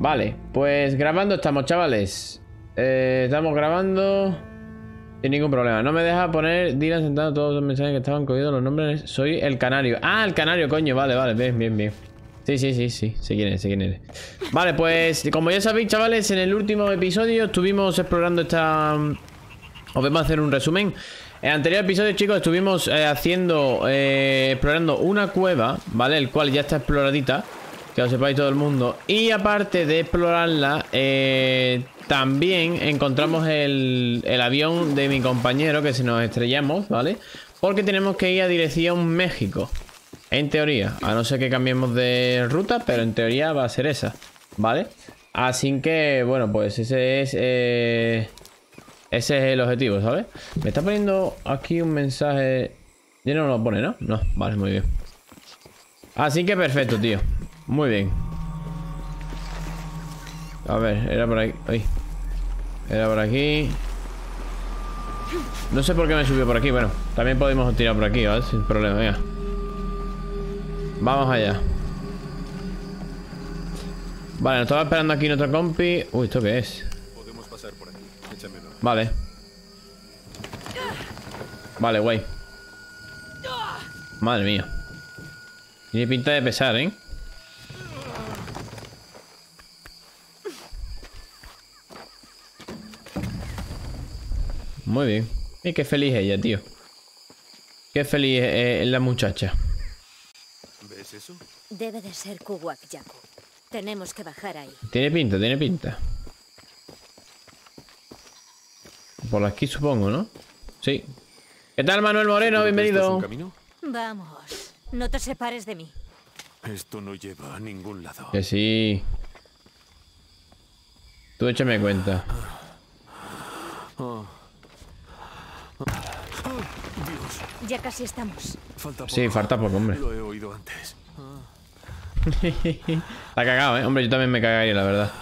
Vale, pues grabando estamos, chavales. Estamos grabando sin ningún problema. No me deja poner Dylan sentado todos los mensajes que estaban cogidos los nombres. Soy el canario. Ah, el canario, coño. Vale, vale, bien, bien, bien. Sí. Sé quién eres, Vale, pues como ya sabéis, chavales, en el último episodio estuvimos explorando esta... Os vamos a hacer un resumen. En el anterior episodio, chicos, estuvimos explorando una cueva, ¿vale? El cual ya está exploradita, que lo sepáis todo el mundo. Y aparte de explorarla, también encontramos el avión de mi compañero, que se nos estrellamos, ¿vale? Porque tenemos que ir a dirección México, en teoría. A no ser que cambiemos de ruta, pero en teoría va a ser esa, ¿vale? Así que, bueno, pues ese es el objetivo, ¿sabes? Me está poniendo aquí un mensaje... Ya no lo pone, ¿no? No, vale, muy bien. Así que perfecto, tío. Muy bien. A ver, era por aquí. Ay. Era por aquí. No sé por qué me subió por aquí. Bueno, también podemos tirar por aquí, ¿vale? Sin problema, venga. Vamos allá. Vale, nos estaba esperando aquí nuestro compi. Uy, ¿esto qué es? Vale. Vale, guay. Madre mía. Tiene pinta de pesar, ¿eh? Muy bien. Y qué feliz ella, tío. Qué feliz es la muchacha. ¿Ves eso? Debe de ser Kuwak Yaku. Tenemos que bajar ahí. Tiene pinta, tiene pinta. Por aquí supongo, ¿no? Sí. ¿Qué tal, Manuel Moreno? Bienvenido. Vamos, no te separes de mí. Esto no lleva a ningún lado. Que sí. Tú échame cuenta. Dios. Ya casi estamos. Falta poco. Sí, falta poco, hombre. Lo he oído antes. La ha cagado, ¿eh? Hombre, yo también me cagaría, la verdad.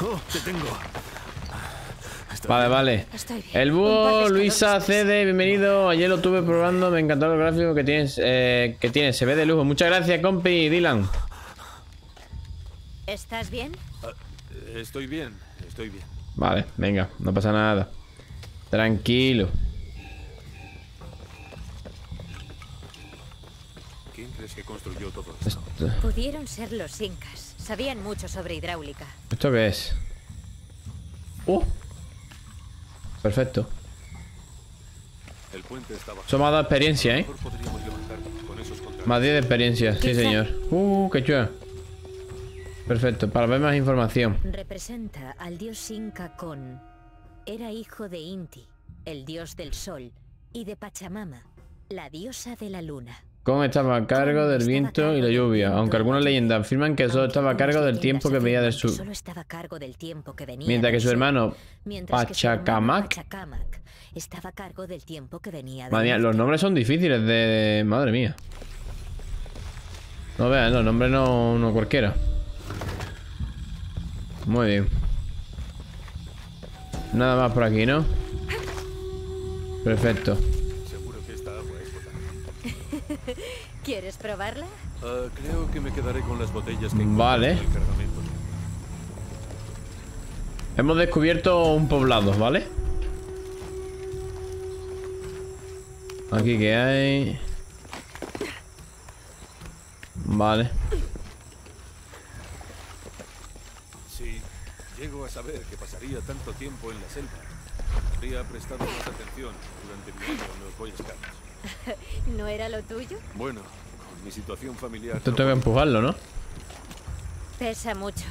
Oh, te tengo. Vale, vale. El búho, Luisa CD, bienvenido. Ayer lo tuve probando, me encantó los gráficos que tienes. Se ve de lujo. Muchas gracias, compi, Dylan. ¿Estás bien? Estoy bien, estoy bien. Vale, venga, no pasa nada. Tranquilo. ¿Quién crees que construyó todo esto? Pudieron ser los incas. Sabían mucho sobre hidráulica. ¿Esto qué es? Perfecto. El puente estaba... Eso me ha dado experiencia, ¿eh? Más 10 de experiencia, sí, señor. Qué chula. Perfecto, para ver más información. Representa al dios Inca-Con. Era hijo de Inti, el dios del sol, y de Pachamama, la diosa de la luna. Con estaba a cargo del viento y la lluvia, aunque algunas leyendas afirman que solo estaba a cargo del tiempo que venía del sur. Mientras que su hermano Pachacamac estaba a cargo del tiempo que venía del sur. Madre mía, los nombres son difíciles de... Madre mía. No vean, los nombres no cualquiera. Muy bien. Nada más por aquí, ¿no? Perfecto. ¿Quieres probarla? Creo que me quedaré con las botellas que... Vale. Hemos descubierto un poblado, ¿vale? Aquí que hay... Vale. Si llego a saber que pasaría tanto tiempo en la selva, habría prestado más atención durante mi año en los Boy Scouts. ¿No era lo tuyo? Bueno, con mi situación familiar... Esto tengo que empujarlo, ¿no? Pesa mucho.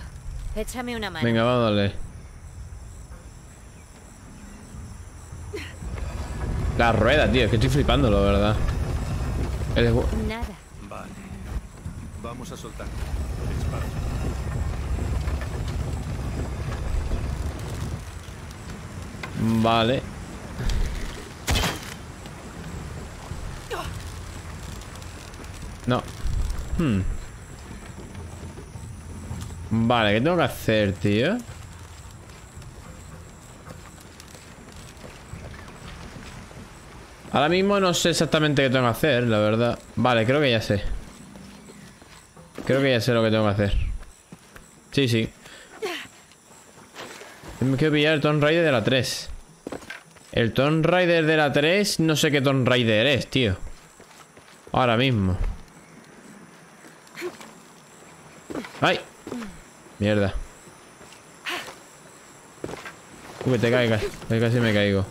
Échame una mano. Venga, vamos a darle. La rueda, tío. Es que estoy flipando, la verdad. Nada. Vale. Vamos a soltar. Disparo. Vale. No. Vale, ¿qué tengo que hacer, tío? Ahora mismo no sé exactamente qué tengo que hacer, la verdad. Vale, creo que ya sé. Creo que ya sé lo que tengo que hacer. Sí, sí. Me quiero pillar el Tomb Raider de la 3. El Tomb Raider de la 3, no sé qué Tomb Raider es, tío. Ahora mismo. ¡Ay! Mierda. Uy, te caigas. Casi me caigo.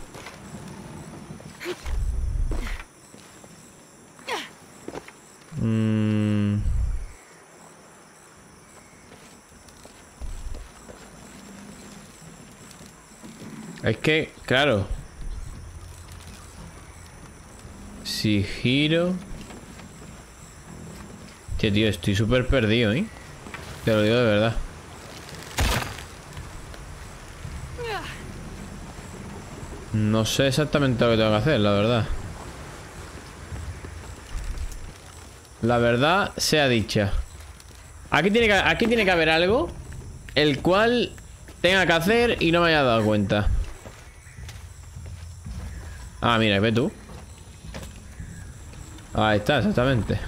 Es que, claro. Si giro... Che, tío, estoy súper perdido, ¿eh? Te lo digo de verdad. No sé exactamente lo que tengo que hacer, la verdad. La verdad sea dicha. Aquí tiene que haber algo el cual tenga que hacer y no me haya dado cuenta. Ah, mira, ve tú. Ahí está, exactamente.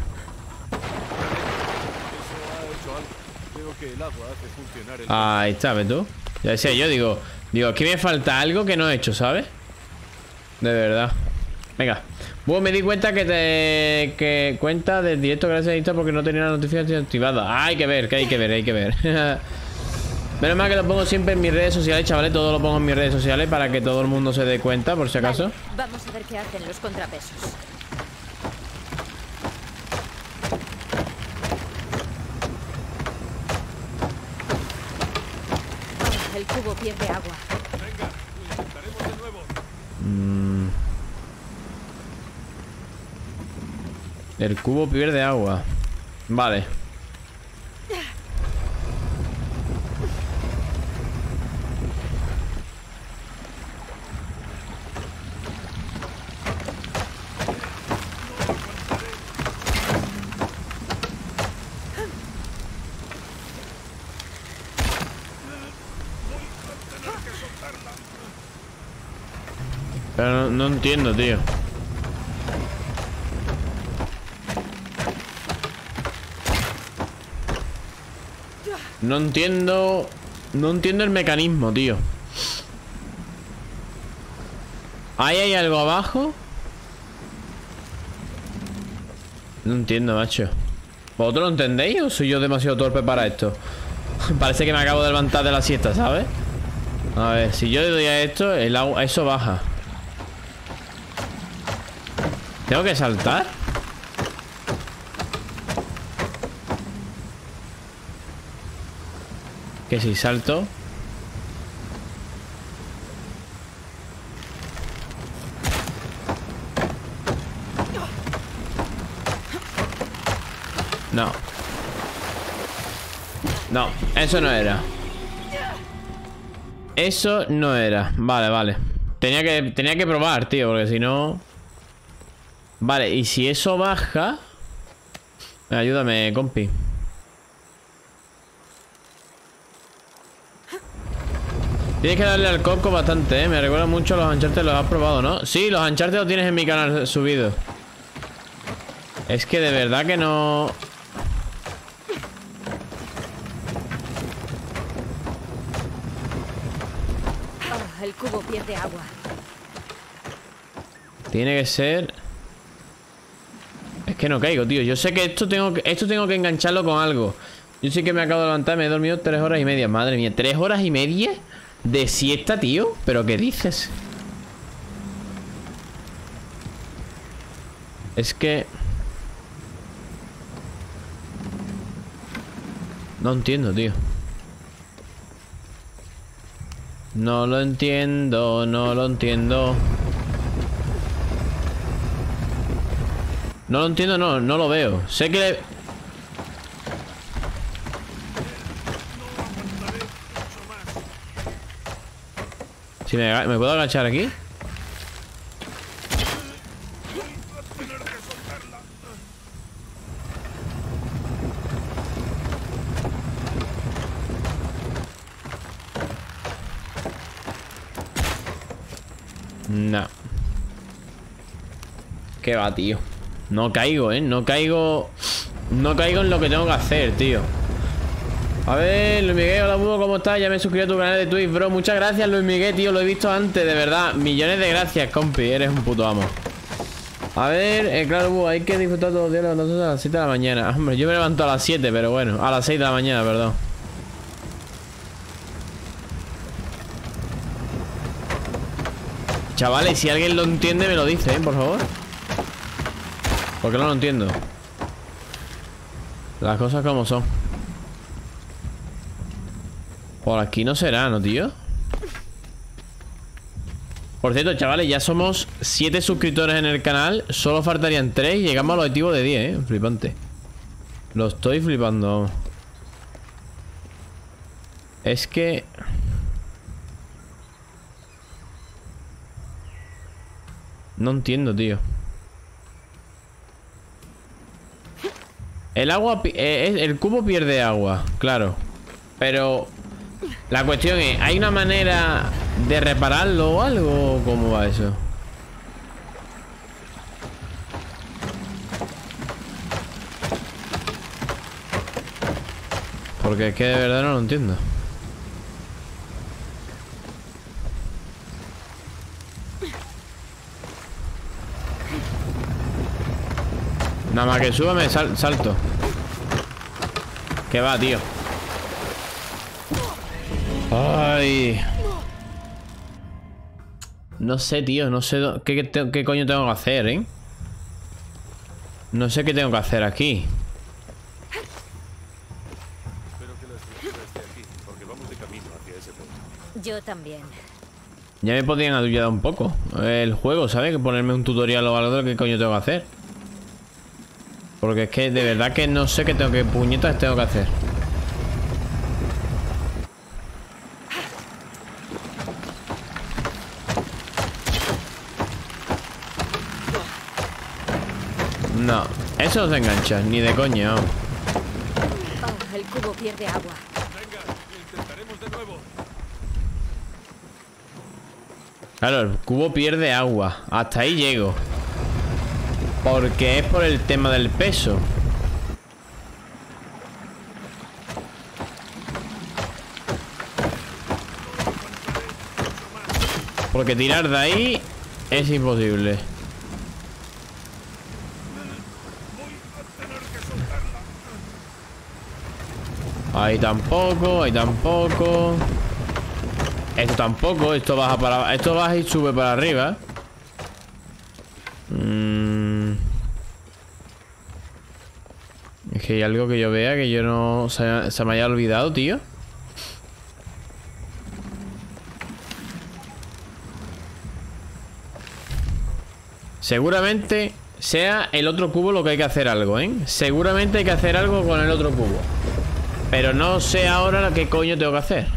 Ahí está, ¿ves tú? Ya decía yo, digo, aquí me falta algo que no he hecho, ¿sabes? De verdad. Venga. Bueno, me di cuenta que cuenta del directo gracias a Insta porque no tenía la notificación activada. Hay que ver, hay que ver. Menos mal que lo pongo siempre en mis redes sociales, chavales. Todo lo pongo en mis redes sociales para que todo el mundo se dé cuenta, por si acaso. Vale, vamos a ver qué hacen los contrapesos. El cubo pierde agua. Venga, lo intentaremos de nuevo. El cubo pierde agua. Vale. No entiendo, tío. No entiendo el mecanismo, tío. ¿Ahí hay algo abajo? No entiendo, macho. ¿Vosotros lo entendéis o soy yo demasiado torpe para esto? Parece que me acabo de levantar de la siesta, ¿sabes? A ver, si yo le doy a esto, el agua, eso baja. ¿Tengo que saltar? Que si salto... No. No, eso no era. Eso no era. Vale, vale. Tenía que probar, tío, porque si no... Vale, y si eso baja... Ayúdame, compi. Tienes que darle al coco bastante, ¿eh? Me recuerda mucho a los Uncharted, los has probado, ¿no? Sí, los Uncharted los tienes en mi canal subido. Es que de verdad que no... Oh, el cubo pierde agua. Tiene que ser... Es que no caigo, tío. Yo sé que esto tengo que engancharlo con algo. Yo sé que me acabo de levantar, me he dormido 3 horas y media. Madre mía, 3 horas y media de siesta, tío. ¿Pero qué dices? Es que... No entiendo, tío. No lo entiendo, no lo entiendo. No lo entiendo, no lo veo. Sé que... Si me puedo agachar aquí. No. ¿Qué va, tío? No caigo, ¿eh? No caigo en lo que tengo que hacer, tío. A ver, Luis Miguel, hola Bubo, ¿cómo estás? Ya me he suscrito a tu canal de Twitch, bro. Muchas gracias, Luis Miguel, tío, lo he visto antes, de verdad. Millones de gracias, compi, eres un puto amo. A ver, claro, Bubo, hay que disfrutar todos los días a las 7 de la mañana. Hombre, yo me levanto a las 7, pero bueno, a las 6 de la mañana, perdón. Chavales, si alguien lo entiende, me lo dice, ¿eh? Por favor. Porque no lo entiendo. Las cosas como son. Por aquí no será, ¿no, tío? Por cierto, chavales, ya somos 7 suscriptores en el canal. Solo faltarían 3 y llegamos al objetivo de 10, ¿eh? Flipante. Lo estoy flipando. Es que... no entiendo, tío. El agua... el cubo pierde agua, claro. Pero... la cuestión es, ¿hay una manera de repararlo o algo? ¿Cómo va eso? Porque es que de verdad no lo entiendo. Nada más que súbame, salto. ¿Qué va, tío? Ay. No sé, tío, no sé qué coño tengo que hacer, ¿eh? No sé qué tengo que hacer aquí. Espero que la estructura esté aquí, porque vamos de camino hacia ese punto. Yo también. Ya me podrían ayudar un poco el juego, ¿sabes? Que ponerme un tutorial o algo de qué coño tengo que hacer. Porque es que de verdad que no sé qué puñetas tengo que hacer. No, eso no se engancha, ni de coña. Oh, el cubo pierde agua. Venga, intentaremos de nuevo. Claro, el cubo pierde agua. Hasta ahí llego. Porque es por el tema del peso. Porque tirar de ahí es imposible. Ahí tampoco, ahí tampoco. Esto tampoco, esto baja para... esto baja y sube para arriba. Es que hay algo que yo vea que yo no... se me haya olvidado, tío. Seguramente sea el otro cubo lo que hay que hacer algo, ¿eh? Seguramente hay que hacer algo con el otro cubo. Pero no sé ahora qué coño tengo que hacer.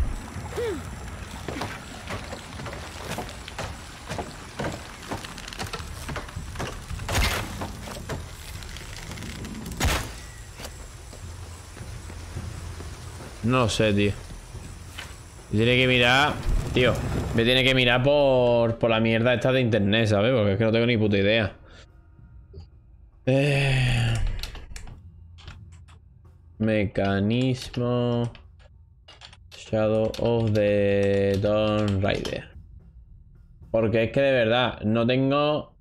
No lo sé, tío. Me tiene que mirar... tío, me tiene que mirar por la mierda esta de internet, ¿sabes? Porque es que no tengo ni puta idea. Mecanismo Shadow of the Tomb Raider. Porque es que de verdad no tengo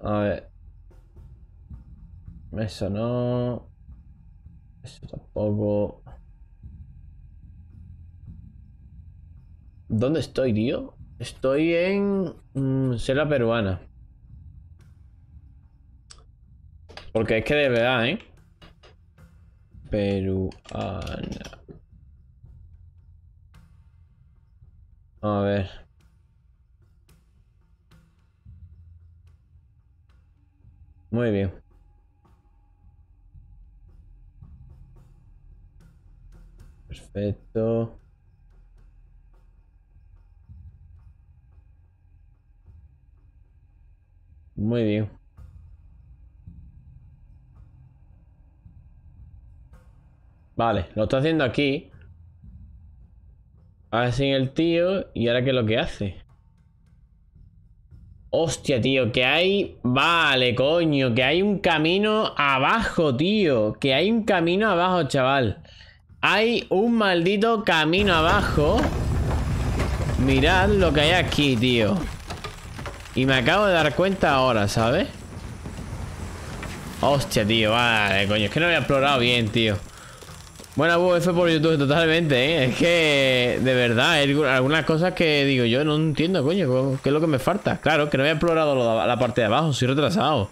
a ver. Eso no. Eso tampoco. ¿Dónde estoy, tío? Estoy en Selva Peruana. Porque es que de verdad, ¿eh? Peruana. A ver. Muy bien. Perfecto. Muy bien. Vale, lo está haciendo aquí. Ahora sin el tío. ¿Y ahora qué es lo que hace? Hostia, tío, que hay... Vale, coño, que hay un camino abajo, tío. Que hay un camino abajo, chaval. Hay un maldito camino abajo. Mirad lo que hay aquí, tío. Y me acabo de dar cuenta ahora, ¿sabes? Hostia, tío, vale, coño. Es que no lo había explorado bien, tío. Buena VF por YouTube, totalmente, ¿eh? Es que, de verdad, hay algunas cosas que digo yo, no entiendo, coño, ¿qué es lo que me falta? Claro, que no había explorado la parte de abajo, soy retrasado.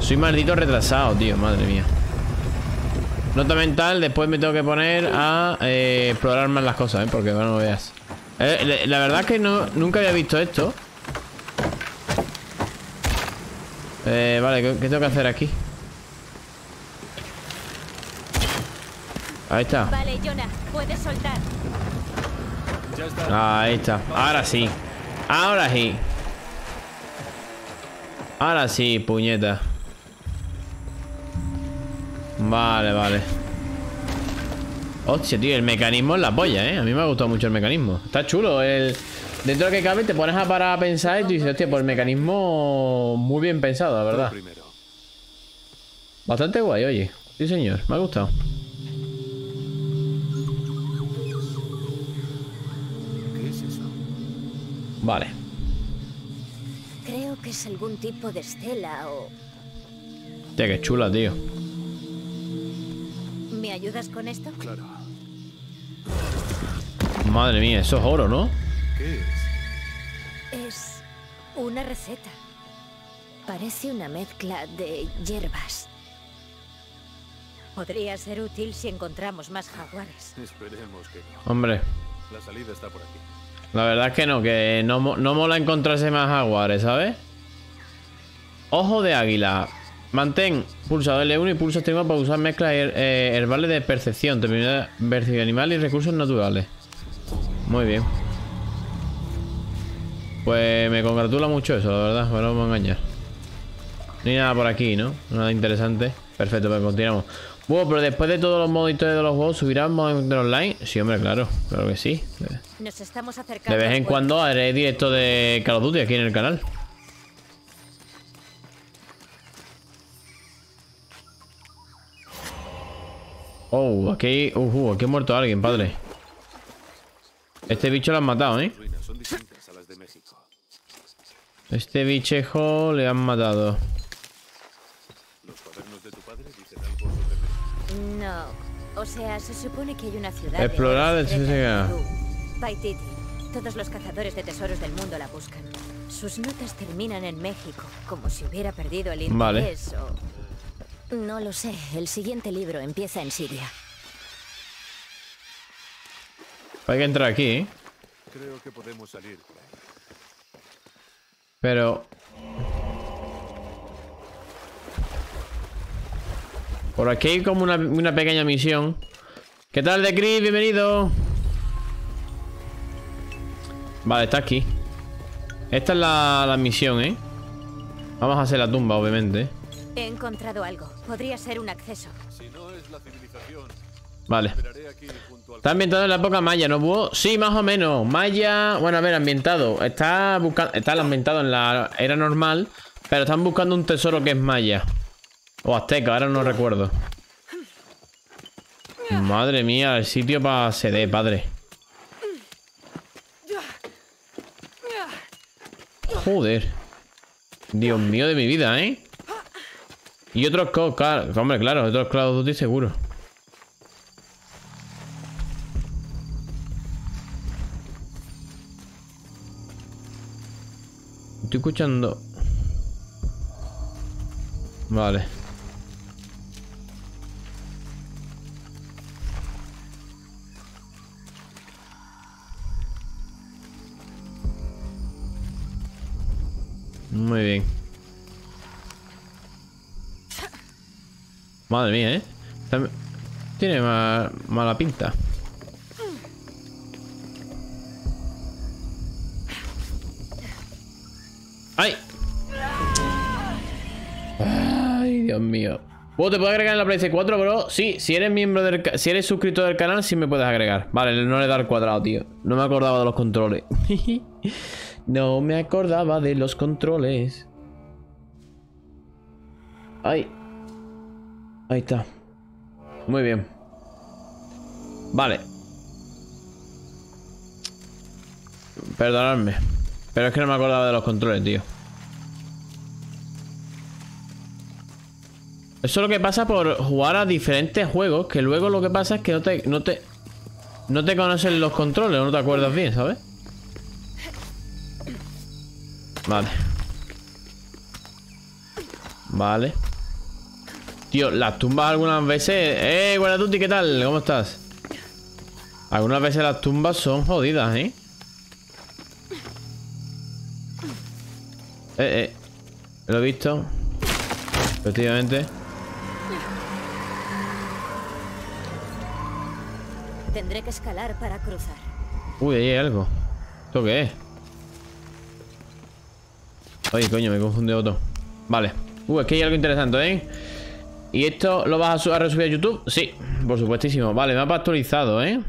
Soy maldito retrasado, tío, madre mía. Nota mental, después me tengo que poner a explorar más las cosas, ¿eh? Porque, bueno, no veas. La verdad es que no, nunca había visto esto. Vale, ¿qué tengo que hacer aquí? Ahí está. Vale, Jonah, puedes soltar. Ahí está. Ahora sí. Ahora sí. Ahora sí, puñeta. Vale, vale. Hostia, tío, el mecanismo es la polla, ¿eh? A mí me ha gustado mucho el mecanismo. Está chulo. Dentro de lo que cabe te pones a parar a pensar y tú dices, hostia, pues el mecanismo muy bien pensado, la verdad. Bastante guay, oye. Sí, señor, me ha gustado. Vale. Creo que es algún tipo de estela o... Hostia, qué chula, tío. ¿Me ayudas con esto? Claro. Madre mía, eso es oro, ¿no? ¿Qué es? Es una receta. Parece una mezcla de hierbas. Podría ser útil si encontramos más jaguares. Esperemos que no. Hombre. La salida está por aquí. La verdad es que no mola encontrarse más jaguares, ¿sabes? Ojo de águila. Mantén pulsado L1 y pulsa este para usar mezclas herbales de percepción, terminar de animal y recursos naturales. Muy bien. Pues me congratula mucho eso, la verdad. Bueno, vamos a engañar. No hay nada por aquí, ¿no? Nada interesante. Perfecto, pues continuamos. Wow, pero después de todos los modos historia de los juegos, ¿subirán modos online? Sí, hombre, claro. Claro que sí. Nos estamos acercando. De vez en cuando haré directo de Call of Duty aquí en el canal. Oh, aquí... aquí ha muerto alguien, padre. Este bicho lo han matado, ¿eh? Este bichejo le han matado. No, o sea, se supone que hay una ciudad. Explorar de Chipibo. Paititi. Todos los cazadores de tesoros del mundo la buscan. Sus notas terminan en México, como si hubiera perdido el interés. Vale. O... No lo sé. El siguiente libro empieza en Siria. Hay que entrar aquí, ¿eh? Creo que podemos salir. Pero. Por aquí hay como una pequeña misión. ¿Qué tal, de Chris? Bienvenido. Vale, está aquí. Esta es la misión, ¿eh? Vamos a hacer la tumba, obviamente. He encontrado algo. Podría ser un acceso. Si no es la civilización. Vale. Está ambientado en la época maya, ¿no, Búho? Sí, más o menos. Maya... Bueno, a ver, ambientado. Está ambientado en la era normal. Pero están buscando un tesoro que es maya. O azteca, ahora no recuerdo. Madre mía, el sitio para CD, padre. Joder. Dios mío de mi vida, ¿eh? Y otros cosas. Hombre, claro, otros Call of Duty seguro. Estoy escuchando. Vale. Muy bien. Madre mía, ¿eh? Tiene mala pinta. ¡Ay! ¡Ay, Dios mío! ¿Vos te puedes agregar en la PS4, bro? Sí, si eres miembro del... Si eres suscriptor del canal, sí me puedes agregar. Vale, no le da al cuadrado, tío. No me acordaba de los controles. No me acordaba de los controles. Ay. Ahí está. Muy bien. Vale. Perdonadme, pero es que no me acordaba de los controles, tío. Eso es lo que pasa por jugar a diferentes juegos, que luego lo que pasa es que no te conocen los controles o no te acuerdas bien, ¿sabes? Vale. Vale. Tío, las tumbas algunas veces... Buena Tuti, ¿qué tal? ¿Cómo estás? Algunas veces las tumbas son jodidas, ¿eh? Lo he visto. Efectivamente. Tendré que escalar para cruzar. Uy, ahí hay algo. ¿Esto qué es? Ay, coño, me confundí otro. Vale. Uy, es que hay algo interesante, ¿eh? ¿Y esto lo vas a resubir a YouTube? Sí, por supuestísimo. Vale, mapa actualizado, ¿eh?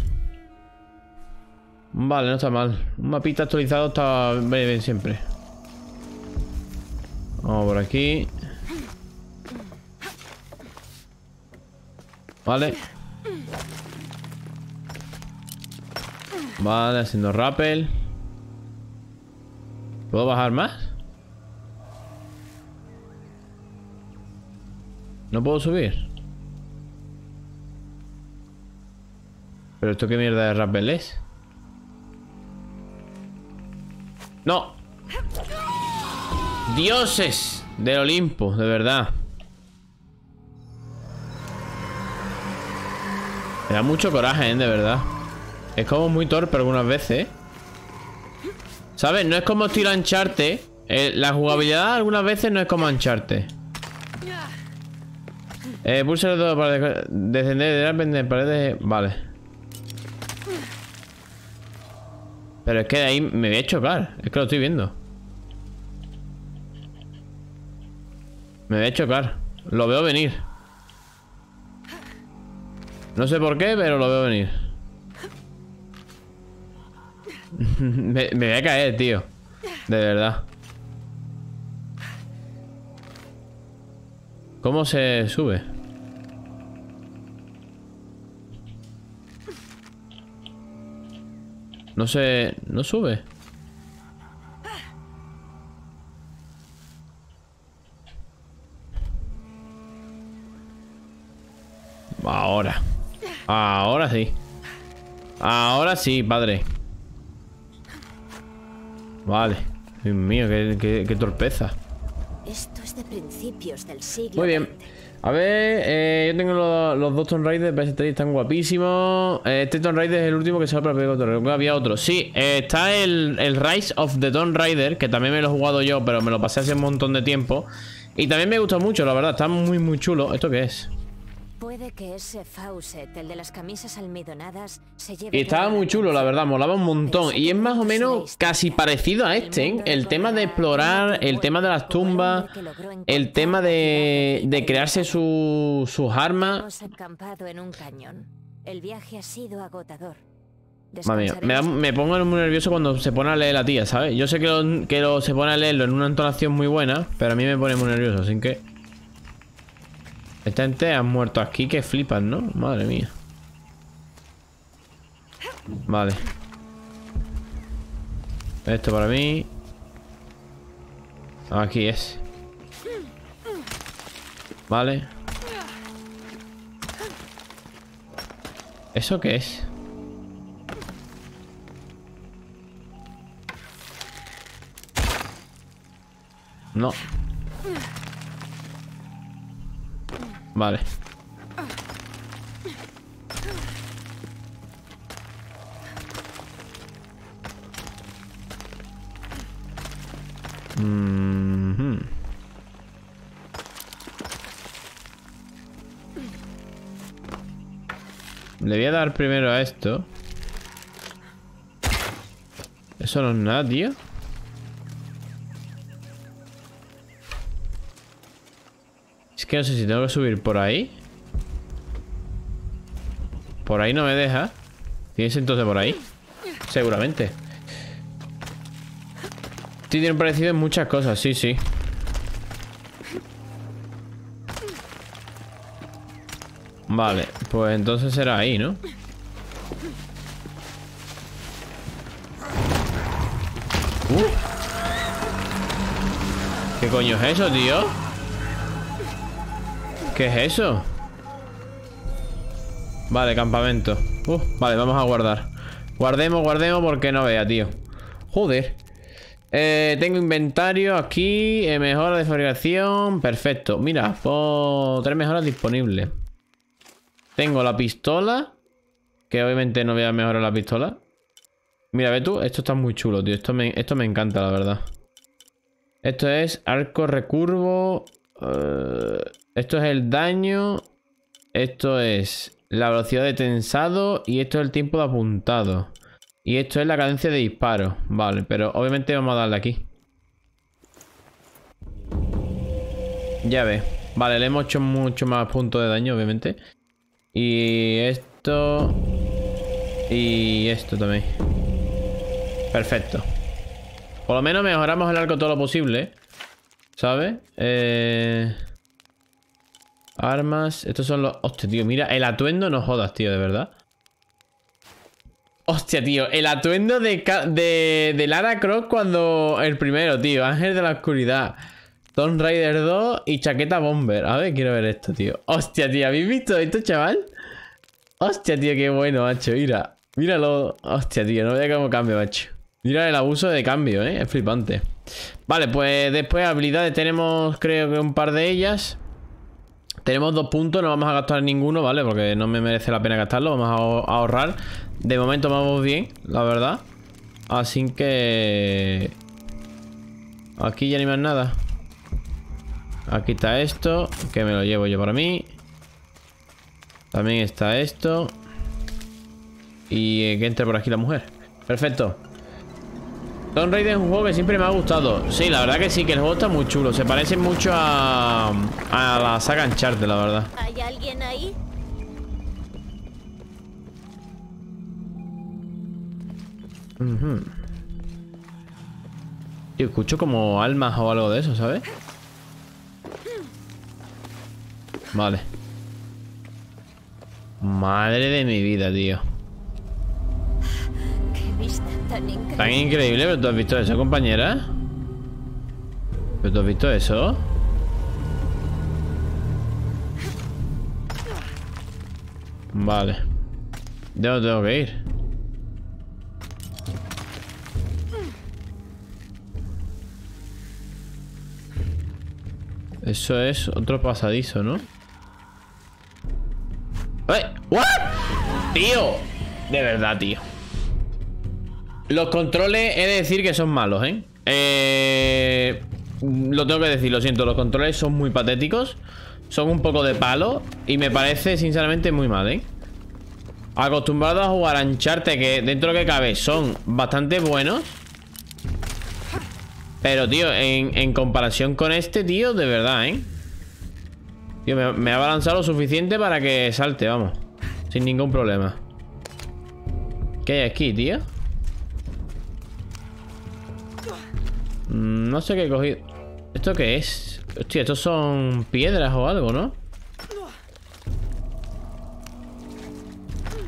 Vale, no está mal. Un mapita actualizado está bien, bien siempre. Vamos por aquí. Vale. Vale, haciendo rappel. ¿Puedo bajar más? ¿No puedo subir? ¿Pero esto qué mierda de rappel es? ¡No! Dioses del Olimpo, de verdad. Me da mucho coraje, ¿eh? De verdad. Es como muy torpe algunas veces, ¿eh? ¿Sabes? No es como estilo Uncharted. La jugabilidad algunas veces no es como Uncharted. Pulsa el todo para descender de paredes. Vale. Pero es que de ahí me voy a chocar. Es que lo estoy viendo. Me voy a chocar. Lo veo venir. No sé por qué, pero lo veo venir. me voy a caer, tío. De verdad. ¿Cómo se sube? No sé... No sube. Ahora. Ahora sí. Ahora sí, padre. Vale. Dios mío, qué torpeza. Esto es de principios del siglo. Muy bien. A ver, yo tengo los dos Tomb Raiders de PS3, están guapísimos. Este Tomb Raider es el último que sale para el PS4. Había otro. Sí, está el Rise of the Tomb Raider, que también me lo he jugado yo, pero me lo pasé hace un montón de tiempo. Y también me gustó mucho, la verdad. Está muy, muy chulo. ¿Esto qué es? Puede que ese Fawcett, el de las camisas almidonadas, se lleve. Y estaba muy chulo, la verdad, molaba un montón. Y es más o menos casi parecido a este, ¿eh? El tema de explorar, el tema de las tumbas, el tema de crearse sus armas. El viaje ha sido agotador. Madre mía, me pongo muy nervioso cuando se pone a leer la tía, ¿sabes? Yo sé que se pone a leerlo en una entonación muy buena, pero a mí me pone muy nervioso, así que... Esta gente han muerto aquí que flipan, ¿no? Madre mía. Vale. Esto para mí. Aquí es. Vale. ¿Eso qué es? No. Vale. Le voy a dar primero a esto. Eso no es nada, tío. Que no sé si tengo que subir por ahí. Por ahí no me deja. ¿Tienes entonces por ahí? Seguramente. Tienen parecido en muchas cosas, sí, sí. Vale, pues entonces será ahí, ¿no? ¿Qué coño es eso, tío? ¿Qué es eso? Vale, campamento. Vale, vamos a guardar. Guardemos, guardemos porque no vea, tío. Joder. Tengo inventario aquí. Mejora de fabricación. Perfecto. Mira, por 3 mejoras disponibles. Tengo la pistola. Que obviamente no voy a mejorar la pistola. Mira, ve tú. Esto está muy chulo, tío. Esto me encanta, la verdad. Esto es arco recurvo. Esto es el daño. Esto es la velocidad de tensado. Y esto es el tiempo de apuntado. Y esto es la cadencia de disparo. Vale, pero obviamente vamos a darle aquí. Ya ves. Vale, le hemos hecho mucho más puntos de daño, obviamente. Y esto. Y esto también. Perfecto. Por lo menos mejoramos el arco todo lo posible, ¿sabes? Armas. Estos son los... Hostia, tío, mira. El atuendo, no jodas, tío, de verdad. Hostia, tío. El atuendo de Lara Croft cuando... El primero, tío. Ángel de la Oscuridad. Tomb Raider 2 y chaqueta bomber. A ver, quiero ver esto, tío. Hostia, tío. ¿Habéis visto esto, chaval? Hostia, tío. Qué bueno, macho. Mira. Míralo. Hostia, tío. No veo cómo cambia, macho. Mira el abuso de cambio, ¿eh? Es flipante. Vale, pues después habilidades tenemos creo que un par de ellas. Tenemos 2 puntos, no vamos a gastar ninguno, ¿vale? Porque no me merece la pena gastarlo, vamos a ahorrar. De momento vamos bien, la verdad. Así que... Aquí ya ni más nada. Aquí está esto, que me lo llevo yo para mí. También está esto. Y que entre por aquí la mujer. Perfecto. Tomb Raider es un juego que siempre me ha gustado. Sí, la verdad que sí, que el juego está muy chulo. Se parece mucho a la saga Uncharted, la verdad. ¿Hay alguien ahí? Yo escucho como almas o algo de eso, ¿sabes? Vale. Madre de mi vida, tío. Tan increíble, pero tú has visto eso, compañera. ¿Pero tú has visto eso? Vale. ¿De dónde tengo que ir? Eso es otro pasadizo, ¿no? ¡Ay! ¿What? ¡Tío! De verdad, tío. Los controles he de decir que son malos, ¿eh? Lo tengo que decir, lo siento. Los controles son muy patéticos. Son un poco de palo. Y me parece, sinceramente, muy mal, ¿eh? Acostumbrado a jugar a Uncharted, que dentro que cabe son bastante buenos. Pero, tío, en comparación con este, tío, de verdad, ¿eh? Tío, me ha balanceado lo suficiente para que salte, vamos. Sin ningún problema. ¿Qué hay aquí, tío? No sé qué he cogido. ¿Esto qué es? Hostia, estos son piedras o algo, ¿no?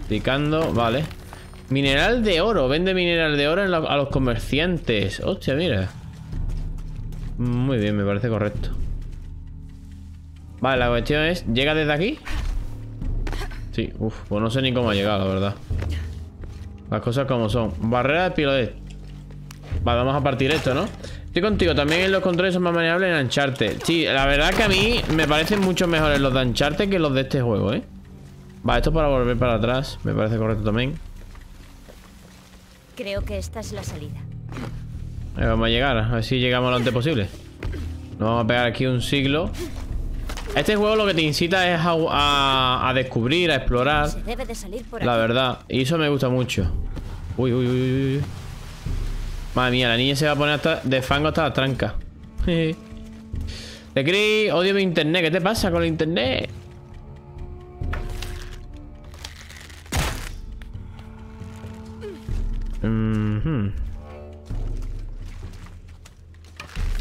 Picando, vale. Mineral de oro. Vende mineral de oro a los comerciantes. Hostia, mira. Muy bien, me parece correcto. Vale, la cuestión es... ¿Llega desde aquí? Sí, uff, pues no sé ni cómo ha llegado, la verdad. Las cosas como son. Barrera de pilotes. Vale, vamos a partir esto, ¿no? Estoy contigo, también los controles son más manejables en Uncharted. Sí, la verdad que a mí me parecen mucho mejores los de Uncharted que los de este juego, ¿eh? Vale, esto para volver para atrás. Me parece correcto también. Creo que esta es la salida. Vamos a llegar, a ver si llegamos lo antes posible. Nos vamos a pegar aquí un siglo. Este juego lo que te incita es a descubrir, a explorar. Se debe de salir por la verdad, y eso me gusta mucho. Uy, uy, uy, uy, uy. Madre mía, la niña se va a poner hasta de fango hasta la tranca. Te creí, odio mi internet. ¿Qué te pasa con el internet?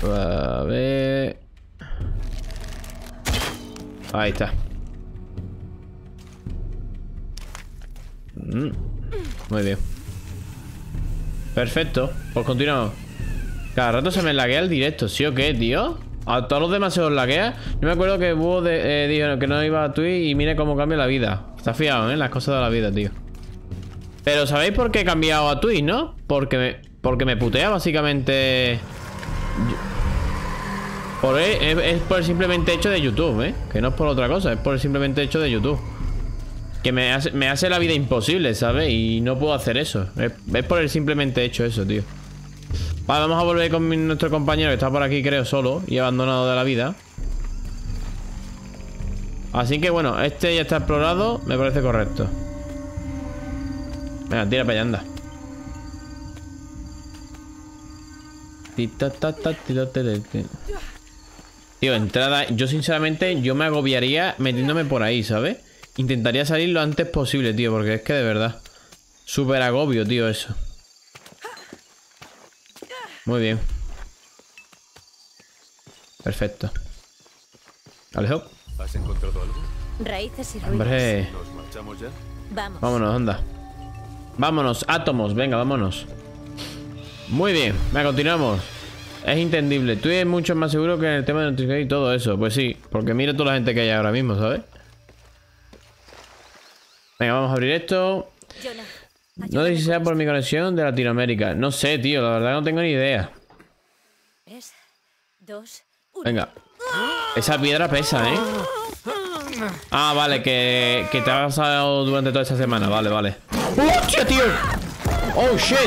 A ver... Ahí está. Muy bien. Perfecto. Pues continuamos. Cada rato se me laguea el directo. ¿Sí o qué, tío? A todos los demás se os laguea. Yo me acuerdo que Búho dijo que no iba a Twitch y mire cómo cambia la vida. Está fiado, ¿eh? Las cosas de la vida, tío. Pero ¿sabéis por qué he cambiado a Twitch, no? Porque me putea, básicamente... Es por el simplemente hecho de YouTube, ¿eh? Que no es por otra cosa, es por el simplemente hecho de YouTube. Que me hace la vida imposible, ¿sabes? Y no puedo hacer eso. Es por el simplemente hecho eso, tío. Vale, vamos a volver con nuestro compañero que está por aquí, creo, solo y abandonado de la vida. Así que, bueno, este ya está explorado, me parece correcto. Venga, tira para allá, anda. Tío, entrada. Yo sinceramente, yo me agobiaría metiéndome por ahí, ¿sabes? Intentaría salir lo antes posible, tío, porque es que de verdad súper agobio, tío, eso. Muy bien. Perfecto. Alejo. ¿Has encontrado algo? Raíces y ruinas. Hombre. ¿Nos marchamos ya? Vamos. Vámonos, anda. Vámonos, átomos, venga, vámonos. Muy bien, venga, continuamos. Es entendible. Tú eres mucho más seguro que en el tema de nutrición y todo eso. Pues sí, porque mira toda la gente que hay ahora mismo, ¿sabes? Venga, vamos a abrir esto. No sé si sea por mi conexión de Latinoamérica. No sé, tío, la verdad no tengo ni idea. Venga. Esa piedra pesa, ¿eh? Ah, vale, que te ha pasado durante toda esta semana. Vale, vale. ¡Hostia, tío! ¡Oh, shit!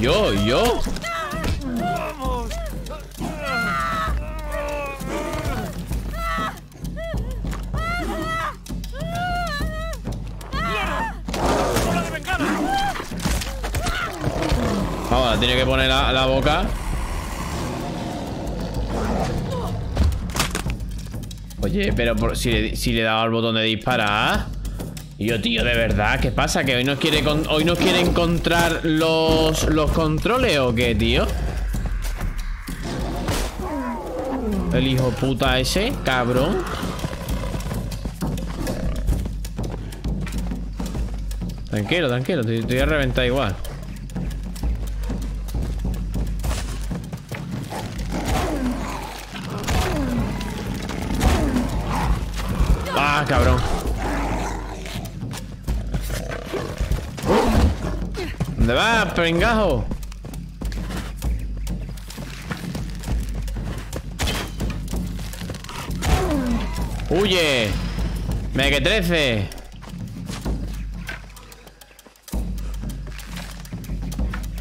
Yo. Ahora tiene que poner la boca. Oye, pero si le he dado al botón de disparar. Yo, tío, de verdad, ¿qué pasa? ¿Que hoy nos quiere encontrar los controles o qué, tío? El hijo puta ese, cabrón. Tranquilo, tranquilo, te voy a reventar igual. Ah, cabrón. ¿Dónde vas, pringajo? ¡Huye! ¡Mequetrece!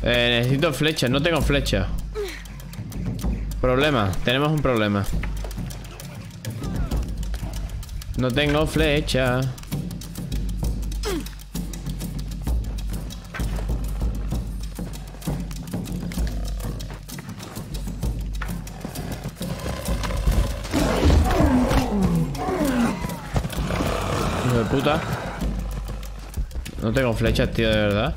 Necesito flechas, no tengo flechas. Problema, tenemos un problema. No tengo flecha. Puta. No tengo flechas, tío, de verdad.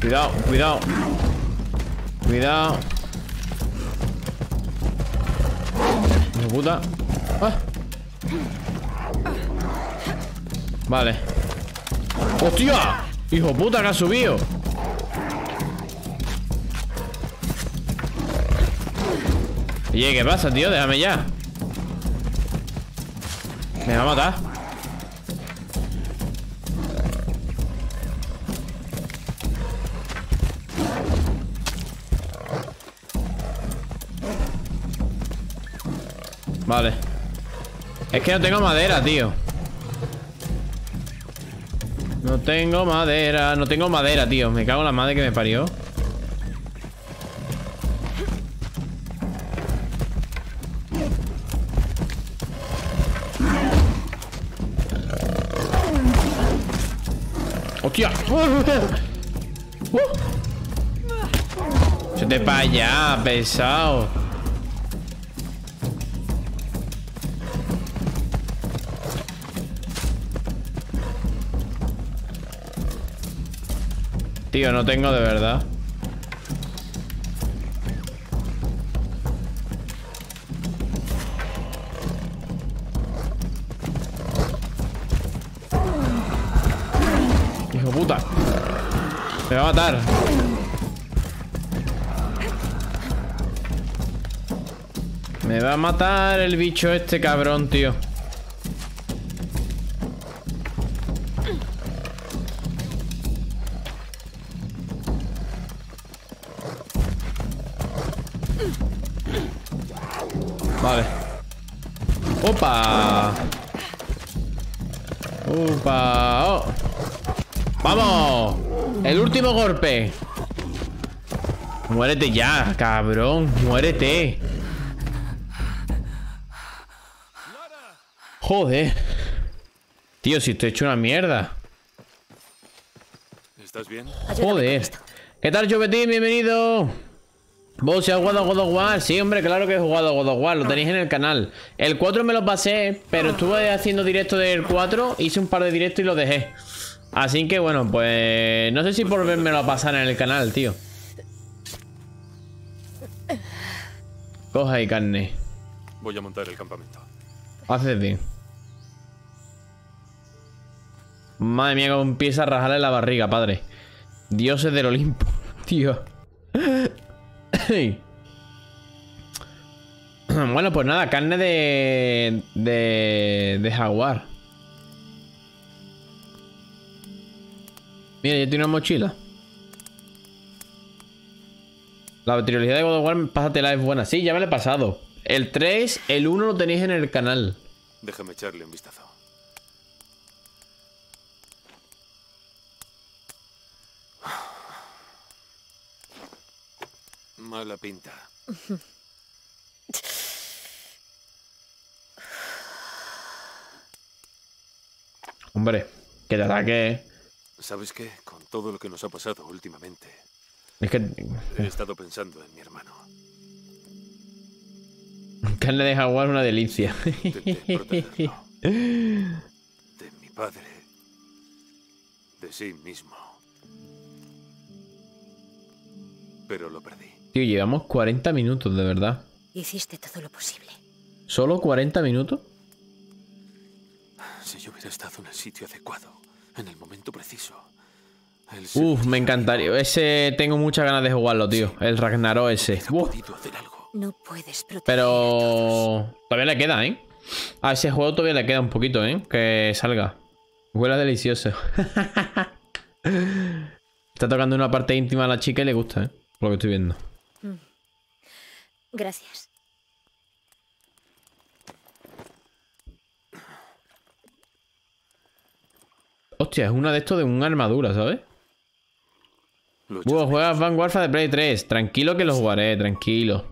Cuidado, cuidado. Cuidado. Hijo de puta. Ah. Vale. ¡Hostia! Hijo de puta, que ha subido. Oye, ¿qué pasa, tío? Déjame ya. Me va a matar. Vale. Es que no tengo madera, tío. No tengo madera, tío. Me cago en la madre que me parió. ¡Hostia! ¡Se te para allá, pesado! Tío, no tengo de verdad. Hijo puta. Me va a matar. Me va a matar el bicho este cabrón, tío. Vale. ¡Opa! ¡Opa! ¡Oh! ¡Vamos! ¡El último golpe! ¡Muérete ya, cabrón! ¡Muérete! Joder. Tío, si te he hecho una mierda. ¿Estás bien? Joder. ¿Qué tal, Chupetín? Bienvenido. ¿Vos si has jugado a God of War? Sí, hombre, claro que he jugado a God of War. Lo tenéis en el canal. El 4 me lo pasé, pero estuve haciendo directo del 4. Hice un par de directos y lo dejé. Así que, bueno, pues... No sé si por vérmelo a pasar en el canal, tío. Coja ahí carne. Voy a montar el campamento. Haces bien. Madre mía, cómo empieza a rajarle la barriga, padre. Dioses del Olimpo, tío. Bueno, pues nada, carne de jaguar. Mira, ya tiene una mochila. La trilogía de God of War, pásatela, es buena. Sí, ya me la he pasado. El 3, el 1 lo tenéis en el canal. Déjame echarle un vistazo. Mala pinta. Hombre, que te ataque. ¿Sabes qué? Con todo lo que nos ha pasado últimamente. Es que... He estado pensando en mi hermano. Carne de jaguar, una delicia. Intenté protegerlo. De mi padre. De sí mismo. Pero lo perdí. Tío, llevamos 40 minutos, de verdad. Hiciste todo lo posible. ¿Solo 40 minutos? Si yo hubiera estado en el sitio adecuado, en el momento preciso. Uf, me encantaría. Ese tengo muchas ganas de jugarlo, tío. Sí. El Ragnarok ese. No podido hacer algo. No puedes proteger. Pero... Todavía le queda, ¿eh? A ese juego todavía le queda un poquito, ¿eh? Que salga. Huele delicioso. Está tocando una parte íntima a la chica y le gusta, ¿eh? Por lo que estoy viendo. Gracias. Hostia, es una de estos de una armadura, ¿sabes? Luego juegas Vanguard de Play 3. Tranquilo que lo jugaré, tranquilo.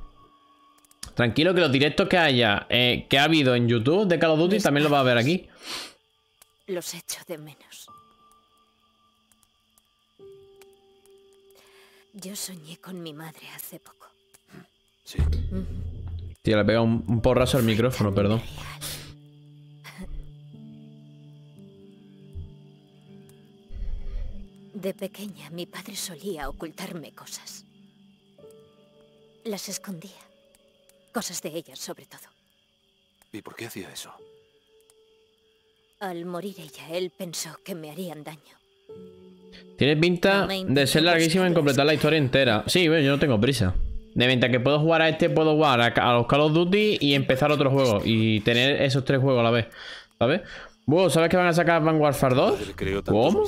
Tranquilo que los directos que haya, que ha habido en YouTube de Call of Duty también los vas a ver aquí. Los echo de menos. Yo soñé con mi madre hace poco. Sí. Tío, le he pegado un porrazo al micrófono, perdón. De pequeña, mi padre solía ocultarme cosas. Las escondía. Cosas de ellas, sobre todo. ¿Y por qué hacía eso? Al morir ella, él pensó que me harían daño. Tiene pinta de ser larguísima en completar la historia entera. Sí, bueno, yo no tengo prisa. De mientras que puedo jugar a este, puedo jugar a los Call of Duty y empezar otro juego. Y tener esos tres juegos a la vez, ¿sabes? Wow, ¿sabes que van a sacar Vanguard 2? ¿Cómo?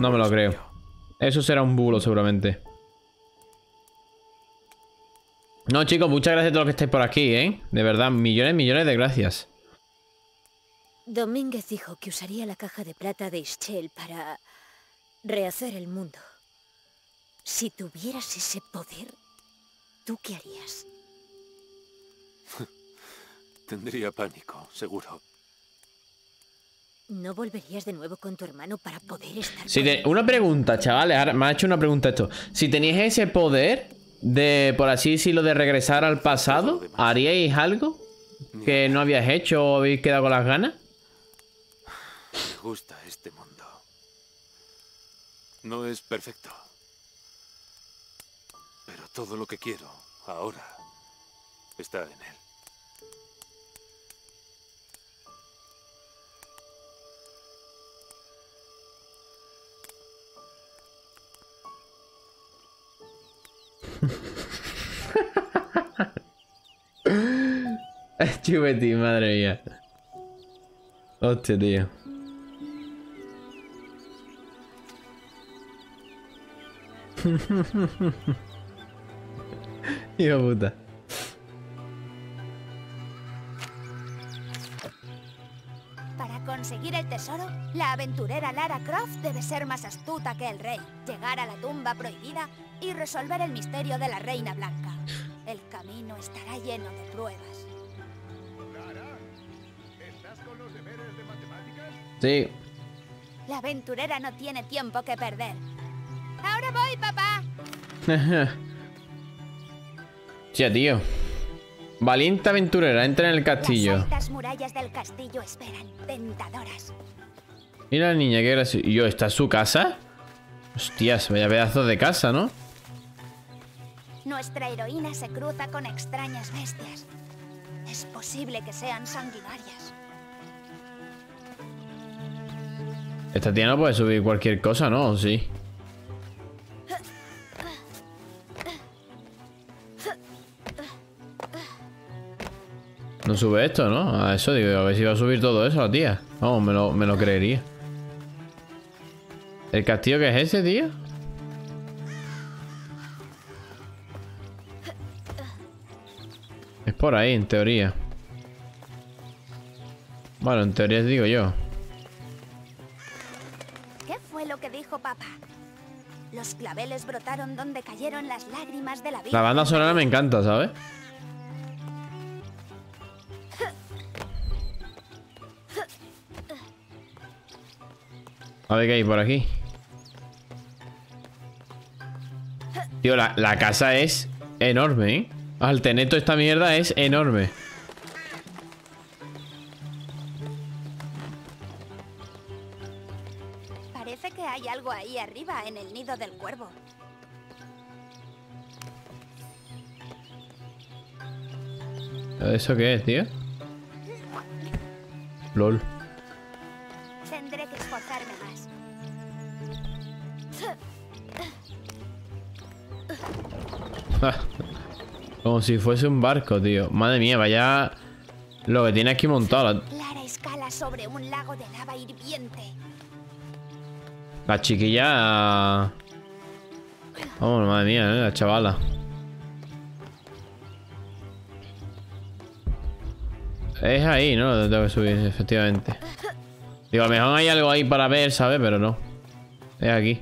No me lo creo. Eso será un bulo seguramente. No, chicos, muchas gracias a todos los que estáis por aquí, ¿eh? De verdad, millones, millones de gracias. Domínguez dijo que usaría la caja de plata de Ixchel para... rehacer el mundo. Si tuvieras ese poder, ¿tú qué harías? Tendría pánico, seguro. ¿No volverías de nuevo con tu hermano para poder estar... Una pregunta, chavales. Ahora me ha hecho una pregunta esto. Si teníais ese poder de, por así decirlo, de regresar al pasado, ¿haríais algo que no habías hecho o habéis quedado con las ganas? Me gusta este mundo. No es perfecto, Todo lo que quiero, ahora, está en él. Chupetín, madre mía. Hostia, tío. Hijo puta. Para conseguir el tesoro, la aventurera Lara Croft debe ser más astuta que el rey, llegar a la tumba prohibida y resolver el misterio de la Reina Blanca. El camino estará lleno de pruebas. Sí. La aventurera no tiene tiempo que perder. ¡Ahora voy, papá! Ya, tío. Valiente aventurera, entra en el castillo. Las altas murallas del castillo esperan, tentadoras. Mira la niña, qué graciosa. Yo, ¿está su casa? Hostias, vaya pedazo de casa, ¿no? Nuestra heroína se cruza con extrañas bestias. Es posible que sean sanguinarias. Esta tía no puede subir cualquier cosa, ¿no? Sí. No sube esto, ¿no? A eso digo, a ver si va a subir todo eso la tía. Vamos, me lo creería. ¿El castillo que es ese, tío? Es por ahí, en teoría. Bueno, en teoría digo yo. Papá. Los claveles brotaron donde cayeron las lágrimas de la vida. La banda sonora me encanta, ¿sabes? A ver qué hay por aquí. Tío, la casa es enorme, ¿eh? Al tener toda esta mierda es enorme. Ahí arriba, en el nido del cuervo. ¿Eso qué es, tío? LOL. Tendré que esforzarme más. Como si fuese un barco, tío. Madre mía, vaya lo que tiene aquí montado. Lara escala sobre un lago de lava hirviente. La chiquilla... Vamos, madre mía, ¿eh? La chavala. Es ahí, ¿no? Lo tengo que subir, efectivamente. Digo, a lo mejor hay algo ahí para ver, ¿sabes? Pero no. Es aquí.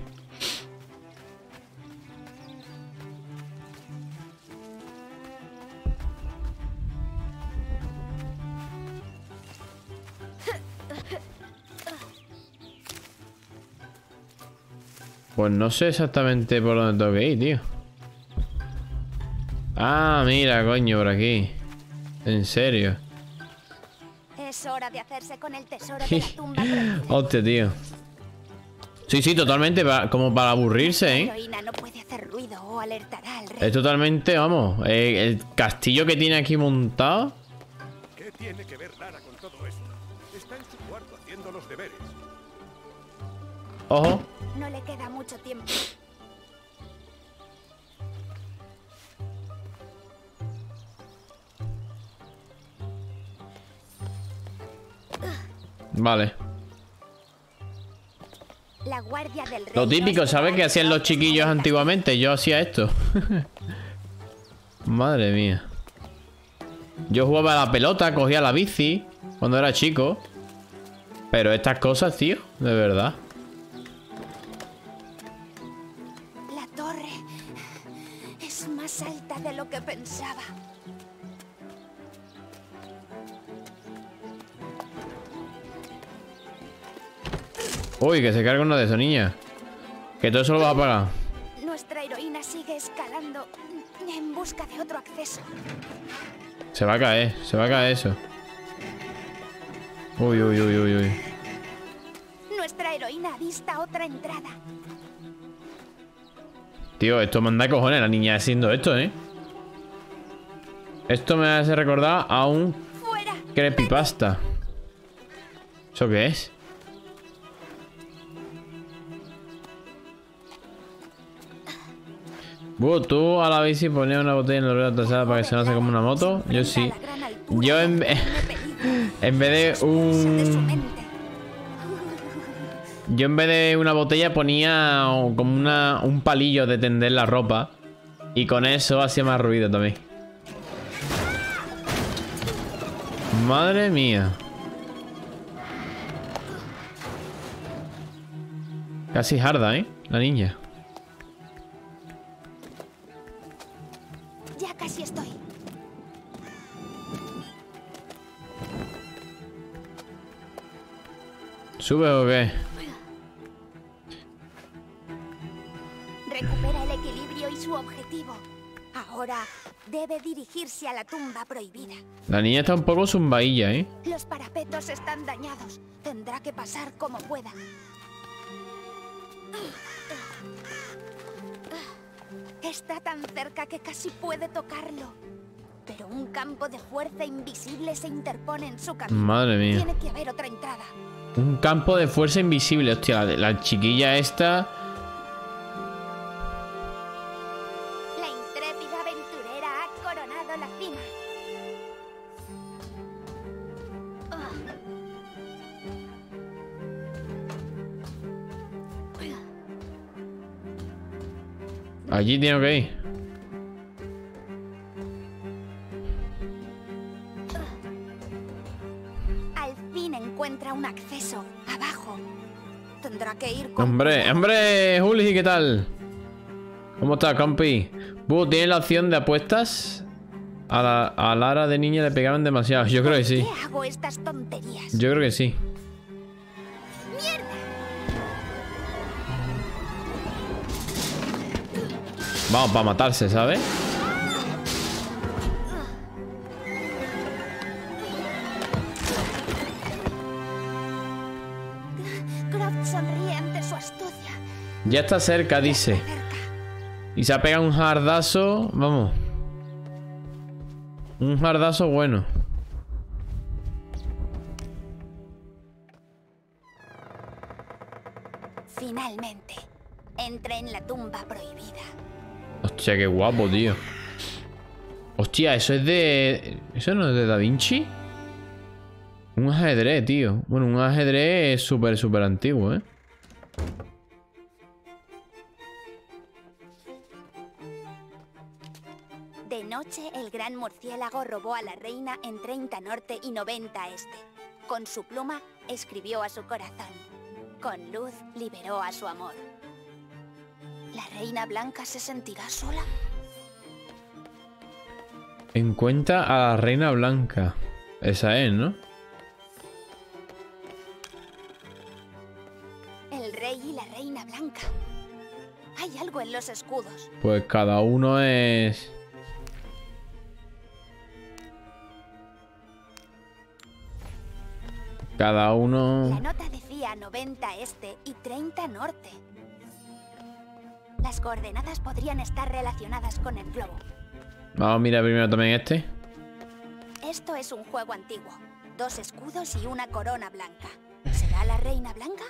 Pues no sé exactamente por dónde tengo que ir, tío. Ah, mira, coño, por aquí. En serio. Es hora de hacerse con el tesoro de la tumba. Hostia, tío. Sí, totalmente, como para aburrirse, ¿eh? No puede hacer ruido o alertará al rey. Es totalmente, vamos, el castillo que tiene aquí montado. ¿Qué tiene que ver Lara con todo esto? Está en su cuarto haciendo los deberes. Ojo. No le queda mucho tiempo. Vale. La guardia del rey. Lo típico, ¿sabes? Que hacían los chiquillos antiguamente. Yo hacía esto. Madre mía. Yo jugaba a la pelota, cogía la bici cuando era chico. Pero estas cosas, tío, de verdad. Que pensaba. Uy, que se carga uno de esos, niña. Que todo eso lo va a pagar. Nuestra heroína sigue escalando en busca de otro acceso. Se va a caer eso. Uy. Nuestra heroína avista otra entrada. Tío, esto manda cojones la niña haciendo esto, ¿eh? Esto me hace recordar a un creepypasta. ¿Eso qué es? Tú a la bici ponías una botella en la rueda trasera para que se no hace como una moto. Yo sí. Yo en vez de una botella ponía como un palillo de tender la ropa. Y con eso hacía más ruido también. Madre mía. Casi harda, ¿eh? La niña. Ya casi estoy. ¿Sube o qué? Recupera el equilibrio y su objetivo. Ahora debe dirigirse a la tumba prohibida. La niña está un poco zumbailla, ¿eh? Los parapetos están dañados. Tendrá que pasar como pueda. Está tan cerca que casi puede tocarlo. Pero un campo de fuerza invisible se interpone en su camino. Madre mía. Tiene que haber otra entrada. Un campo de fuerza invisible. Hostia, la chiquilla esta. La intrépida aventurera ha coronado la cima. Allí tengo que ir. Al fin encuentra un acceso abajo. Tendrá que ir con... Hombre, Juli, ¿qué tal? ¿Cómo estás, compi? ¿Tiene la opción de apuestas? A Lara de niña le pegaban demasiado. Yo creo que sí. ¿Por qué hago estas tonterías? Yo creo que sí. Vamos, para matarse, ¿sabes? Croft sonríe ante su astucia. Ya está cerca, dice. Y se ha pegado un jardazo. Vamos. Un jardazo bueno. Finalmente, entra en la tumba prohibida. Hostia, qué guapo, tío. Hostia, eso es de... ¿Eso no es de Da Vinci? Un ajedrez, tío. Bueno, un ajedrez súper, súper antiguo, ¿eh? De noche, el gran murciélago robó a la reina en 30 norte y 90 este. Con su pluma, escribió a su corazón. Con luz, liberó a su amor. ¿La reina blanca se sentirá sola? Encuentra a la reina blanca. Esa es, ¿no? El rey y la reina blanca. Hay algo en los escudos. Pues cada uno es... Cada uno... La nota decía 90 este y 30 norte. Las coordenadas podrían estar relacionadas con el globo. Vamos a mirar primero también este. Esto es un juego antiguo. 2 escudos y una corona blanca. ¿Será la reina blanca?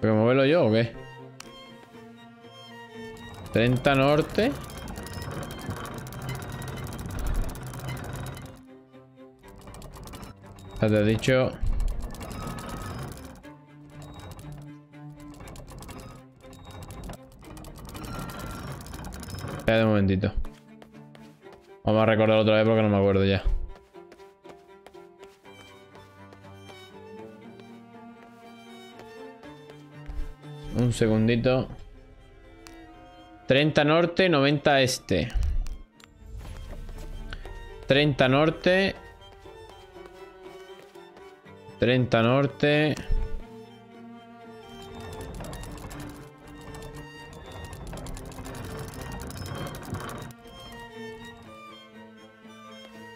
¿Puedo moverlo yo o qué? 30 norte. Te he dicho. Espera un momentito. Vamos a recordar otra vez porque no me acuerdo ya. Un segundito. 30 norte, 90 este. 30 norte. 30 norte.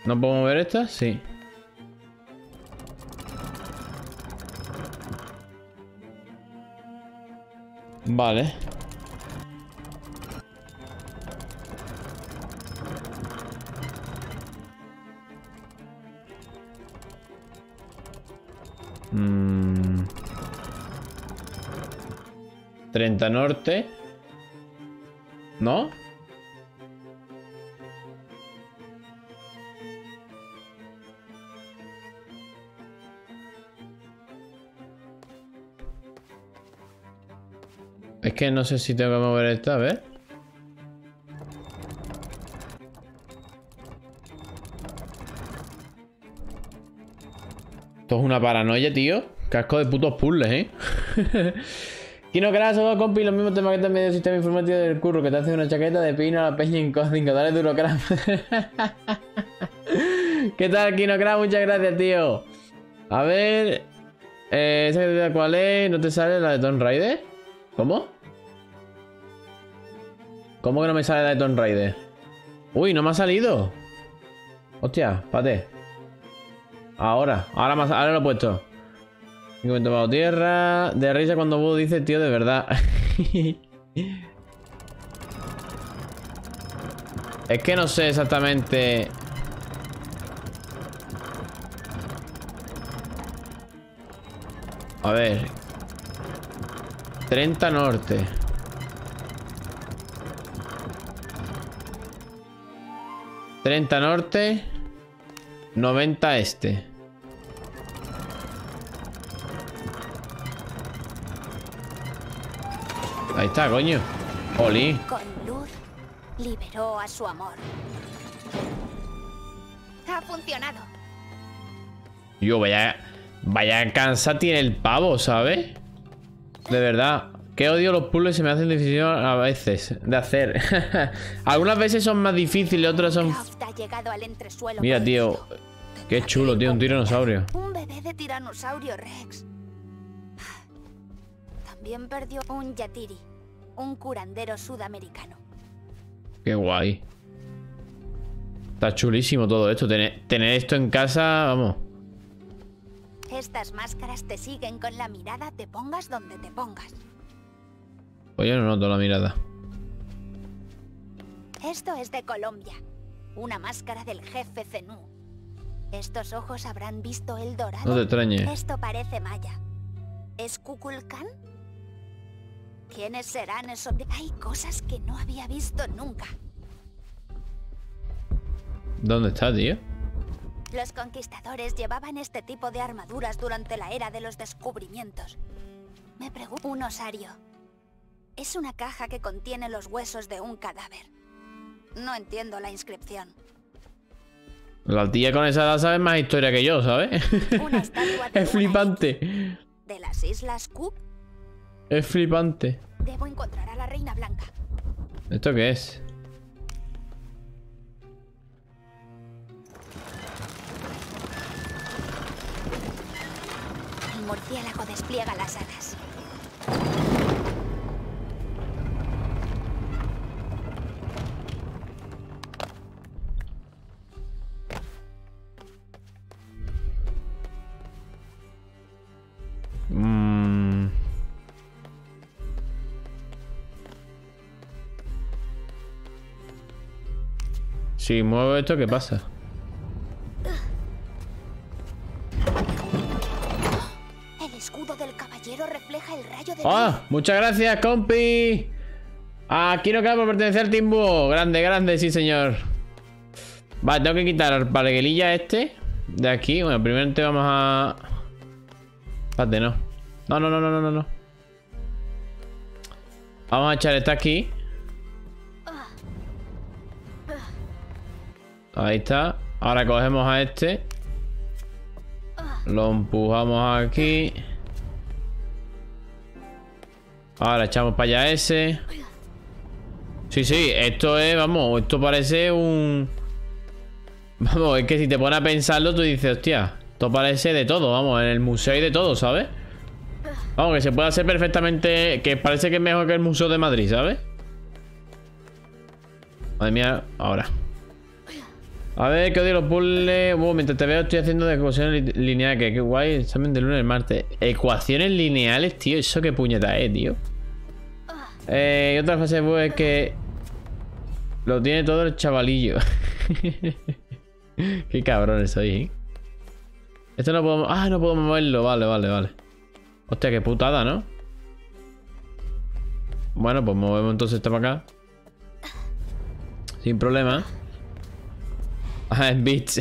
¿No puedo mover estas? Sí. Vale. Mm. 30 norte. ¿No? Es que no sé si tengo que mover esta, a ver. Esto es una paranoia, tío. Casco de putos puzzles, ¿eh? Kino Crash, Odo Compi, los mismos temas que te han medido el sistema informático del curro, que te hace una chaqueta de pino a la peña en código. Dale duro, Crash. ¿Qué tal, Kino Crash? Muchas gracias, tío. A ver... ¿esa que te da cuál es? ¿No te sale la de Tomb Raider? ¿Cómo? ¿Cómo que no me sale la de Tomb Raider? Uy, no me ha salido. Hostia, pate. Ahora lo he puesto. Me he tomado tierra. De risa cuando Budo dice, tío, de verdad. Es que no sé exactamente. A ver. 30 norte. . 30 norte. 90 este. Ahí está, coño. Oli. Con luz liberó a su amor. Ha funcionado. Yo vaya cansa tiene el pavo, ¿sabes? De verdad. Qué odio los puzzles, se me hacen difíciles a veces de hacer. Algunas veces son más difíciles, otras son... Mira, tío. Qué chulo, tío, un tiranosaurio. Un bebé de tiranosaurio Rex. También perdió un yatiri, un curandero sudamericano. Qué guay. Está chulísimo todo esto. Tener esto en casa, vamos. Estas máscaras te siguen con la mirada, te pongas donde te pongas. Pues yo no noto la mirada. Esto es de Colombia. Una máscara del jefe Zenú. Estos ojos habrán visto el dorado. No te extrañes. Esto parece maya. ¿Es Kukulkan? ¿Quiénes serán esos? Hay cosas que no había visto nunca. ¿Dónde está, tío? Los conquistadores llevaban este tipo de armaduras durante la era de los descubrimientos. Me pregunto... Un osario. Es una caja que contiene los huesos de un cadáver. No entiendo la inscripción. La tía con esa edad sabe más historia que yo, ¿sabes? Una estatua de... Es flipante. ¿De las Islas Cook? Es flipante. Debo encontrar a la Reina Blanca. ¿Esto qué es? El murciélago despliega las alas. Si muevo esto, ¿qué pasa? El escudo del caballero refleja el rayo de... ¡Ah! ¡Oh! ¡Muchas gracias, compi! Aquí no queda por pertenecer al Team Búho. Grande, grande, sí, señor. Vale, tengo que quitar al parguelilla este de aquí. Bueno, primero te vamos a... Espérate, no. No. Vamos a echar esta aquí. Ahí está. Ahora cogemos a este. Lo empujamos aquí. Ahora echamos para allá ese. Sí, esto es, vamos, esto parece un... Vamos, es que si te pones a pensarlo, tú dices, hostia, esto parece de todo, vamos, en el museo hay de todo, ¿sabes? Vamos, que se puede hacer perfectamente, que parece que es mejor que el Museo de Madrid, ¿sabes? Madre mía, ahora... A ver, que odio los puzzles. Mientras te veo estoy haciendo de ecuaciones lineales. Qué guay, examen de lunes al martes. Ecuaciones lineales, tío. Eso qué puñeta es, tío. Y otra frase pues es que lo tiene todo el chavalillo. Qué cabrones sois, ¿eh? Esto no puedo... Ah, no puedo moverlo. Vale, vale, vale. Hostia, qué putada, ¿no? Bueno, pues movemos entonces esta para acá. Sin problema. Ah, en bitch.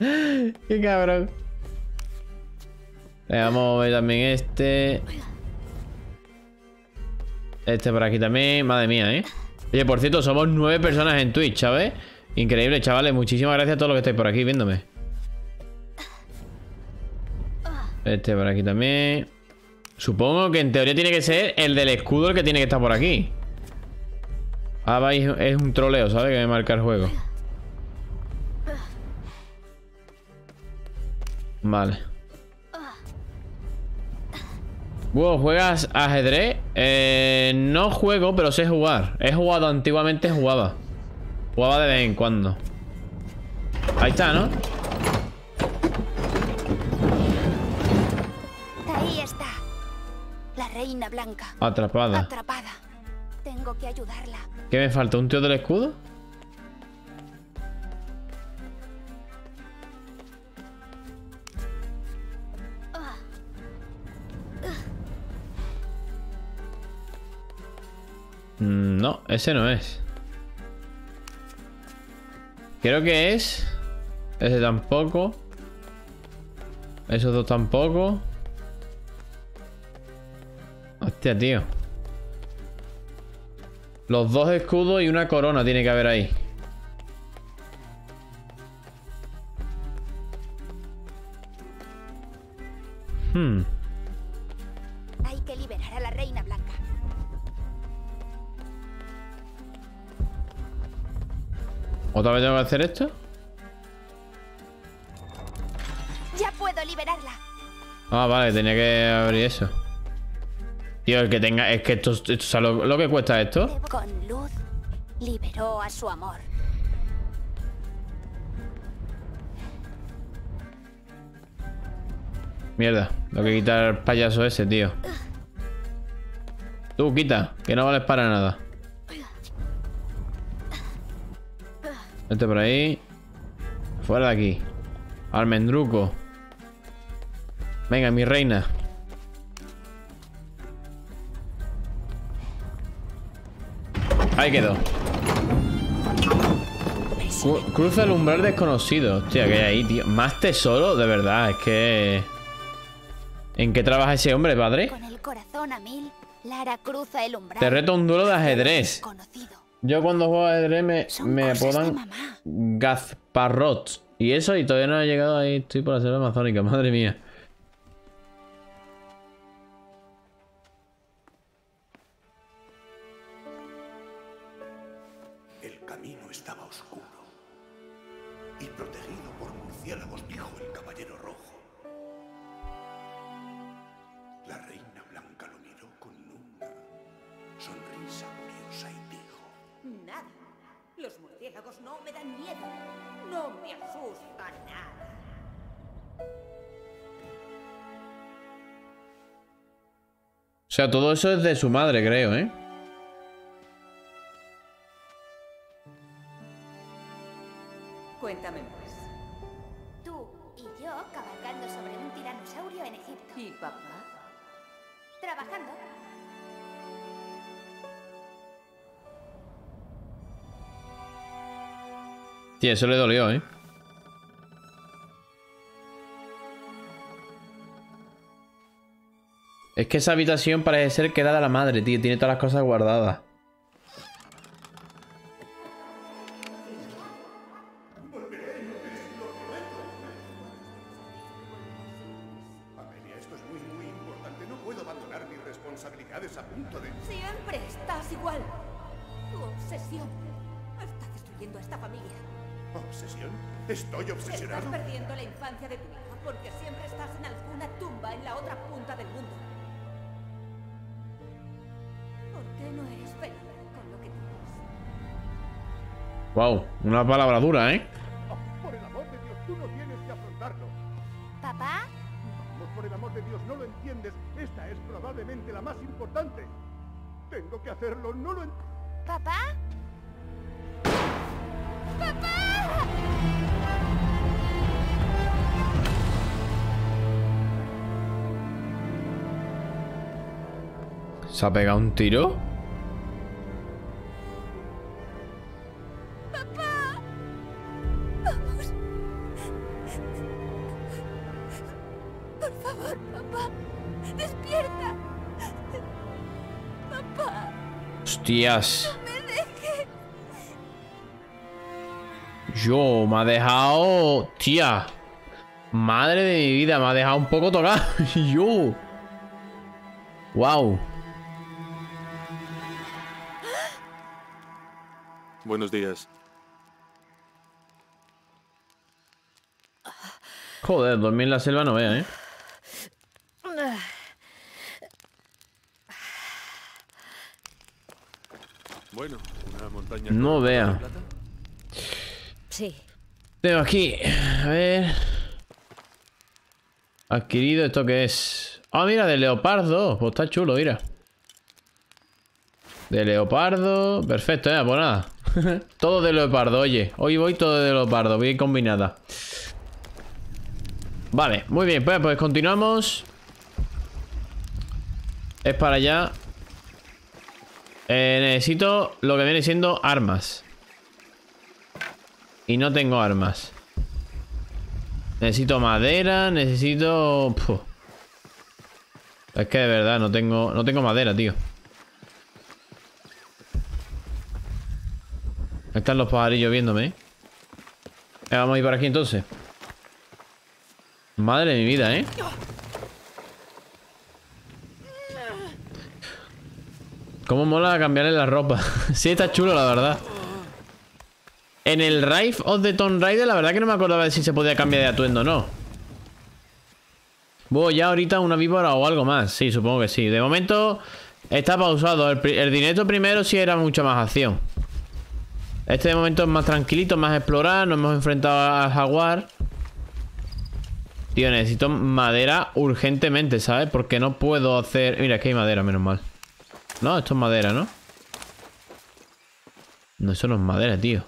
Qué cabrón. Vamos a mover también este. Este por aquí también. Madre mía, ¿eh? Oye, por cierto, somos 9 personas en Twitch, ¿sabes? Increíble, chavales. Muchísimas gracias a todos los que estáis por aquí viéndome. Este por aquí también. Supongo que en teoría tiene que ser el del escudo el que tiene que estar por aquí. Ah, vais, es un troleo, ¿sabes? Que me marca el juego. Vale. Wow, ¿juegas ajedrez? No juego, pero sé jugar. He jugado antiguamente, jugaba. Jugaba de vez en cuando. Ahí está, ¿no? Ahí está. La reina blanca. Atrapada. Atrapada. Tengo que ayudarla. ¿Qué me falta? ¿Un tío del escudo? No, ese no es. Creo que es. Ese tampoco. Esos dos tampoco. Hostia, tío. Los dos escudos y una corona tiene que haber ahí. Hay que liberar a la reina blanca. ¿Otra vez tengo que hacer esto? Ya puedo liberarla. Ah, vale, tenía que abrir eso. Tío, el que tenga... Es que esto ¿sabes lo que cuesta esto? Con luz liberó a su amor. Mierda, tengo que quitar al payaso ese, tío. Tú, quita, que no vales para nada. Vete por ahí. Fuera de aquí. Almendruco. Venga, mi reina. Ahí quedó. Cruza el umbral desconocido. Hostia, que hay ahí, tío. Más tesoro, de verdad, es que... ¿En qué trabaja ese hombre, padre? Con el corazón a mil, Lara cruza el umbral. Te reto un duelo de ajedrez. Yo cuando juego ajedrez me apodan Gazparrot. Y eso, y todavía no he llegado ahí. Estoy por la selva amazónica, madre mía. O sea, todo eso es de su madre, creo, ¿eh? Cuéntame, pues. Tú y yo cabalgando sobre un tiranosaurio en Egipto. ¿Y papá? Trabajando. Tío, eso le dolió, ¿eh? Es que esa habitación parece ser que era de la madre, tío. Tiene todas las cosas guardadas. Esto es muy, muy importante. No puedo abandonar mis responsabilidades a punto de... Siempre estás igual. Tu obsesión está destruyendo a esta familia. ¿Obsesión? ¿Estoy obsesionado? Estás perdiendo la infancia de tu hija porque siempre estás en alguna tumba en la otra punta del mundo. Wow, una palabra dura, ¿eh? Por el amor de Dios, tú no tienes que afrontarlo. ¿Papá? ritmos, por el amor de Dios, ¿no lo entiendes? Esta es probablemente la más importante. Tengo que hacerlo, no lo entiendes. ¿Papá? ¡Papá! ¿Se ha pegado un tiro? ¡Papá! ¡Vamos! Por favor, papá. ¡Despierta! ¡Papá! ¡Hostias! ¡No me dejes! Yo, me ha dejado... ¡Tía! ¡Madre de mi vida! Me ha dejado un poco tocado. ¡Yo! ¡Wow! Buenos días. Joder, dormir en la selva no vea, ¿eh? Bueno, una montaña. No vea. Sí. Tengo aquí. A ver. Adquirido, ¿esto qué es? Ah, mira, de leopardo. Pues está chulo, mira. De leopardo. Perfecto, pues nada. Todo de leopardo, oye. Hoy voy todo de leopardo, bien combinada. Vale, muy bien, pues continuamos. Es para allá. Necesito lo que viene siendo armas. Y no tengo armas. Necesito madera, necesito... Puh. Es que de verdad no tengo madera, tío. Están los pajarillos viéndome, ¿eh? Vamos a ir por aquí entonces. Madre de mi vida, ¿eh? Cómo mola cambiarle la ropa. Sí, está chulo, la verdad. En el Shadow of the Tomb Raider, la verdad que no me acordaba de si se podía cambiar de atuendo o no. Voy ya ahorita una víbora o algo más. Sí, supongo que sí. De momento está pausado. El directo primero sí era mucha más acción. Este de momento es más tranquilito, más explorar. Nos hemos enfrentado al jaguar. Tío, necesito madera urgentemente, ¿sabes? Porque no puedo hacer... Mira, es que hay madera, menos mal. No, esto es madera, ¿no? No, eso no es madera, tío.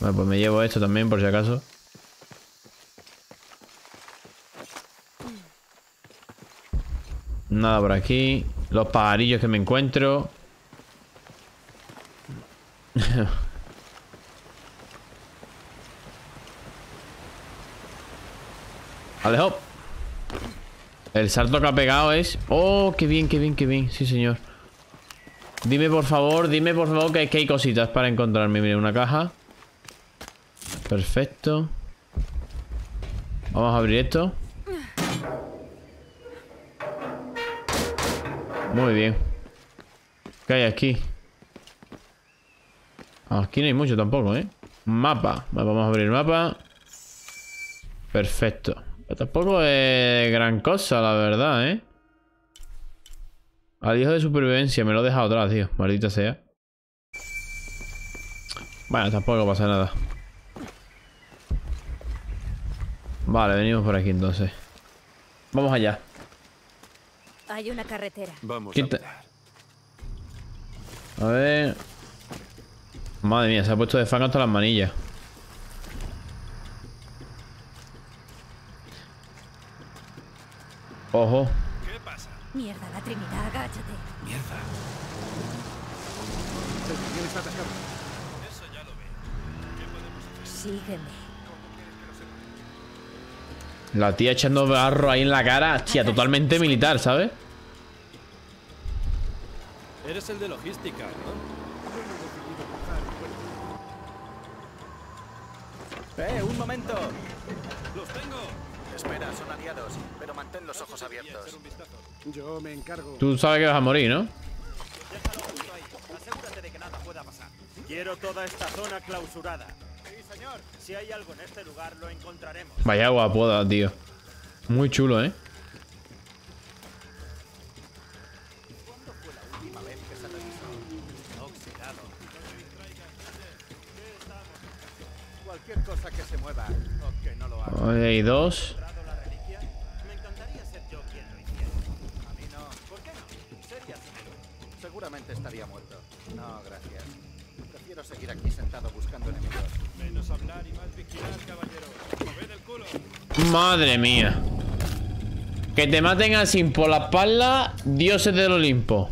Vale, pues me llevo esto también, por si acaso. Nada por aquí. Los pajarillos que me encuentro. Alejo. El salto que ha pegado es... ¡Oh, qué bien, qué bien, qué bien! Sí, señor. Dime por favor que hay cositas para encontrarme. Mire, una caja. Perfecto. Vamos a abrir esto. Muy bien. ¿Qué hay aquí? Aquí no hay mucho tampoco, ¿eh? Mapa. Vamos a abrir mapa. Perfecto. Pero tampoco es gran cosa, la verdad, ¿eh? Alijo de supervivencia. Me lo he dejado atrás, tío. Maldita sea. Bueno, tampoco pasa nada. Vale, venimos por aquí entonces. Vamos allá. Hay una carretera. Vamos a ver. Madre mía, se ha puesto de fan hasta las manillas. Ojo. ¿Qué pasa? Mierda, la Trinidad, agáchate. Mierda. ¿Quieres atacarme? Eso ya lo veo. ¿Qué podemos hacer? Sígueme. La tía echando barro ahí en la cara. Tía, totalmente militar, ¿sabes? Eres el de logística, ¿no? Un momento. Los tengo. Espera, son aliados, pero mantén los ojos abiertos. Yo me encargo. Tú sabes que vas a morir, ¿no? Déjalo justo ahí. Asegúrate de que nada pueda pasar. Quiero toda esta zona clausurada. Señor, si hay algo en este lugar, lo encontraremos. Vaya guapoda, tío. Muy chulo, ¿eh? ¿Cuándo fue la última vez que se revisó? Oxidado. Cualquier cosa que se mueva o que no lo haga. Hay dos. Me encantaría ser yo quien lo hiciera. A mí no. ¿Por qué no? Sería sin... Seguramente estaría muerto. No, gracias. Prefiero seguir aquí sentado buscando enemigos. Menos hablar y más vigilar, caballero. Moved el culo. Madre mía. Que te maten así por la espalda, dioses del Olimpo.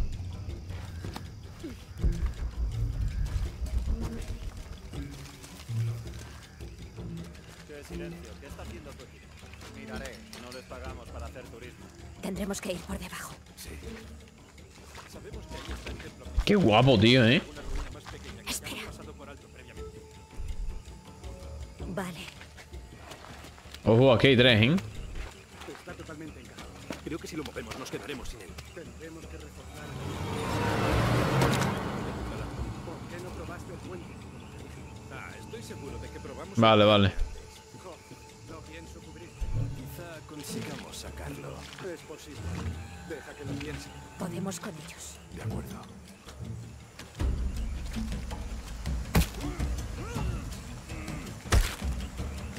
Tendremos que ir por debajo. Sí. Qué guapo, tío, ¿eh? Espera. Vale. Ojo, aquí hay tres, ¿eh? Está totalmente encajado. Creo que si lo movemos nos quedaremos sin él. Tendremos que reforzar. ¿Por qué no probaste el puente? Ah, estoy seguro de que probamos. Vale, vale. No pienso cubrirte. Quizá consigamos sacarlo. Es posible. Deja que lo piense. Podemos con ellos. De acuerdo.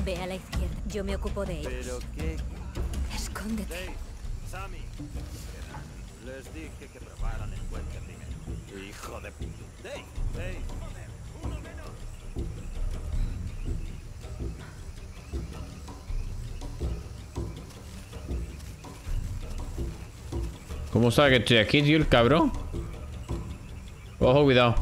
Ve a la izquierda. Yo me ocupo de ellos. ¿Pero qué? Escóndete. Hey, Sammy. Les dije que probaran el puente primero. Hijo de puta. Hey, hey. Uno menos. ¿Cómo sabe que estoy aquí, tío, el cabrón? Ojo, cuidado.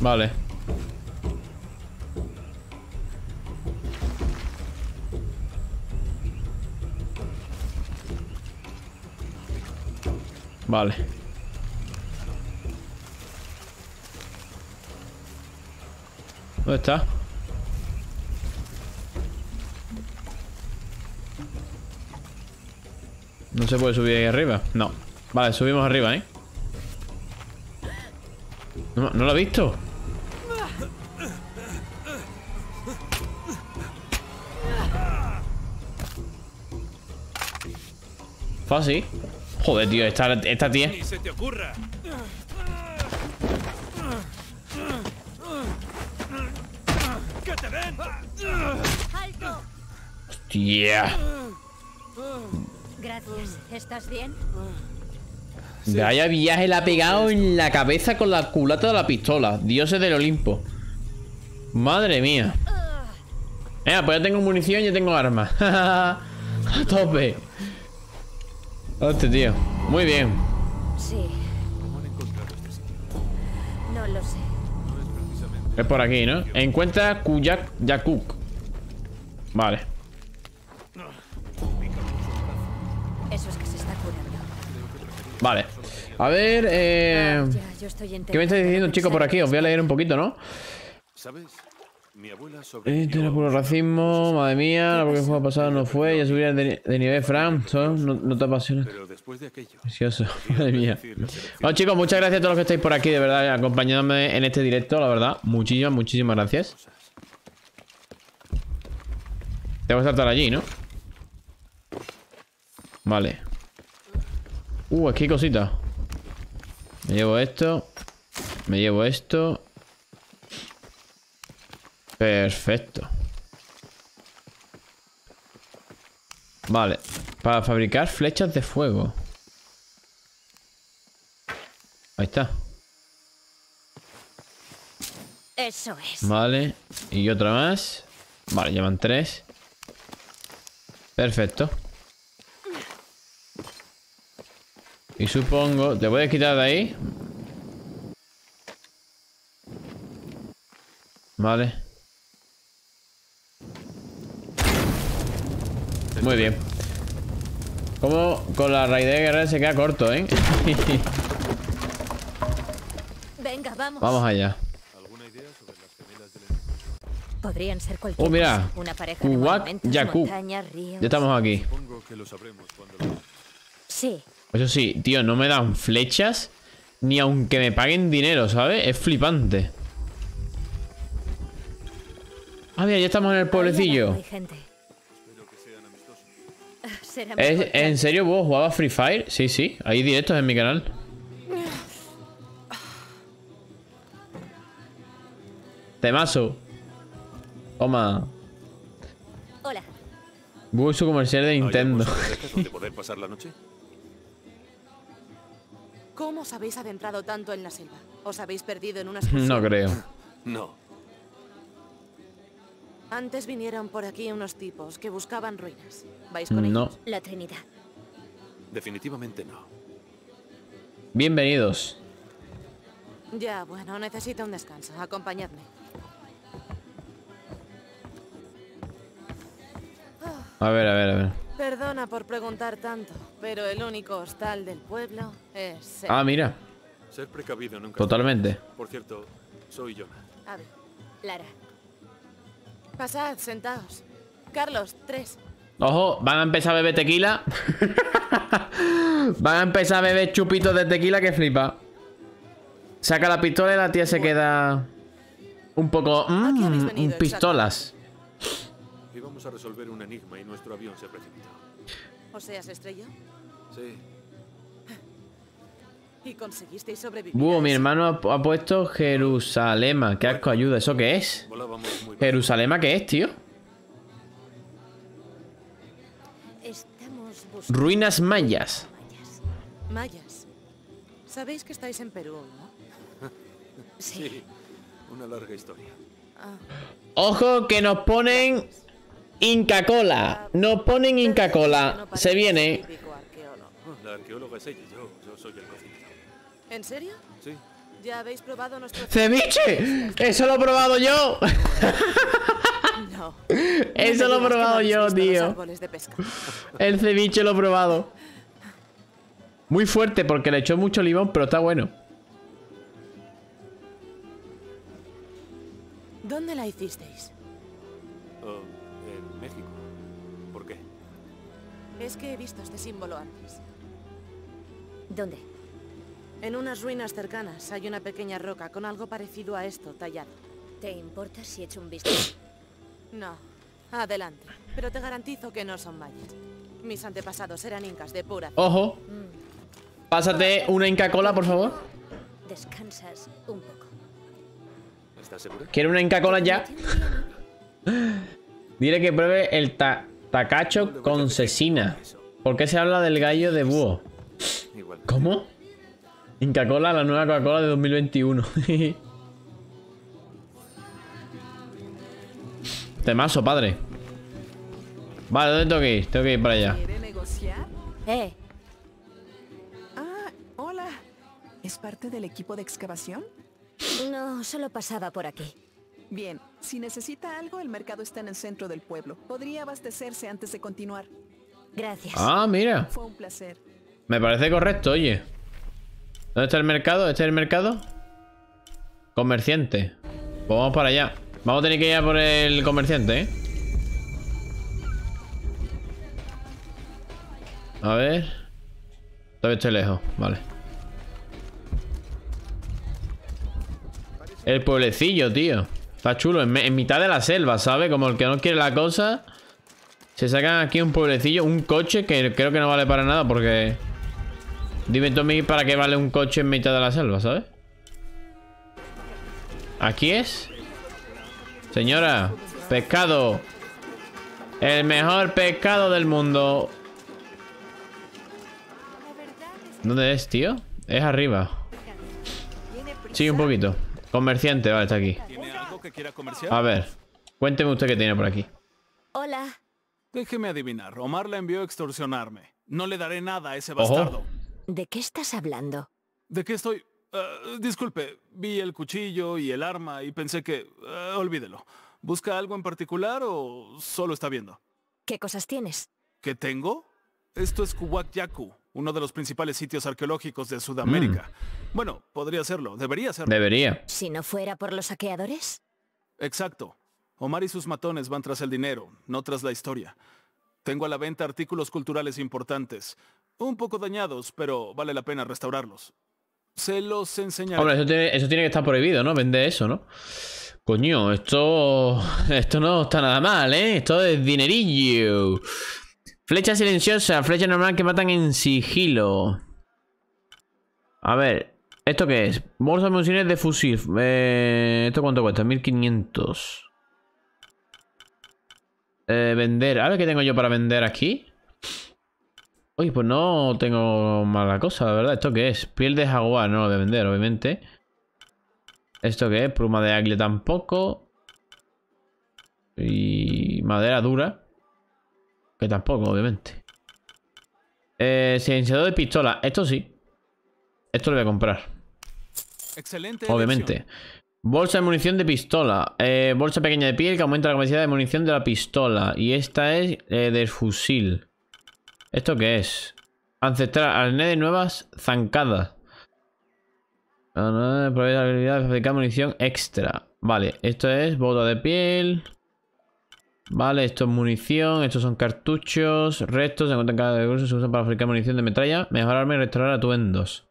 Vale. Vale. ¿Dónde está? ¿No se puede subir ahí arriba? No. Vale, subimos arriba, ¿eh? No, no lo he visto. Fácil. Joder, tío, esta tía. Ni se te ocurra. ¡Que te ven! ¡Alto! ¡Hostia! Gracias. ¿Estás bien? Vaya viaje, la ha pegado en la cabeza con la culata de la pistola. Dioses del Olimpo. Madre mía. Pues ya tengo munición y ya tengo armas. A tope. Hostia, tío. Muy bien. Sí. ¿Cómo han encontrado este sitio? No lo sé. Es por aquí, ¿no? Encuentra Kuwak Yaku. Vale. Eso es que se está curando. Vale. A ver, ¿qué me estáis diciendo, chicos, por aquí? Os voy a leer un poquito, ¿no? ¿Sabes? Mi abuela tiene puro racismo, madre mía, porque el juego pasado no fue, ya subirá de nivel, Fran. No te apasiona. Pero después de aquello. Precioso, madre mía. Bueno, chicos, muchas gracias a todos los que estáis por aquí, de verdad, acompañándome en este directo, la verdad. Muchísimas, muchísimas gracias. Tengo que estar allí, ¿no? Vale. Aquí hay cositas. Me llevo esto. Me llevo esto. Perfecto. Vale. Para fabricar flechas de fuego. Ahí está. Eso es. Vale. Y otra más. Vale, llevan tres. Perfecto. Y supongo... ¿Te puedes quitar de ahí? Vale. Muy bien. Como con la raíz de guerra se queda corto, ¿eh? Venga, vamos. Vamos allá. ¿Alguna idea sobre las gemelas del enemigo? Podrían ser cualquier cosa. Mira. Una pareja de monumentos, Yaku. Montañas, ríos. Ya estamos aquí. Supongo que lo sabremos cuando lo... Sí. Eso sí, tío, no me dan flechas ni aunque me paguen dinero, ¿sabes? Es flipante. Ah, mira, ya estamos en el pueblecillo. ¿En serio vos jugabas Free Fire? Sí, sí, hay directos en mi canal. Temazo. Toma. Hola. Busco comercial de Nintendo. ¿Dónde poder pasar la noche? ¿Cómo os habéis adentrado tanto en la selva? ¿Os habéis perdido en una excursión? No creo. No. Antes vinieron por aquí unos tipos que buscaban ruinas. ¿Vais con ellos? La Trinidad. Definitivamente no. Bienvenidos. Ya, bueno, necesito un descanso. Acompañadme. A ver, a ver, a ver. Perdona por preguntar tanto, pero el único hostal del pueblo es... Ah, mira. Ser precavido nunca. Totalmente. Por cierto, soy yo. A ver, Lara. Pasad, sentaos. Carlos, 3. Ojo, van a empezar a beber tequila. Van a empezar a beber chupitos de tequila que flipa. Saca la pistola y la tía se queda un poco... pistolas. Íbamos a resolver un enigma y nuestro avión se precipitó. ¿O sea, se estrelló? Sí. ¿Y conseguisteis sobrevivir? Mi hermano ha puesto Jerusalema. Qué asco, ayuda. ¿Eso qué es? ¿Jerusalema qué es, tío? Ruinas mayas. Mayas. Sabéis que estáis en Perú, ¿no? Sí. Una larga historia. Ojo que nos ponen Inca-Cola. Nos ponen Inca-Cola. Se viene. La arqueóloga es ella, yo soy el cocinero. ¿En serio? Sí. ¿Ya habéis probado nuestro ceviche? ¡Eso lo he probado yo! No. Eso lo he probado yo, tío. El ceviche lo he probado. Muy fuerte porque le echó mucho limón, pero está bueno. ¿Dónde la hicisteis? Oh, en México. ¿Por qué? Es que he visto este símbolo antes. ¿Dónde? En unas ruinas cercanas hay una pequeña roca con algo parecido a esto tallado. ¿Te importa si echo un vistazo? No, adelante. Pero te garantizo que no son mayas. Mis antepasados eran incas de pura. Ojo. Pásate una Inca-Cola, por favor. Descansas un poco. ¿Estás seguro? ¿Quiero una Inca-Cola ya? Diré que pruebe el tacacho con cecina. ¿Por qué se habla del gallo de búho? ¿Cómo? Inca-Cola, la nueva Coca-Cola de 2021. Temazo, padre. Vale, ¿dónde tengo que ir? Tengo que ir para allá. Ah, hola. ¿Es parte del equipo de excavación? No, solo pasaba por aquí. Bien, si necesita algo, el mercado está en el centro del pueblo. Podría abastecerse antes de continuar. Gracias. Ah, mira. Fue un placer. Me parece correcto, oye. ¿Dónde está el mercado? ¿Este es el mercado? Comerciante. Pues vamos para allá. Vamos a tener que ir a por el comerciante, ¿eh? A ver. Todavía estoy lejos, vale. El pueblecillo, tío. Está chulo, en mitad de la selva, ¿sabes? Como el que no quiere la cosa. Se sacan aquí un pueblecillo, un coche que creo que no vale para nada porque... Dime, Tommy, ¿para qué vale un coche en mitad de la selva, ¿sabes? Aquí es... Señora, pescado. El mejor pescado del mundo. ¿Dónde es, tío? Es arriba. Sí, un poquito. Comerciante, vale, está aquí. A ver, cuénteme usted qué tiene por aquí. Hola. Déjeme adivinar, Omar la envió a extorsionarme. No le daré nada a ese bastardo. Ojo. ¿De qué estás hablando? ¿De qué estoy...? Disculpe, vi el cuchillo y el arma y pensé que... olvídelo. ¿Busca algo en particular o solo está viendo? ¿Qué cosas tienes? ¿Qué tengo? Esto es Kuwak Yaku, uno de los principales sitios arqueológicos de Sudamérica. Bueno, podría serlo, debería serlo. Debería. ¿Si no fuera por los saqueadores? Exacto. Omar y sus matones van tras el dinero, no tras la historia. Tengo a la venta artículos culturales importantes. Un poco dañados, pero vale la pena restaurarlos. Se los enseñaré. Hombre, eso tiene que estar prohibido, ¿no? Vender eso, ¿no? Coño, esto no está nada mal, ¿eh? Esto es dinerillo. Flecha silenciosa, flecha normal que matan en sigilo. A ver, ¿esto qué es? Bolsa de municiones de fusil. ¿Esto cuánto cuesta? 1500. Vender. A ver qué tengo yo para vender aquí. Uy, pues no tengo mala cosa, la verdad. ¿Esto qué es? Piel de jaguar, no lo de vender, obviamente. ¿Esto qué es? Pluma de águila tampoco. Y madera dura. Que tampoco, obviamente. Silenciador de pistola. Esto sí. Esto lo voy a comprar. Excelente. Obviamente. Elección. Bolsa de munición de pistola. Bolsa pequeña de piel que aumenta la capacidad de munición de la pistola. Y esta es del fusil. ¿Esto qué es? Ancestral. Arnés de nuevas zancadas. Probabilidad de fabricar munición extra. Vale, esto es bota de piel. Vale, esto es munición. Estos son cartuchos. Restos. Se encuentran cada recurso. Se usan para fabricar munición de metralla. Mejorarme y restaurar atuendos.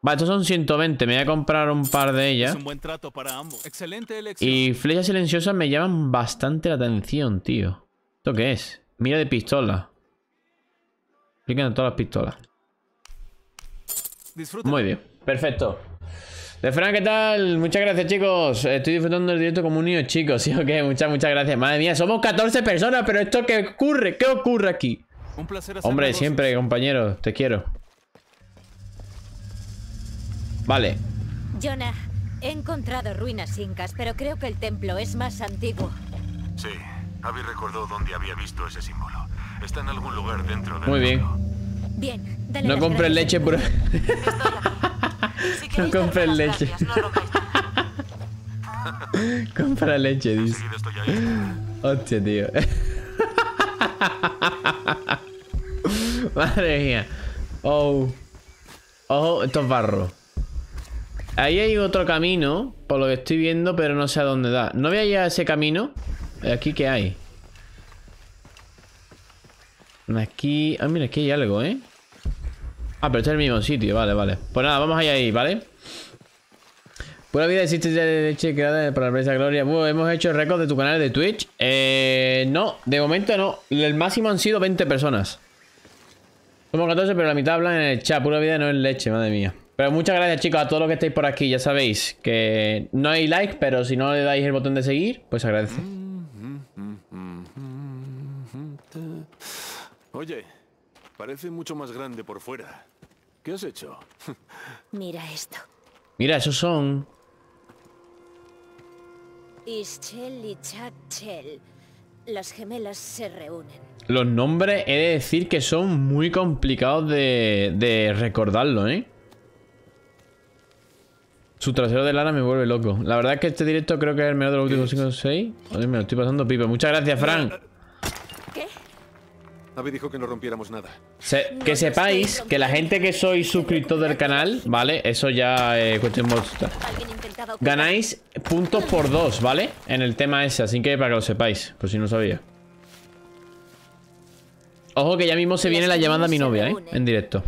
Vale, estos son 120. Me voy a comprar un par de ellas. Un buen trato para ambos. Excelente elección. Y flechas silenciosas me llaman bastante la atención, tío. ¿Esto qué es? Mira de pistola. Clican en todas las pistolas. Disfruten. Muy bien, perfecto. De Fran, ¿qué tal? Muchas gracias, chicos. Estoy disfrutando del directo como un niño, chicos. Sí, ok, muchas gracias. Madre mía, somos 14 personas, pero ¿esto qué ocurre? ¿Qué ocurre aquí? Un placer. Hombre, siempre, compañero, te quiero. Vale. Jonah, he encontrado ruinas incas, pero creo que el templo es más antiguo. Sí, Abby recordó dónde había visto ese símbolo. Está en algún lugar dentro del... Muy bien. Bien, dale. No compres leche por... Si no compres leche. No compra leche, dice. Hostia, tío. Madre mía. Oh. Ojo, esto es barro. Ahí hay otro camino, por lo que estoy viendo, pero no sé a dónde da. No voy a ir a ese camino. ¿Aquí qué hay? Aquí... Ah, mira, aquí hay algo, ¿eh? Ah, pero este es el mismo sitio, vale, vale. Pues nada, vamos allá ahí, ¿vale? Pura vida existe ya de leche creada para la presa Gloria. Bueno, hemos hecho el récord de tu canal de Twitch. No, de momento no. El máximo han sido 20 personas. Somos 14, pero la mitad hablan en el chat. Pura vida no es leche, madre mía. Pero muchas gracias, chicos, a todos los que estáis por aquí. Ya sabéis que no hay like, pero si no le dais el botón de seguir, pues agradece. Oye, parece mucho más grande por fuera. ¿Qué has hecho? Mira esto. Mira, esos son... Ixchel y Chak Chel. Las gemelas se reúnen. Los nombres he de decir que son muy complicados de recordarlo, ¿eh? Su trasero de Lara me vuelve loco. La verdad es que este directo creo que es el mejor de los últimos 5 o 6. Oye, me lo estoy pasando pipa. Muchas gracias, Frank. ¿Qué? Abby dijo que no rompiéramos nada. Que sepáis que la gente que sois suscriptor del canal, ¿vale? Eso ya es cuestión vuestra. Ganáis puntos por 2, ¿vale? En el tema ese, así que para que lo sepáis, por si no sabía. Ojo que ya mismo se viene la llamada a mi novia, ¿eh? En directo.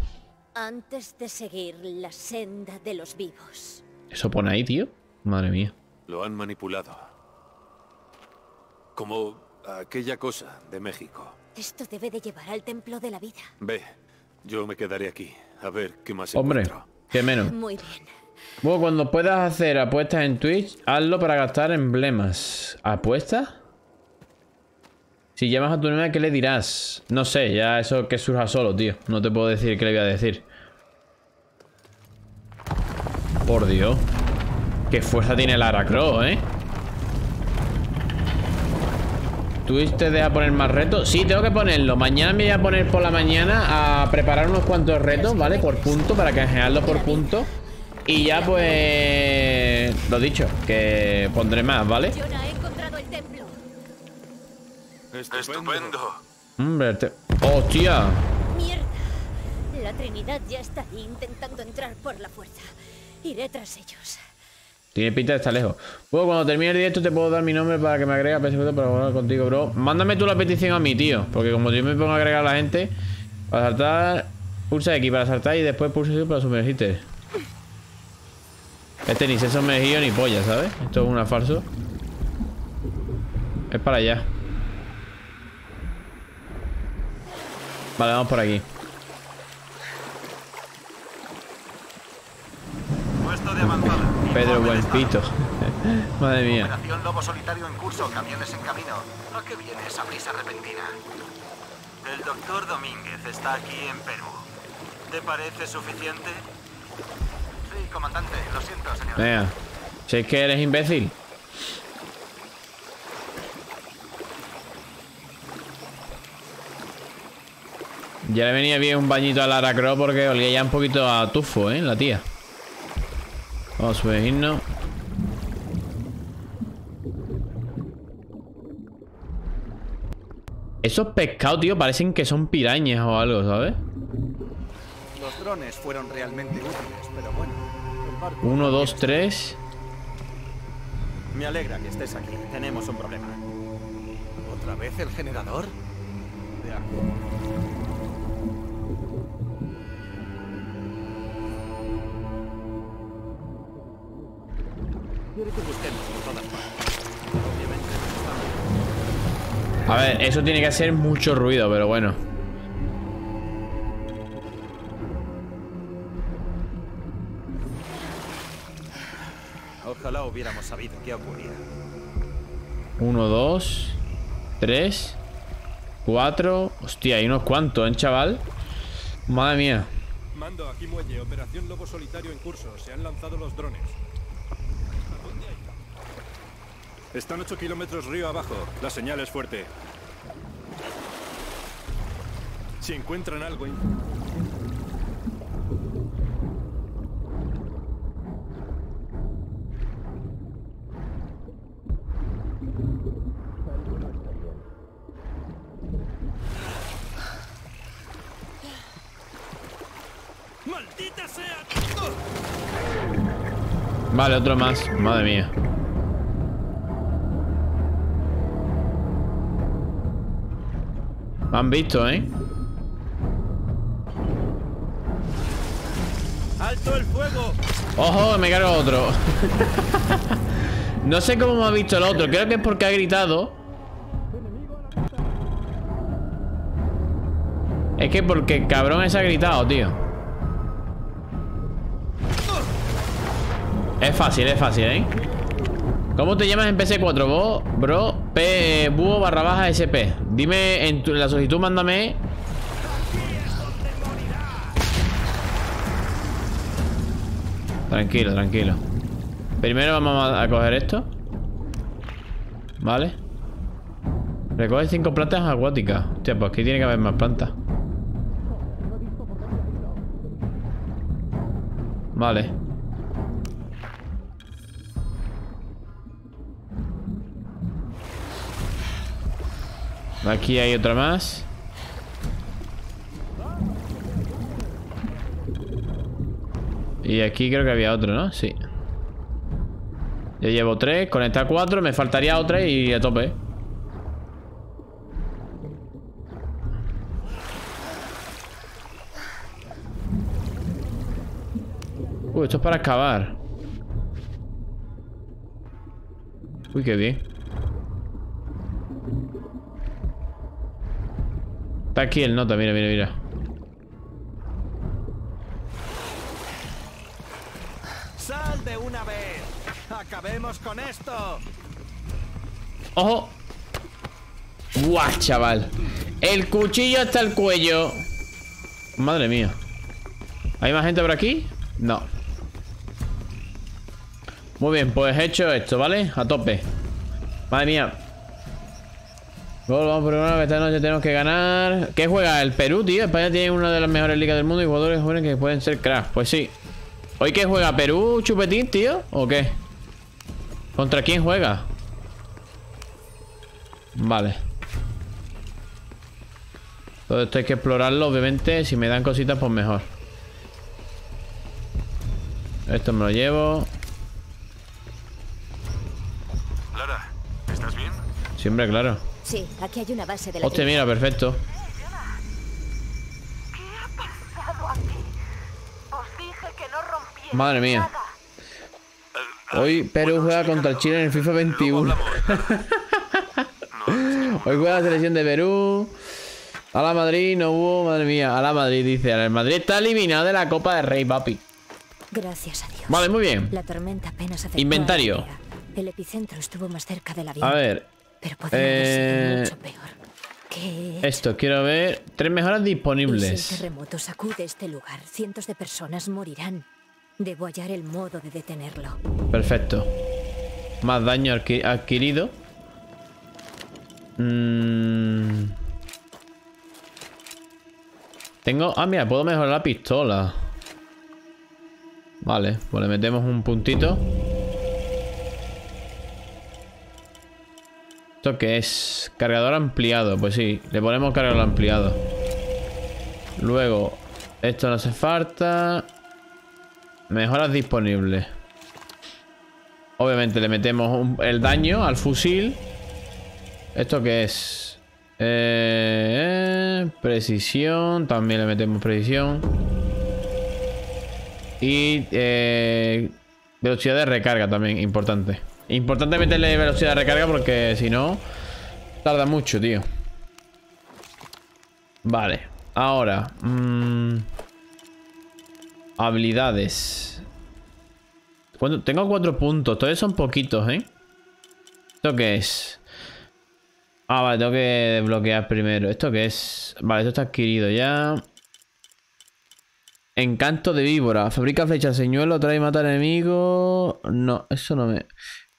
Antes de seguir la senda de los vivos. ¿Eso pone ahí, tío? Madre mía. Lo han manipulado. Como aquella cosa de México. Esto debe de llevar al templo de la vida. Ve, yo me quedaré aquí. A ver qué más encuentro. Hombre, qué menos. Muy bien. Bueno, cuando puedas hacer apuestas en Twitch, hazlo para gastar emblemas. ¿Apuestas? Si llamas a tu novia, ¿qué le dirás? No sé, ya eso que surja solo, tío. No te puedo decir qué le voy a decir. Por Dios. Qué fuerza tiene Lara Croft, ¿eh? ¿Twitch te deja poner más retos? Sí, tengo que ponerlo. Mañana me voy a poner por la mañana a preparar unos cuantos retos, ¿vale? Por punto, para canjearlo por punto. Y ya, pues... Lo dicho, que pondré más, ¿vale? Estupendo. Hombre, ¡hostia! Mierda. La Trinidad ya está ahí intentando entrar por la fuerza. Iré tras ellos. Tiene pinta de estar lejos. Bueno, cuando termine el directo te puedo dar mi nombre para que me agregues PS4 para jugar contigo, bro. Mándame tú la petición a mí, tío. Porque como yo me pongo a agregar a la gente, para saltar, pulsa X para saltar y después pulsa X para sumergirte. Este ni se sumergió ni polla, ¿sabes? Esto es una falso. Es para allá. Vale, vamos por aquí. Puesto de avanzada. Pedro Buenpito. Madre mía. Operación Lobo Solitario en curso, camiones en camino. ¿A qué viene esa prisa repentina? El doctor Domínguez está aquí en Perú. ¿Te parece suficiente? Sí, comandante, lo siento, señor. Venga, si es que eres imbécil. Ya le venía bien un bañito a Lara Croft porque olía ya un poquito a tufo, ¿eh? La tía. Vamos a subirnos. Esos pescados, tío, parecen que son pirañas o algo, ¿sabes? Los drones fueron realmente útiles, pero bueno. 1, 2, 3. Me alegra que estés aquí. Tenemos un problema. ¿Otra vez el generador? De acuerdo. A ver, eso tiene que hacer mucho ruido, pero bueno. Ojalá hubiéramos sabido qué ocurría. 1, 2, 3, 4. Hostia, hay unos cuantos, ¿eh, chaval? Madre mía. Mando, aquí muelle, operación Lobo Solitario en curso. Se han lanzado los drones. Están 8 kilómetros río abajo. La señal es fuerte. Si encuentran algo... ¡Maldita sea! Vale, otro más. Madre mía. Han visto, ¿eh? ¡Alto el fuego! ¡Ojo! Me cargo otro. No sé cómo me ha visto el otro. Creo que es porque ha gritado. Es que porque el cabrón ese ha gritado, tío. Es fácil, ¿eh? ¿Cómo te llamas en PC4, vos, bro? Búho/SP. Dime en, la solicitud, mándame. Tranquilo, tranquilo. Primero vamos a coger esto. Vale. Recoge 5 plantas acuáticas. Hostia, pues aquí tiene que haber más plantas. Vale. Aquí hay otra más. Y aquí creo que había otro, ¿no? Sí. Ya llevo 3, conecta 4, me faltaría otra y a tope. Uy, esto es para excavar. Uy, qué bien. Está aquí el nota, mira, mira, mira. ¡Sal de una vez! ¡Acabemos con esto! ¡Ojo! ¡Guau, chaval! El cuchillo hasta el cuello. Madre mía. ¿Hay más gente por aquí? No. Muy bien, pues he hecho esto, ¿vale? A tope. Madre mía. Vamos por una vez, esta noche tenemos que ganar. ¿Qué juega? El Perú, tío. España tiene una de las mejores ligas del mundo y jugadores jóvenes que pueden ser crack. Pues sí. ¿Hoy qué juega? ¿Perú, Chupetín, tío? ¿O qué? ¿Contra quién juega? Vale. Todo esto hay que explorarlo, obviamente. Si me dan cositas, pues mejor. Esto me lo llevo. Lara, ¿estás bien? Siempre, claro. Sí, aquí hay una base de la... Hostia, mira, perfecto. ¿Qué ha pasado aquí? Os dije que no rompierais. Madre mía. Hoy Perú juega contra el Chile en el FIFA 21. Hoy juega la selección de Perú. A la Madrid no hubo, madre mía. A la Madrid, dice. El Madrid está eliminado de la Copa del Rey, papi. Gracias a Dios. Vale, muy bien. La tormenta apenas afectó. Inventario. El epicentro estuvo más cerca del avión. A ver. Pero podría haber sido mucho peor. Esto, quiero ver. 3 mejoras disponibles. Si el terremoto sacude este lugar, cientos de personas morirán. Debo hallar el modo de detenerlo. Perfecto. Más daño adquirido. Tengo... Ah, mira, puedo mejorar la pistola. Vale, pues le metemos un puntito. ¿Esto qué es? Cargador ampliado. Pues sí, le ponemos cargador ampliado. Luego, esto no hace falta. Mejoras disponibles. Obviamente le metemos el daño al fusil. ¿Esto qué es? Precisión. También le metemos precisión. Y velocidad de recarga también, importante. Importante meterle velocidad de recarga porque si no, tarda mucho, tío. Vale, ahora habilidades. Tengo 4 puntos, todos son poquitos, ¿eh? ¿Esto qué es? Ah, vale, tengo que desbloquear primero. ¿Esto qué es? Vale, esto está adquirido ya. Encanto de víbora. Fabrica flechas, señuelo, atrae y mata enemigos. No, eso no me...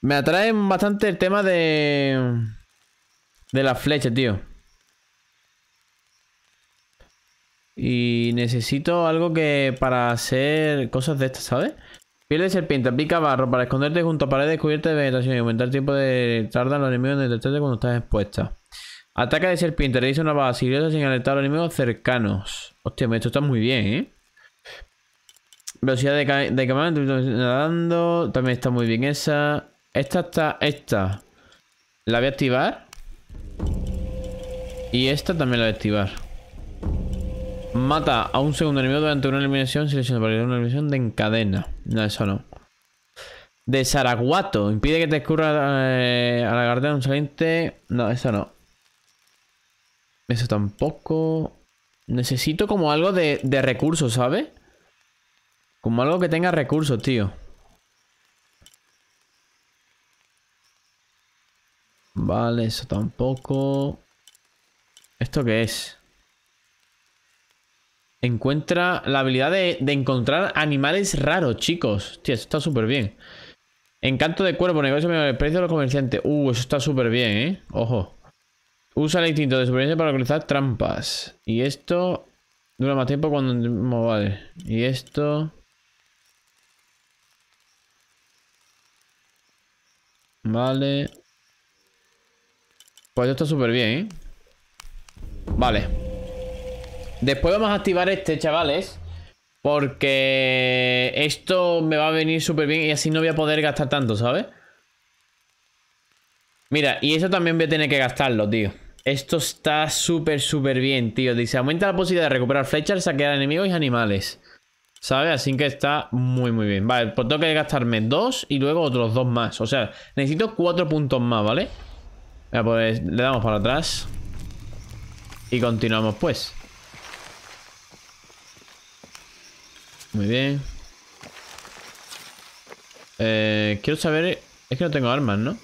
Me atrae bastante el tema de las flechas, tío. Y necesito algo que... Para hacer cosas de estas, ¿sabes? Piel de serpiente, aplica barro para esconderte junto a paredes cubiertas de vegetación y aumentar el tiempo de tardan los enemigos en detectarte cuando estás expuesta. Ataca de serpiente, realiza una bala silenciosa sin alertar a los enemigos cercanos. Hostia, esto está muy bien, ¿eh? Velocidad de caminando, nadando. También está muy bien esa. Esta está... Esta la voy a activar. Y esta también la voy a activar. Mata a un segundo enemigo durante una eliminación. Selecciona para una eliminación de encadena. No, eso no. De Zaraguato. Impide que te escurra a la garganta un saliente. No, eso no. Eso tampoco. Necesito como algo de recursos, ¿sabes? Como algo que tenga recursos, tío. Vale, eso tampoco. ¿Esto qué es? Encuentra la habilidad de encontrar animales raros, chicos. Tío, eso está súper bien. Encanto de cuerpo, negocio menor, precio de los comerciantes. Eso está súper bien, ¿eh? Ojo. Usa el instinto de supervivencia para localizar trampas. Y esto dura más tiempo cuando... Vale. Y esto... Vale. Pues esto está súper bien, ¿eh? Vale. Después vamos a activar este, chavales, porque esto me va a venir súper bien y así no voy a poder gastar tanto, ¿sabes? Mira, y eso también voy a tener que gastarlo, tío. Esto está súper, súper bien, tío. Dice, aumenta la posibilidad de recuperar flechas, saquear enemigos y animales, ¿sabes? Así que está muy, muy bien. Vale, pues tengo que gastarme 2 y luego otros 2 más. O sea, necesito 4 puntos más, ¿vale? Mira, pues le damos para atrás y continuamos, pues. Muy bien. Quiero saber... Es que no tengo armas, ¿no?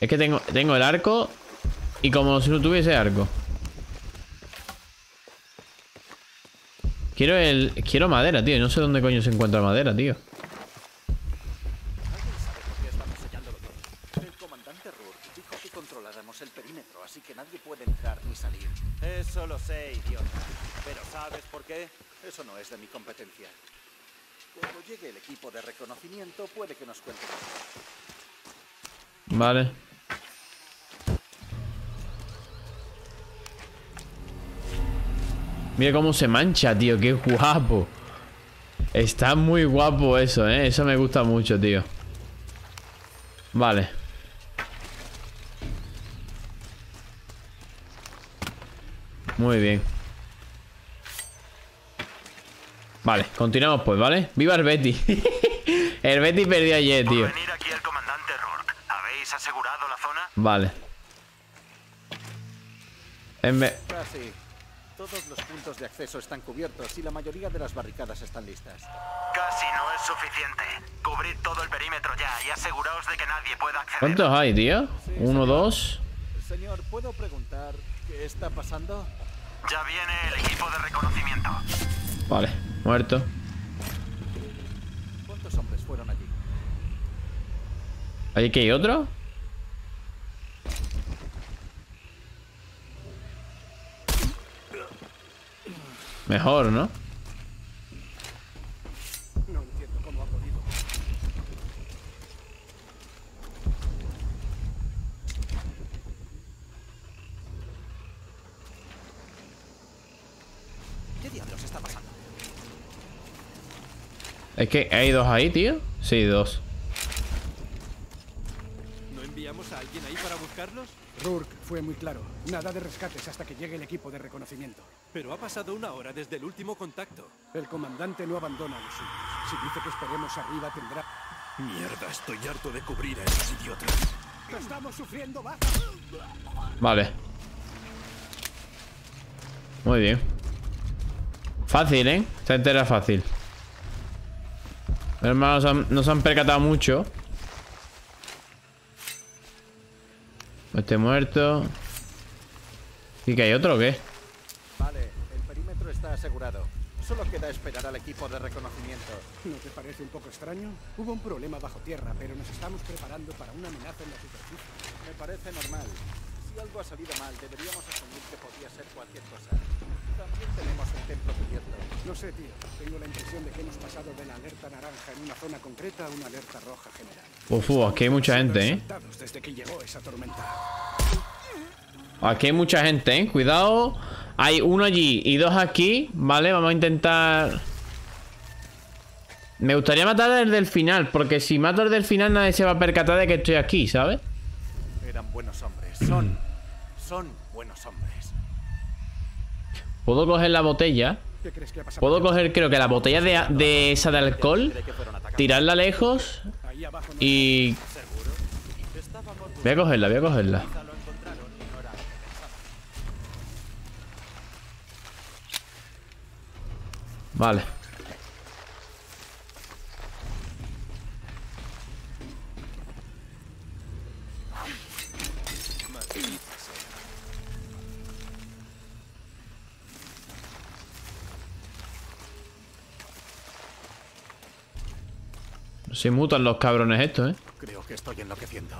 Es que tengo el arco y como si no tuviese arco. Quiero madera, tío. No sé dónde coño se encuentra madera, tío. El comandante Rourke dijo que controláramos el perímetro, así que nadie puede entrar ni salir. Eso lo sé, idiota. Pero ¿sabes por qué? Eso no es de mi competencia. Cuando llegue el equipo de reconocimiento, puede que nos cuente. Vale. Mira cómo se mancha, tío. Qué guapo. Está muy guapo eso, ¿eh? Eso me gusta mucho, tío. Vale. Muy bien. Vale, continuamos pues, ¿vale? ¡Viva el Betty! El Betty perdió ayer, tío. Por venir aquí al comandante Rourke. ¿Habéis asegurado la zona? Vale. Todos los puntos de acceso están cubiertos y la mayoría de las barricadas están listas. Casi no es suficiente. Cubrid todo el perímetro ya y aseguraos de que nadie pueda acceder. ¿Cuántos hay, tío? Sí, ¿uno, señor, dos? Señor, ¿puedo preguntar qué está pasando? Ya viene el equipo de reconocimiento. Vale, muerto. ¿Cuántos hombres fueron allí? ¿Ahí que hay otro? Mejor, ¿no? No entiendo cómo ha podido. ¿Qué diablos está pasando? Es que hay dos ahí, tío. Sí, dos. ¿No enviamos a alguien ahí para buscarlos? Rourke fue muy claro. Nada de rescates hasta que llegue el equipo de reconocimiento. Pero ha pasado una hora desde el último contacto. El comandante no abandona a los suyos. Si dice que esperemos arriba tendrá... Mierda, estoy harto de cubrir a esos idiotas. Estamos sufriendo bajas. Vale. Muy bien. Fácil, ¿eh? Esta entera fácil. Hermanos, no se han percatado mucho. Este muerto. ¿Y que hay otro o qué? Vale, el perímetro está asegurado. Solo queda esperar al equipo de reconocimiento. ¿No te parece un poco extraño? Hubo un problema bajo tierra, pero nos estamos preparando para una amenaza en la superficie. Me parece normal. Si algo ha salido mal, deberíamos asumir que podía ser cualquier cosa. También tenemos el templo cubierto. No sé, tío. Tengo la impresión de que hemos pasado de la alerta naranja en una zona concreta a una alerta roja general. Uf, aquí hay mucha gente, ¿eh? Desde que llegó esa tormenta. Aquí hay mucha gente, ¿eh? Cuidado. Hay uno allí y dos aquí. Vale, vamos a intentar... Me gustaría matar desde el final, porque si mato desde el final nadie se va a percatar de que estoy aquí, ¿sabes? Eran buenos hombres. Son buenos hombres. ¿Puedo coger la botella? Puedo coger, creo que la botella de esa de alcohol, tirarla lejos y... Voy a cogerla, voy a cogerla. Vale. Se mutan los cabrones estos, ¿eh? Creo que estoy enloqueciendo.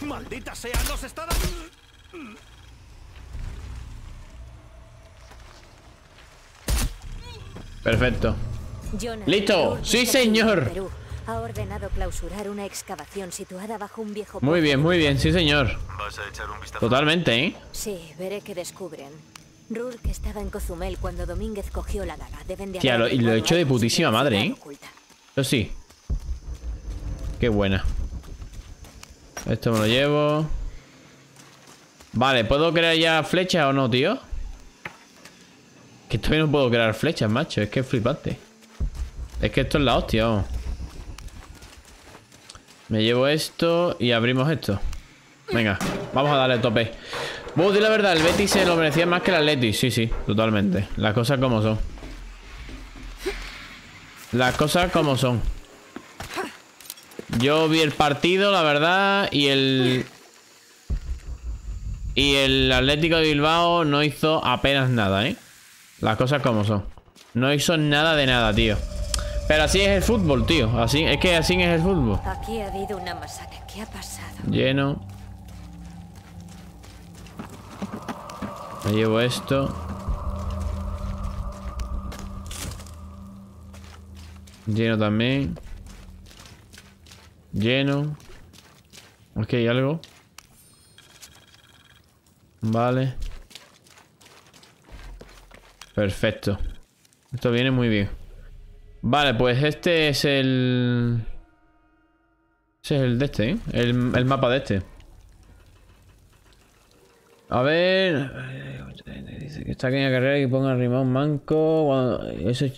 ¡Maldita sea! ¡Nos está dando! Perfecto. ¡Listo! ¡Sí, señor! Ha ordenado clausurar una excavación situada bajo un viejo... muy bien, sí, señor. ¿Vas a echar un vistazo? Totalmente, ¿eh? Sí, veré qué descubren. Rourke estaba en Cozumel cuando Domínguez cogió la daga. Deben de... Tía, lo he hecho de putísima madre, ¿eh? Eso sí. Qué buena. Esto me lo llevo. Vale, ¿puedo crear ya flechas o no, tío? Que todavía no puedo crear flechas, macho. Es que es flipante. Es que esto es la hostia, vamos. Me llevo esto y abrimos esto. Venga, vamos a darle tope. Vos, di la verdad, el Betis se lo merecía más que el Atleti. Sí, sí, totalmente. Las cosas como son. Las cosas como son. Yo vi el partido, la verdad, y el... Y el Atlético de Bilbao no hizo apenas nada, ¿eh? Las cosas como son. No hizo nada de nada, tío. Pero así es el fútbol, tío. Así es que así es el fútbol. Aquí ha habido una masacre. ¿Qué ha pasado? Lleno. Me llevo esto. Lleno también. Lleno. Ok, ¿hay algo? Vale. Perfecto. Esto viene muy bien. Vale, pues este es el... Ese es el de este, ¿eh? El mapa de este. A ver... Dice que está aquí en la carrera y ponga rimón manco. Eso es...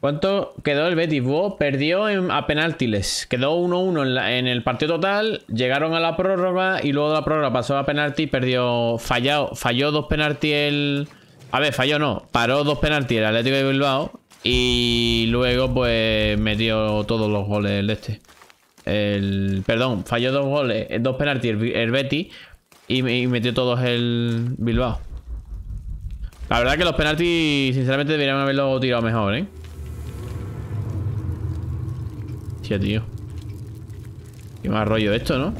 ¿Cuánto quedó el Betis? Bo perdió a penaltiles. Quedó 1-1 en el partido total. Llegaron a la prórroga y luego de la prórroga pasó a penalti. Perdió. Falló dos penaltis el... A ver, falló no. Paró dos penaltis el Atlético de Bilbao. Y luego pues metió todos los goles el este. Perdón, falló dos goles. Dos penaltis el Betis. Y metió todos el Bilbao. La verdad que los penaltis sinceramente deberían haberlo tirado mejor, ¿eh? Hostia, tío. Qué más rollo esto, ¿no?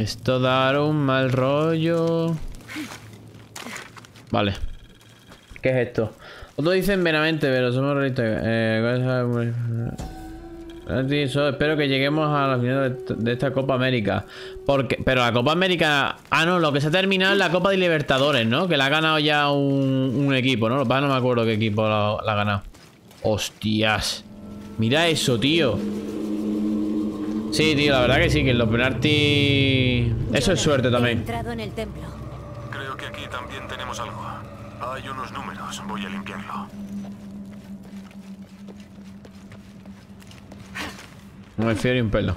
Esto da un mal rollo. Vale. ¿Qué es esto? Otros dicen Benavente, pero somos realistas. Espero que lleguemos a la final de esta Copa América. Porque, pero la Copa América... Ah, no, lo que se ha terminado es la Copa de Libertadores, ¿no? Que la ha ganado ya un equipo, ¿no? Lo que pasa es que no me acuerdo qué equipo la ha ganado. ¡Hostias! Mira eso, tío. Sí, tío, la verdad que sí, que en los penaltis... Eso es suerte también. Creo que aquí también tenemos algo. Hay unos números, voy a limpiarlo. No me fío ni un pelo.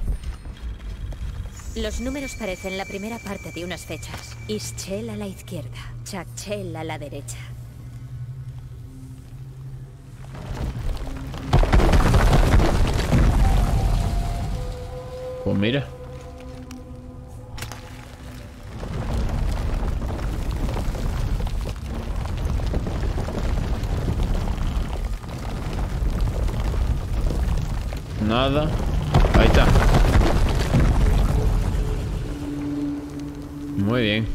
Los números parecen la primera parte de unas fechas. Ixchel a la izquierda, Chak Chel a la derecha. Pues mira. Nada. Ahí está. Muy bien.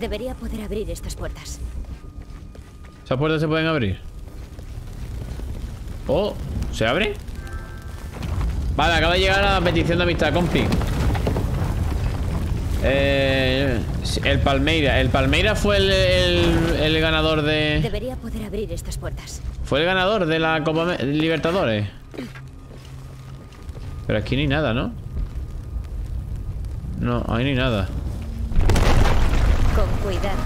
Debería poder abrir estas puertas. ¿Esas puertas se pueden abrir? Oh, ¿se abre? Vale, acaba de llegar a la petición de amistad, compi. El Palmeira fue el ganador de... Debería poder abrir estas puertas. Fue el ganador de la Copa Libertadores. Pero aquí no hay nada, ¿no? No, ahí no hay nada. Con cuidado.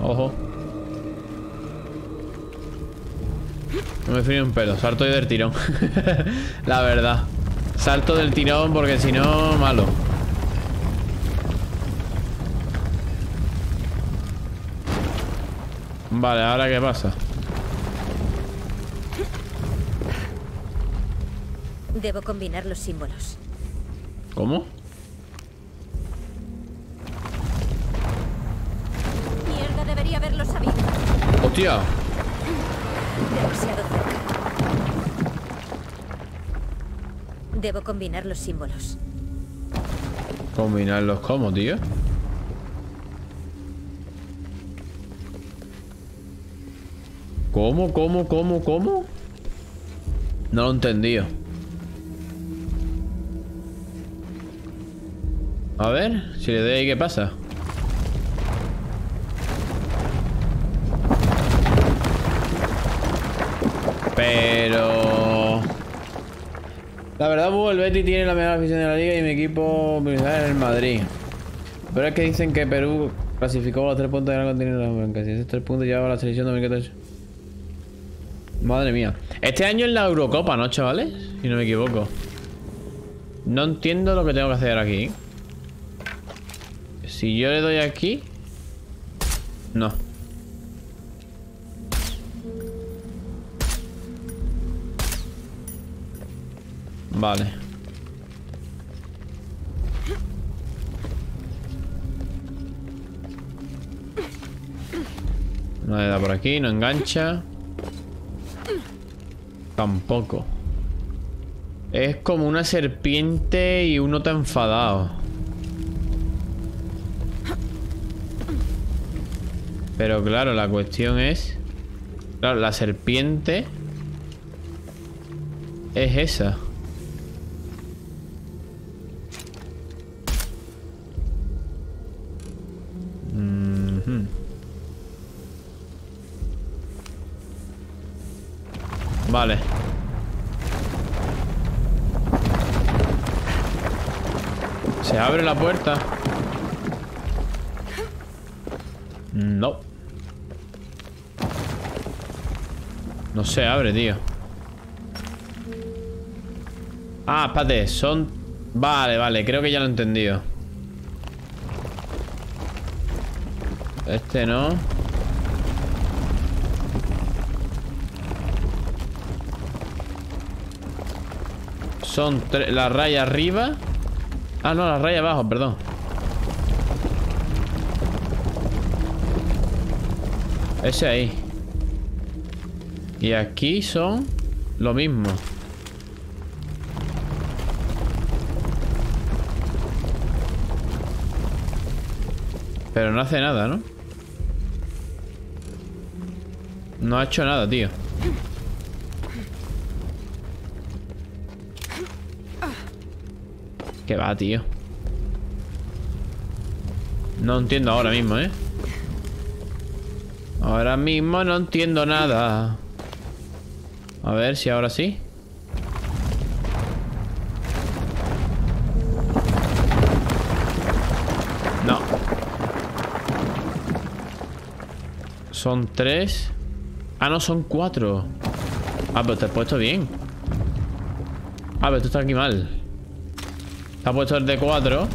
Ojo. No me frío ni un pelo, salto yo del tirón. La verdad. Salto del tirón porque si no, malo. Vale, ¿ahora qué pasa? Debo combinar los símbolos. ¿Cómo? Mierda, debería haberlo sabido. ¡Hostia! Demasiado cerca. Debo combinar los símbolos. ¿Combinarlos cómo, tío? ¿Cómo? No lo he entendido. A ver, si le doy ahí, ¿qué pasa? Pero... La verdad, pues, el Betis tiene la mejor afición de la liga y mi equipo principal es el Madrid. Pero es que dicen que Perú clasificó los 3 puntos de la continente de las blancas. Y esos 3 puntos llevaba la selección 2014. Madre mía. Este año es la Eurocopa, ¿no, chavales? Si no me equivoco. No entiendo lo que tengo que hacer aquí. Si yo le doy aquí... No. Vale. No le da por aquí, no engancha. Tampoco. Es como una serpiente y uno está enfadado. Pero claro, la cuestión es... Claro, la serpiente... Es esa. Vale. Se abre la puerta. No. No se abre, tío. Ah, espérate, son... Vale, vale, creo que ya lo he entendido. Este no. Son la raya arriba. Ah, no, la raya abajo, perdón. Ese ahí. Y aquí son lo mismo. Pero no hace nada, ¿no? No ha hecho nada, tío. ¿Qué va, tío? No entiendo ahora mismo, ¿eh? Ahora mismo no entiendo nada. A ver si ahora sí. No. Son tres. Ah, no, son cuatro. Ah, pero te has puesto bien. Ah, pero tú estás aquí mal. Te has puesto el de cuatro.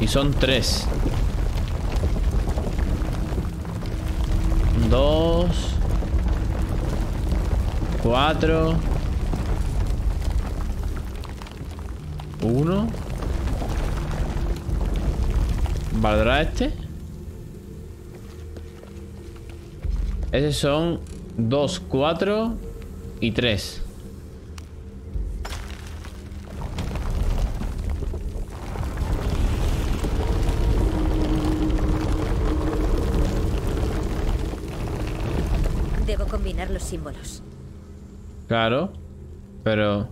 Y son tres. Dos. Cuatro. Uno. ¿Valdrá este? Esos son 2, 4 y 3. Debo combinar los símbolos. Claro, pero...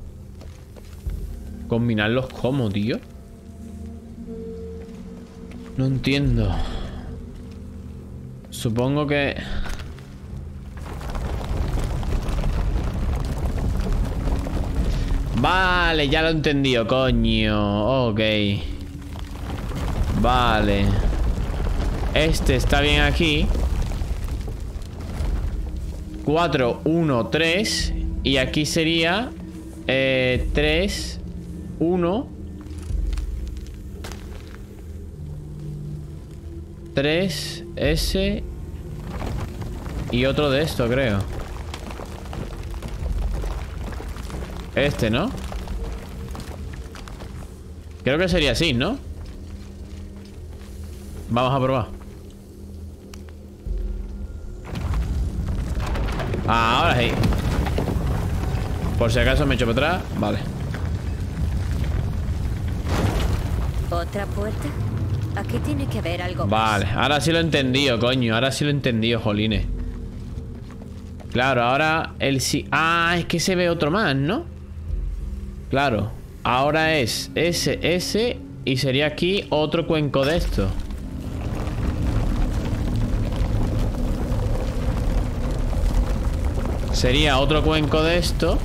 ¿Combinarlos cómo, tío? No entiendo. Supongo que... Vale, ya lo he entendido, coño. Ok. Vale. Este está bien aquí. 4, 1, 3. Y aquí sería 3, 1. 3, S. Y otro de esto, creo. Este, ¿no? Creo que sería así, ¿no? Vamos a probar. Ah, ahora sí. Por si acaso me echo para atrás. Vale. ¿Otra puerta? Aquí tiene que haber algo más. Vale, ahora sí lo he entendido, coño. Ahora sí lo he entendido, jolines. Claro, ahora el sí. Ah, es que se ve otro más, ¿no? Claro, ahora es SS y sería aquí otro cuenco de esto. Sería otro cuenco de esto.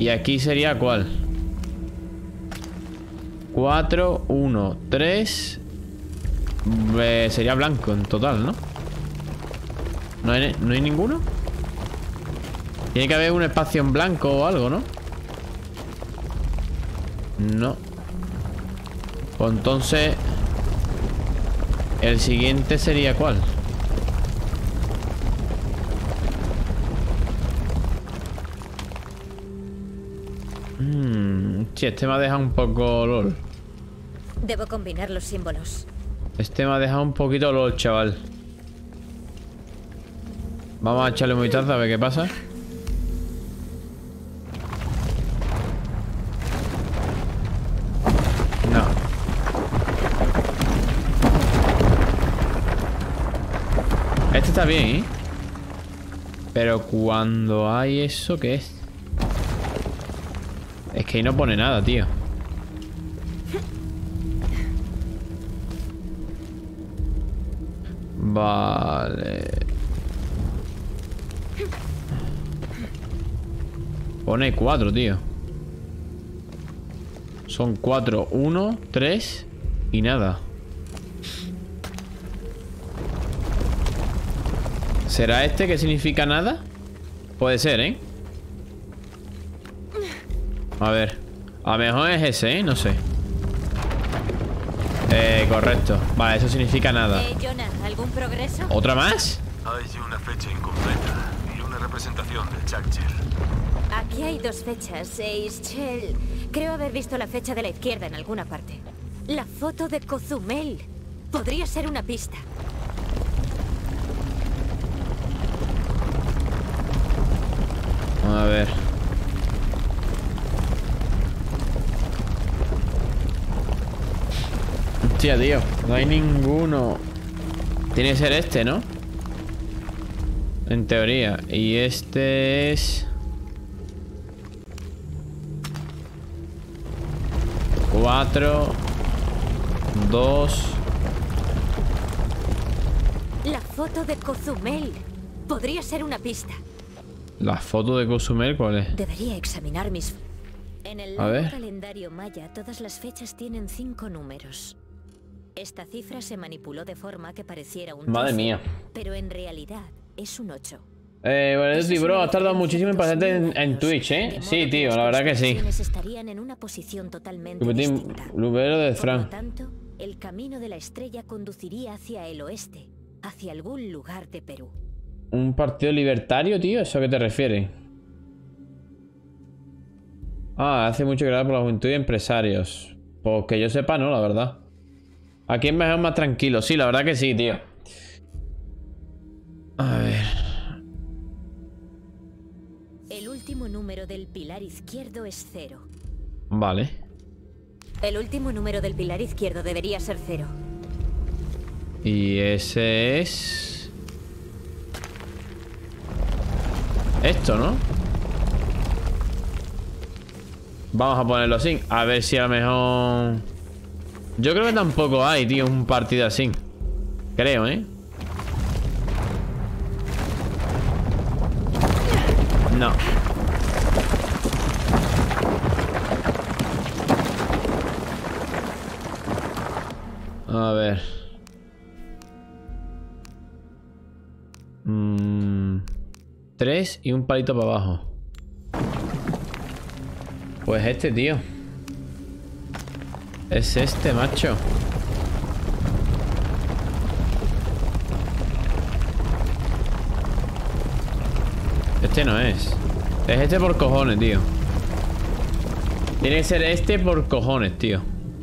Y aquí sería ¿cuál? 4, 1, 3. Sería blanco en total, ¿no? ¿No hay ninguno? Tiene que haber un espacio en blanco o algo, ¿no? No. Pues entonces, el siguiente sería ¿cuál? Sí, este me ha dejado un poco LOL. Debo combinar los símbolos. Este me ha dejado un poquito LOL, chaval. Vamos a echarle un vistazo a ver qué pasa. No. Este está bien, ¿eh? Pero cuando hay eso, ¿qué es? Es que ahí no pone nada, tío. Vale. Pone 4, tío. Son 4, 1, 3 y nada. ¿Será este que significa nada? Puede ser, ¿eh? A ver. A lo mejor es ese, ¿eh? No sé. Correcto. Vale, eso significa nada. Jonah, ¿algún progreso? ¿Otra más? Hay una fecha incompleta y una representación de Chak Chel. Aquí hay dos fechas. Ixchel. Creo haber visto la fecha de la izquierda en alguna parte. La foto de Cozumel. Podría ser una pista. A ver. Hostia, tío. No hay ninguno. Tiene que ser este, ¿no? En teoría. Y este es... Cuatro. Dos. La foto de Cozumel. Podría ser una pista. ¿La foto de Cozumel cuál es? Debería examinar mis... En el calendario maya todas las fechas tienen 5 números. Esta cifra se manipuló de forma que pareciera un... Madre mía. Pero en realidad es un 8. Bueno, Duty, bro, has tardado muchísimo en pasarte en Twitch, ¿eh? Sí, tío, la verdad que sí. Estarían en una posición totalmente distinta. Lubero de Fran. Por lo tanto, el camino de la estrella conduciría hacia el oeste, hacia algún lugar de Perú. ¿Un partido libertario, tío? ¿Eso a qué te refieres? Ah, hace mucho que hablar por la juventud y empresarios. Pues que yo sepa, no, la verdad. Aquí es mejor más tranquilo. Sí, la verdad que sí, tío. A ver. El último número del pilar izquierdo es 0. Vale. El último número del pilar izquierdo debería ser 0. Y ese es... Esto, ¿no? Vamos a ponerlo así. A ver si a lo mejor... Yo creo que tampoco hay, tío, un partido así. Creo, ¿eh? No. A ver. Tres y un palito para abajo. Pues este, tío. Es este, macho. Este no es. Es este por cojones, tío. Tiene que ser este por cojones, tío.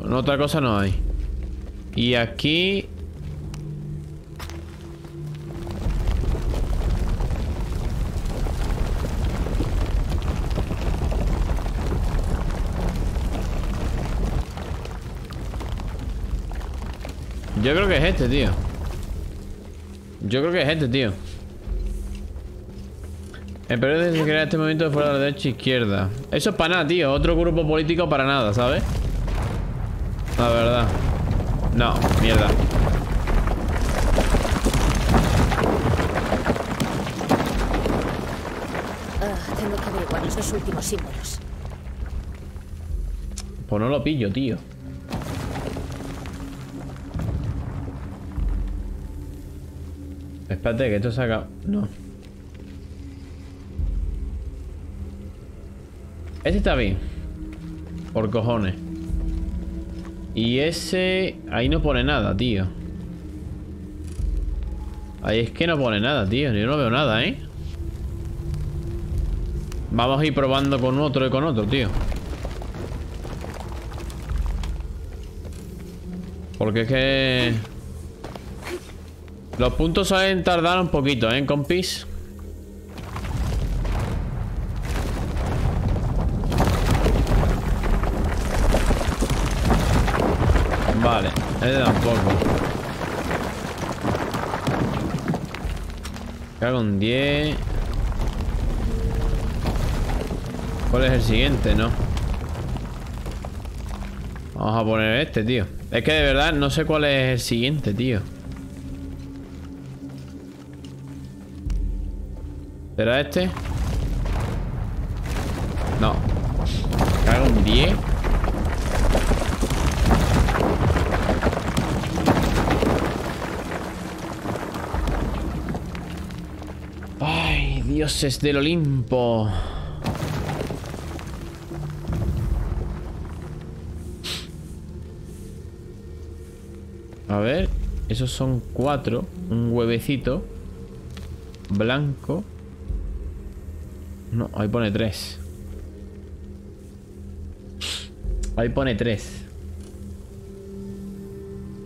Otra cosa no hay. Y aquí... Yo creo que es este, tío. Yo creo que es este, tío. El periodo de crear este movimiento fuera de la derecha e izquierda. Eso es para nada, tío. Otro grupo político para nada, ¿sabes? La verdad. No, mierda. Tengo que averiguar los dos últimos símbolos. Pues no lo pillo, tío. Espérate, que esto saca... No. Este está bien. Por cojones. Y ese... Ahí no pone nada, tío. Ahí es que no pone nada, tío. Yo no veo nada, ¿eh? Vamos a ir probando con otro y con otro, tío. Porque es que... Los puntos suelen tardar un poquito, ¿eh, compis? Vale, este tampoco. Cago en 10. ¿Cuál es el siguiente, no? Vamos a poner este, tío. Es que de verdad no sé cuál es el siguiente, tío. ¿Será este? No. Cago en 10. dioses del Olimpo. A ver, esos son 4. Un huevecito blanco. No, ahí pone 3. Ahí pone 3.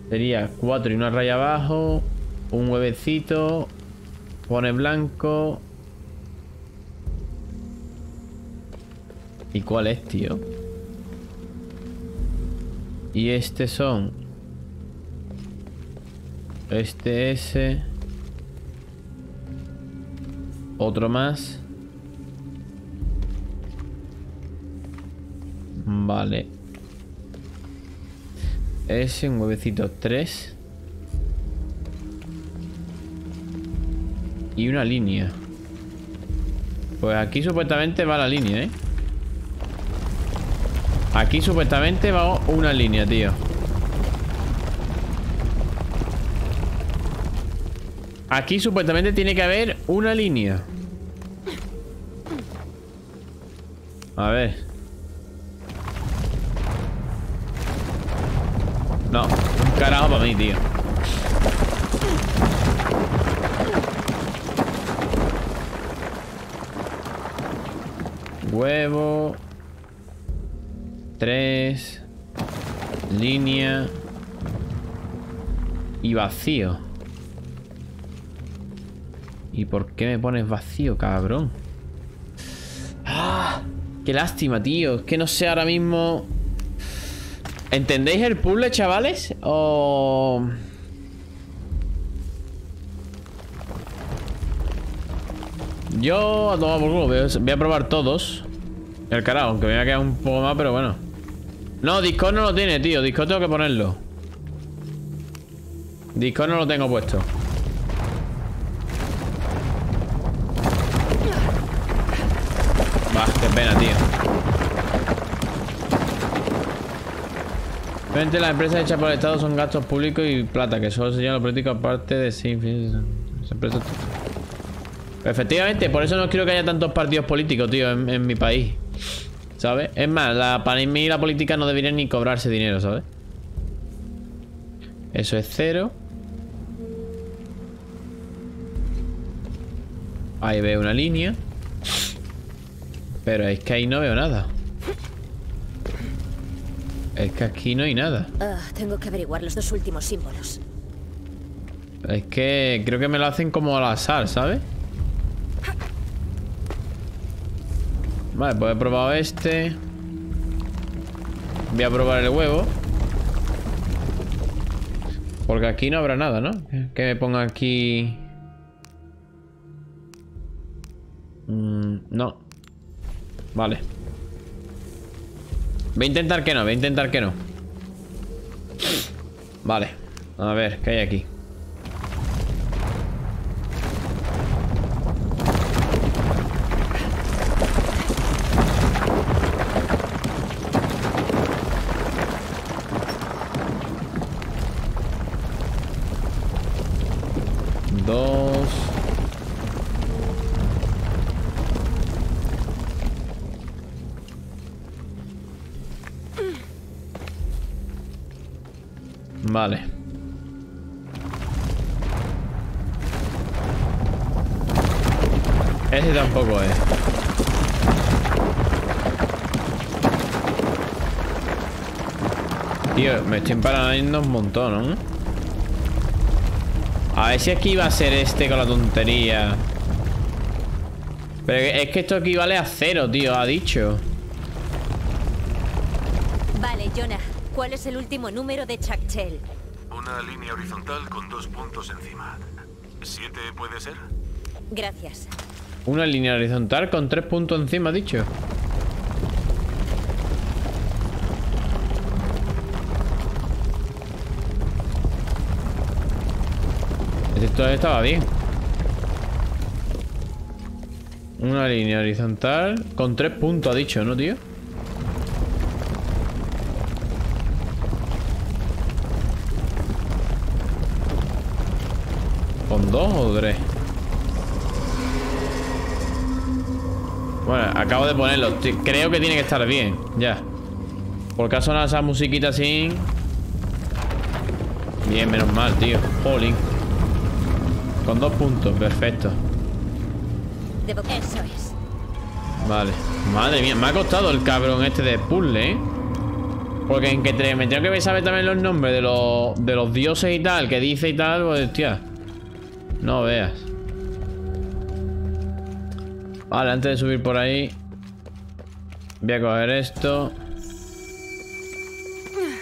Sería 4 y una raya abajo. Un huevecito. Pone blanco. ¿Y cuál es, tío? Y este son. Este ese. Otro más. Vale. Ese, un huevecito 3. Y una línea. Pues aquí supuestamente va la línea, ¿eh? Aquí supuestamente va una línea, tío. Aquí supuestamente tiene que haber una línea. A ver. No, un carajo para mí, tío. Huevo. 3. Línea. Y vacío. ¿Y por qué me pones vacío, cabrón? ¡Ah! ¡Qué lástima, tío! Es que no sé ahora mismo... ¿Entendéis el puzzle, chavales? O... Yo a tomar por culo. Voy a probar todos. El carajo, aunque me voy a quedar un poco más, pero bueno. No, Discord no lo tiene, tío. Discord tengo que ponerlo. Discord no lo tengo puesto. Bah, qué pena, tío. Las empresas hechas por el Estado son gastos públicos y plata, que solo se llevan lo político aparte de sí. Empresas... Efectivamente, por eso no quiero que haya tantos partidos políticos, tío, en mi país. ¿Sabes? Es más, para mí la política no debería ni cobrarse dinero, ¿sabes? Eso es 0. Ahí veo una línea. Pero es que ahí no veo nada. Es que aquí no hay nada. Tengo que averiguar los dos últimos símbolos. Es que creo que me lo hacen como al azar, ¿sabes? Vale, pues he probado este. Voy a probar el huevo. Porque aquí no habrá nada, ¿no? Que me ponga aquí... no. Vale. Voy a intentar que no, voy a intentar que no. Vale. A ver, ¿qué hay aquí? Dos. Vale. Ese tampoco es. Tío, me estoy paranoiando un montón, ¿no? A ver si aquí va a ser este con la tontería. Pero es que esto equivale a 0, tío, ha dicho. Vale, Jonah. ¿Cuál es el último número de Chak Chel? Una línea horizontal con 2 puntos encima. 7 puede ser. Gracias. Una línea horizontal con 3 puntos encima, dicho. Esto estaba bien. Una línea horizontal con 3 puntos, ha dicho, ¿no, tío? ¿Con 2 o 3? Bueno, acabo de ponerlo. Creo que tiene que estar bien. Ya. Porque ha sonado esa musiquita así. Bien, menos mal, tío. Jolín. Con 2 puntos, perfecto. Eso es. Vale. Madre mía, me ha costado el cabrón este de puzzle, ¿eh? Porque en que me tengo que saber también los nombres de los dioses y tal, que dice y tal, pues, hostia. No veas. Vale, antes de subir por ahí, voy a coger esto.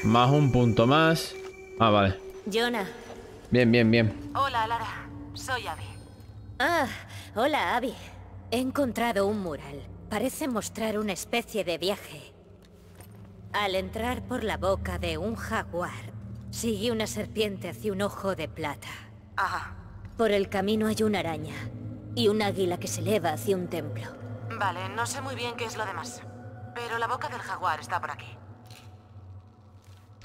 Más 1 punto más. Ah, vale. Jonah. Bien, bien, bien. Hola, Lara. Soy Abby. Ah, hola, Abby. He encontrado un mural. Parece mostrar una especie de viaje. Al entrar por la boca de un jaguar, sigue una serpiente hacia un ojo de plata. Ajá. Por el camino hay una araña y un águila que se eleva hacia un templo. Vale, no sé muy bien qué es lo demás, pero la boca del jaguar está por aquí.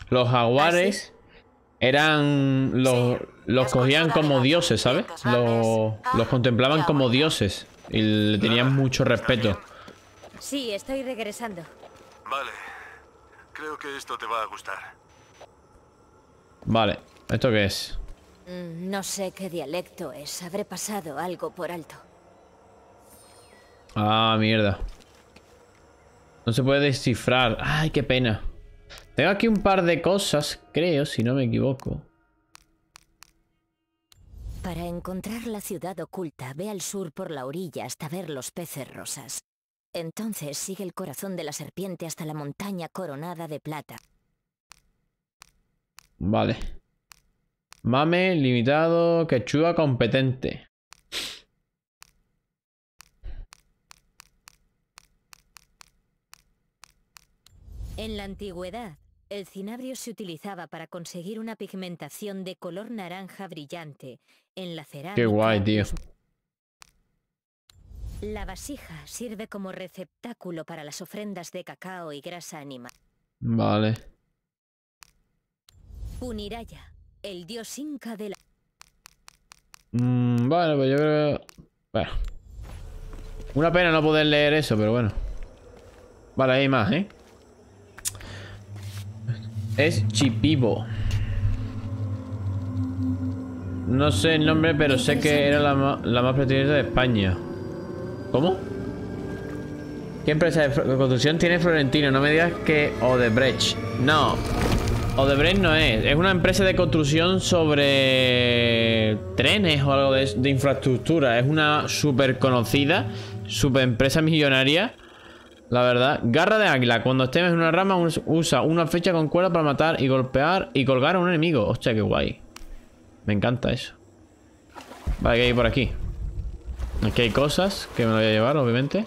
Los jaguares eran... los cogían como dioses, ¿sabes? Los contemplaban como dioses y le tenían mucho respeto. Sí, estoy regresando. Vale. Creo que esto te va a gustar. Vale, ¿esto qué es? No sé qué dialecto es. Habré pasado algo por alto. Ah, mierda. No se puede descifrar. Ay, qué pena. Tengo aquí un par de cosas, creo, si no me equivoco. Para encontrar la ciudad oculta, ve al sur por la orilla hasta ver los peces rosas. Entonces sigue el corazón de la serpiente hasta la montaña coronada de plata. Vale. Mame, limitado, quechua, competente. En la antigüedad, el cinabrio se utilizaba para conseguir una pigmentación de color naranja brillante en la cerámica. Qué guay, tío. La vasija sirve como receptáculo para las ofrendas de cacao y grasa animal. Vale. Puniraya, el dios inca de la... Bueno, pues yo creo que... Bueno. Una pena no poder leer eso, pero bueno. Vale, hay más, ¿eh? Es Chipibo. No sé el nombre, pero sé que era la más prestigiosa de España. ¿Cómo? ¿Qué empresa de construcción tiene Florentino? No me digas que Odebrecht. No, Odebrecht no es. Es una empresa de construcción sobre trenes o algo de infraestructura. Es una súper conocida, súper empresa millonaria, la verdad. Garra de águila. Cuando estés en una rama, usa una flecha con cuerda para matar y golpear y colgar a un enemigo. Hostia, qué guay. Me encanta eso. Vale, que hay por aquí. Aquí hay cosas que me lo voy a llevar, obviamente.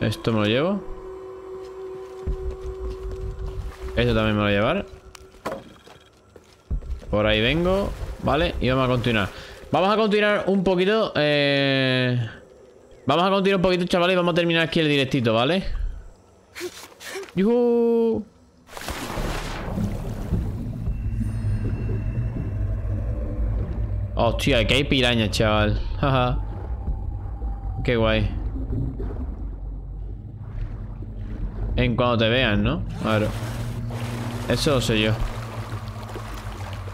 Esto me lo llevo. Esto también me lo voy a llevar. Por ahí vengo. Vale, y vamos a continuar. Vamos a continuar un poquito. Vamos a continuar un poquito, chavales, y vamos a terminar aquí el directito, ¿vale? ¡Yuhu! Hostia, aquí hay pirañas, chaval. Jaja. Qué guay. En cuando te vean, ¿no? Claro. Eso lo sé yo.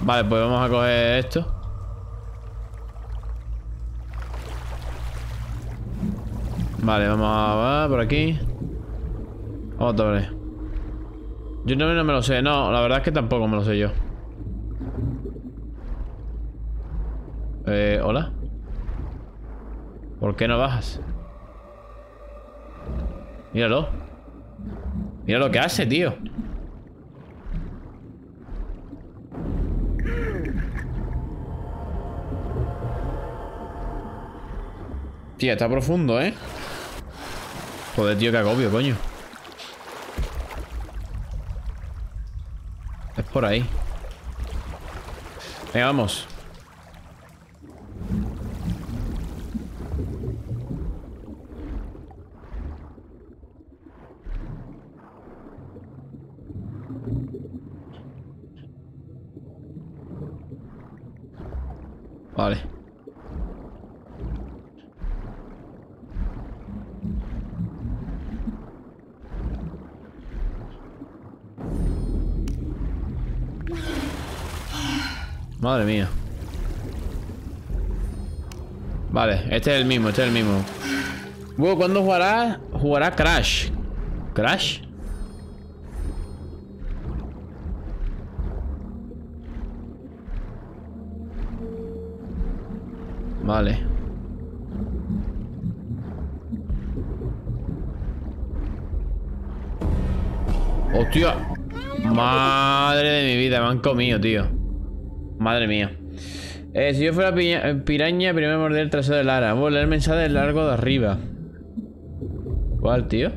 Vale, pues vamos a coger esto. Vale, vamos a... por aquí. Otra vez. Yo no me lo sé. No, la verdad es que tampoco me lo sé yo. Hola. ¿Por qué no bajas? Míralo. Mira lo que hace, tío. Tía, está profundo, ¿eh? Joder, tío, qué agobio, coño. Es por ahí. Venga, vamos. Vale. Madre mía. Vale, este es el mismo, este es el mismo. Luego, ¿cuándo jugará? Jugará Crash. ¿Crash? Vale. ¡Hostia! Madre de mi vida, me han comido, tío. Madre mía. Si yo fuera piraña, primero morder el trasero de Lara. Voy a leer el mensaje del largo de arriba. ¿Cuál, tío?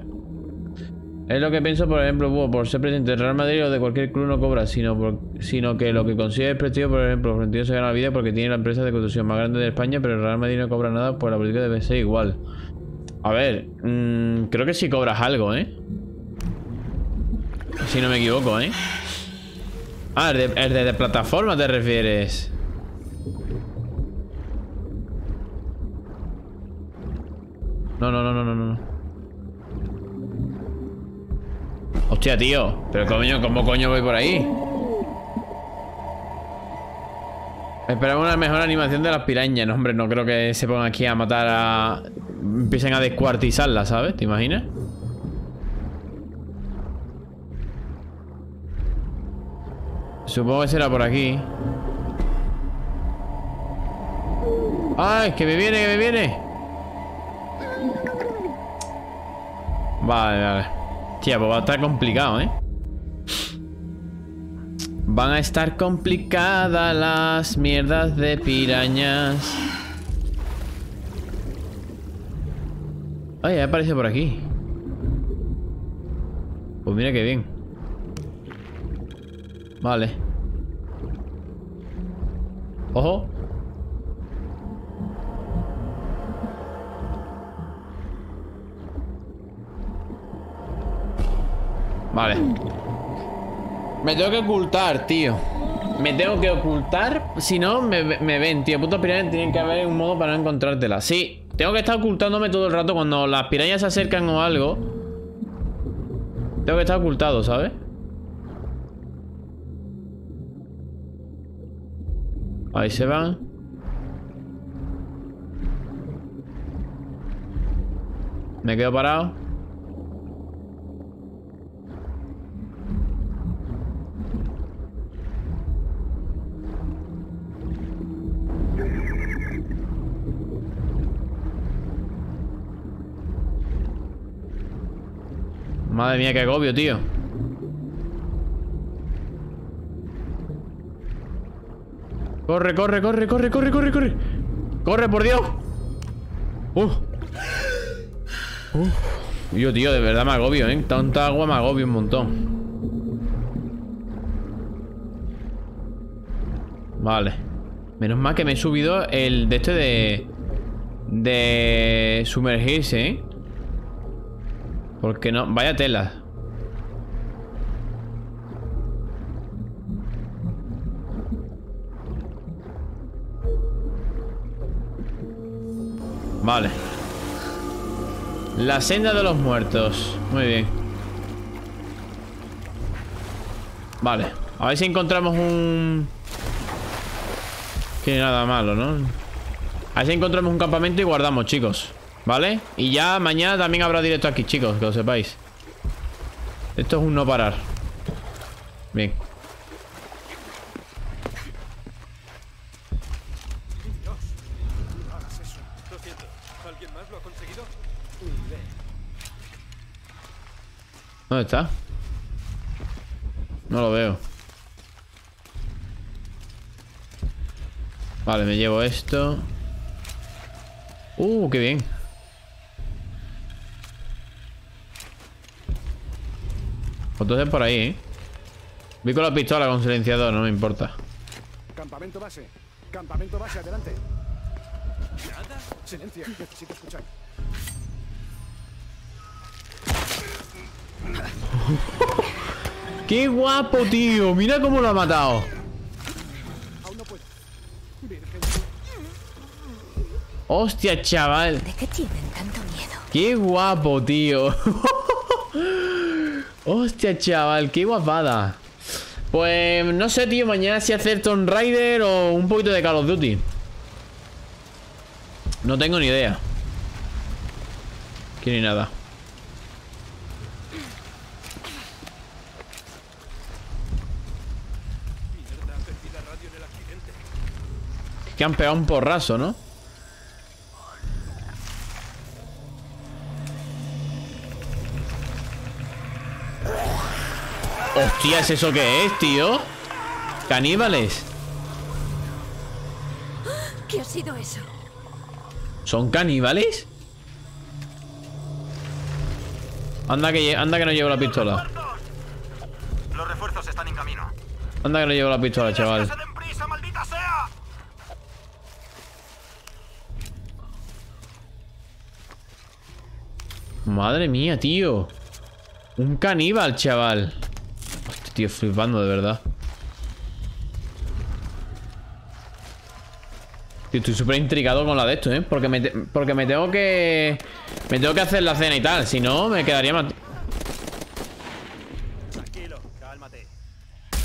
Es lo que pienso, por ejemplo, por ser presidente del Real Madrid o de cualquier club no cobra, sino que lo que consigue es prestigio. Por ejemplo, Florentino se gana la vida porque tiene la empresa de construcción más grande de España, pero el Real Madrid no cobra nada, pues la política debe ser igual. A ver, creo que sí cobras algo, ¿eh? Si no me equivoco, ¿eh? Ah, el de plataforma te refieres. No. Hostia, tío. Pero coño, ¿cómo coño voy por ahí? Esperamos una mejor animación de las pirañas. No, hombre, no creo que se pongan aquí a matar a... Empiecen a descuartizarla, ¿sabes? ¿Te imaginas? Supongo que será por aquí. ¡Ay, que me viene, que me viene! Vale, vale. Tía, pues va a estar complicado, ¿eh? Van a estar complicadas las mierdas de pirañas. Ay, aparece por aquí. Pues mira qué bien. Vale. Ojo. Vale. Me tengo que ocultar, tío. Me tengo que ocultar. Si no, me ven, tío. Putas pirañas, tienen que haber un modo para no encontrártela. Sí, tengo que estar ocultándome todo el rato. Cuando las pirañas se acercan o algo, tengo que estar ocultado, ¿sabes? Ahí se van. Me quedo parado. Madre mía, qué agobio, tío. Corre, corre, corre, corre, corre, corre, corre. Corre, por Dios. Yo, tío, de verdad me agobio, ¿eh? Tanta agua me agobio un montón. Vale. Menos mal que me he subido el de este de sumergirse, ¿eh? Porque no, vaya tela. Vale. La senda de los muertos. Muy bien. Vale. A ver si encontramos un... Que nada malo, ¿no? A ver si encontramos un campamento y guardamos, chicos. ¿Vale? Y ya mañana también habrá directo aquí, chicos, que lo sepáis. Esto es un no parar. Bien. Dios, no hagas eso. Lo siento. ¿Alguien más lo ha conseguido? ¿Dónde está? No lo veo. Vale, me llevo esto. Qué bien. Entonces por ahí, ¿eh? Vi con la pistola con silenciador, no me importa. Campamento base, adelante. ¿Nada? Silencio, necesito escuchar. ¡Qué guapo, tío! Mira cómo lo ha matado. Aún no puedo. Virgen. Hostia, chaval. ¿De qué tienen tanto miedo? ¡Qué guapo, tío! Hostia, chaval, qué guapada. Pues no sé, tío, mañana si hacer Tomb Raider o un poquito de Call of Duty. No tengo ni idea. Aquí ni nada. Que han pegado un porrazo, ¿no? Hostias, ¿eso qué es, tío? Caníbales. ¿Qué ha sido eso? ¿Son caníbales? Anda que no llevo la pistola. Los refuerzos están en camino. Anda que no llevo la pistola, chaval. Madre mía, tío. Un caníbal, chaval. Hostia, tío, flipando, de verdad. Tío, estoy súper intrigado con la de esto, ¿eh? Porque me tengo que... Me tengo que hacer la cena y tal. Si no, me quedaría mal. Tranquilo, cálmate.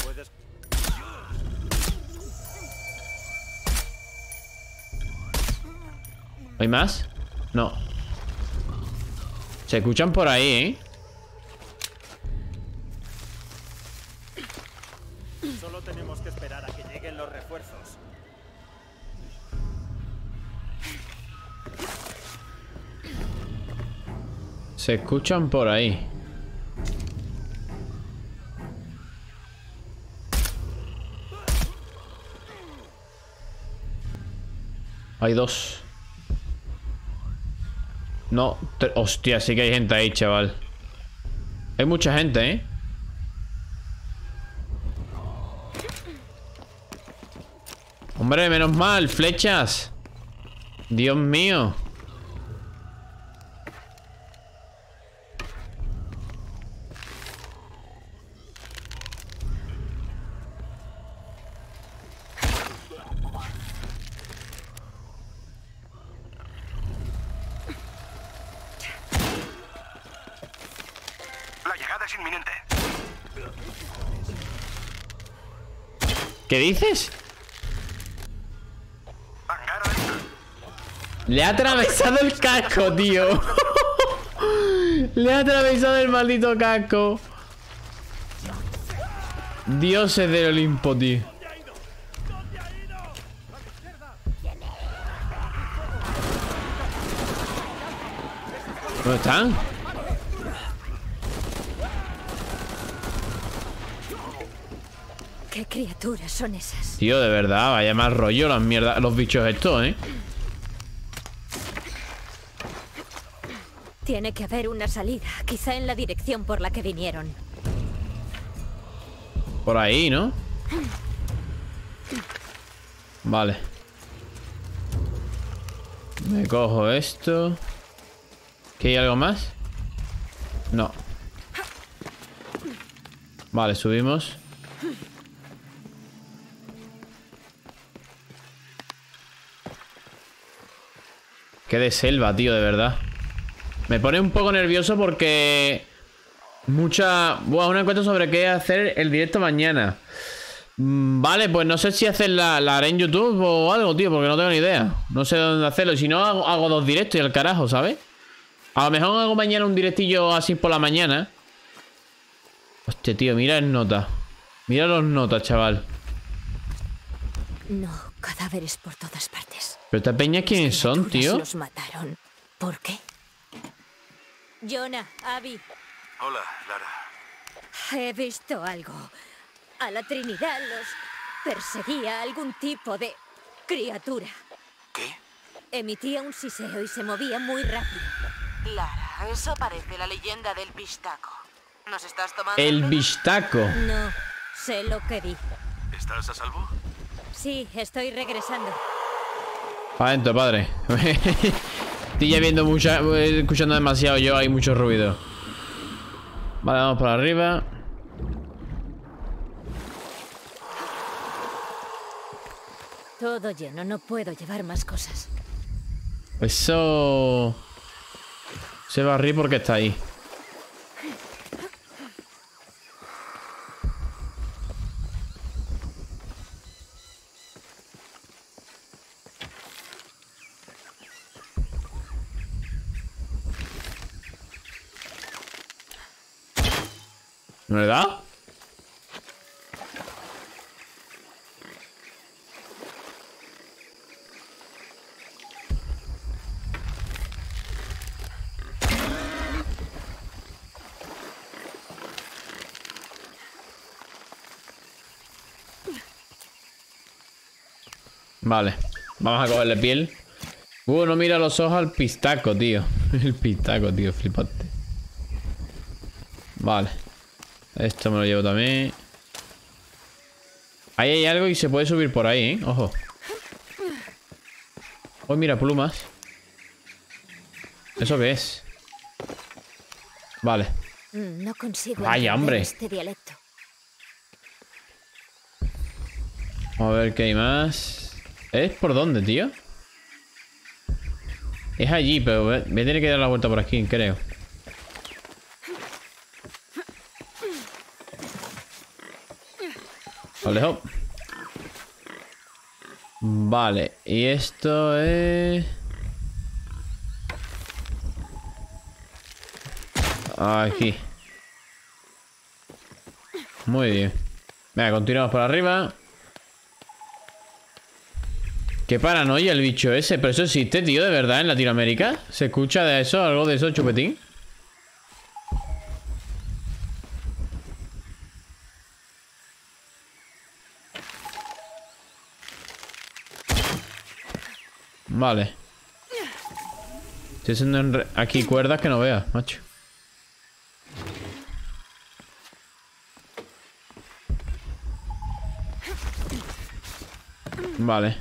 Puedes... ¿Hay más? No. Se escuchan por ahí, ¿eh? Solo tenemos que esperar a que lleguen los refuerzos. Se escuchan por ahí. Hay dos. No, hostia, sí que hay gente ahí, chaval. Hay mucha gente, ¿eh? Hombre, menos mal, flechas. Dios mío. ¿Qué dices? Le ha atravesado el casco, tío. Le ha atravesado el maldito casco. Dioses del Olimpo, tío. ¿Dónde están? ¿Qué criaturas son esas? Tío, de verdad, vaya mal rollo las mierdas, los bichos estos, ¿eh? Tiene que haber una salida, quizá en la dirección por la que vinieron. Por ahí, ¿no? Vale. Me cojo esto. ¿Qué hay algo más? No. Vale, subimos. Qué de selva, tío, de verdad. Me pone un poco nervioso porque... Buah, una encuesta sobre qué hacer el directo mañana. Vale, pues no sé si hacer la haré en YouTube o algo, tío, porque no tengo ni idea. No sé dónde hacerlo. Si no, hago dos directos y al carajo, ¿sabes? A lo mejor hago mañana un directillo así por la mañana. Hostia, tío, mira el nota. Mira los notas, chaval. No, cadáveres por todas partes. ¿Pero esta peña quiénes son, tío? Los mataron. ¿Por qué? Jonah, Abby. Hola, Lara. He visto algo. A la Trinidad los perseguía algún tipo de criatura. ¿Qué? Emitía un siseo y se movía muy rápido. Lara, eso parece la leyenda del pishtaco. ¿Nos estás tomando el pishtaco? No, sé lo que vi. ¿Estás a salvo? Sí, estoy regresando. Pa' adentro, padre. Estoy ya viendo escuchando demasiado yo, hay mucho ruido. Vale, vamos para arriba. Todo lleno, no puedo llevar más cosas. Eso... Se va a rir porque está ahí. ¿No le da? Vale, vamos a cogerle piel. No mira los ojos al pistaco, tío. El pistaco, tío, flipante. Vale. Esto me lo llevo también. Ahí hay algo y se puede subir por ahí, ¿eh? Ojo. Oh, mira, plumas. ¿Eso qué es? Vale. No consigo. Vaya, hombre. Este dialecto. A ver qué hay más. ¿Es por dónde, tío? Es allí, pero voy a tener que dar la vuelta por aquí, creo. Vale, hop. Vale, y esto es... aquí. Muy bien. Venga, continuamos por arriba. Qué paranoia el bicho ese. Pero eso existe, tío, de verdad, en Latinoamérica. ¿Se escucha de eso? ¿Algo de eso, Chupetín? Vale. Estoy haciendo aquí cuerdas que no veas, macho. Vale.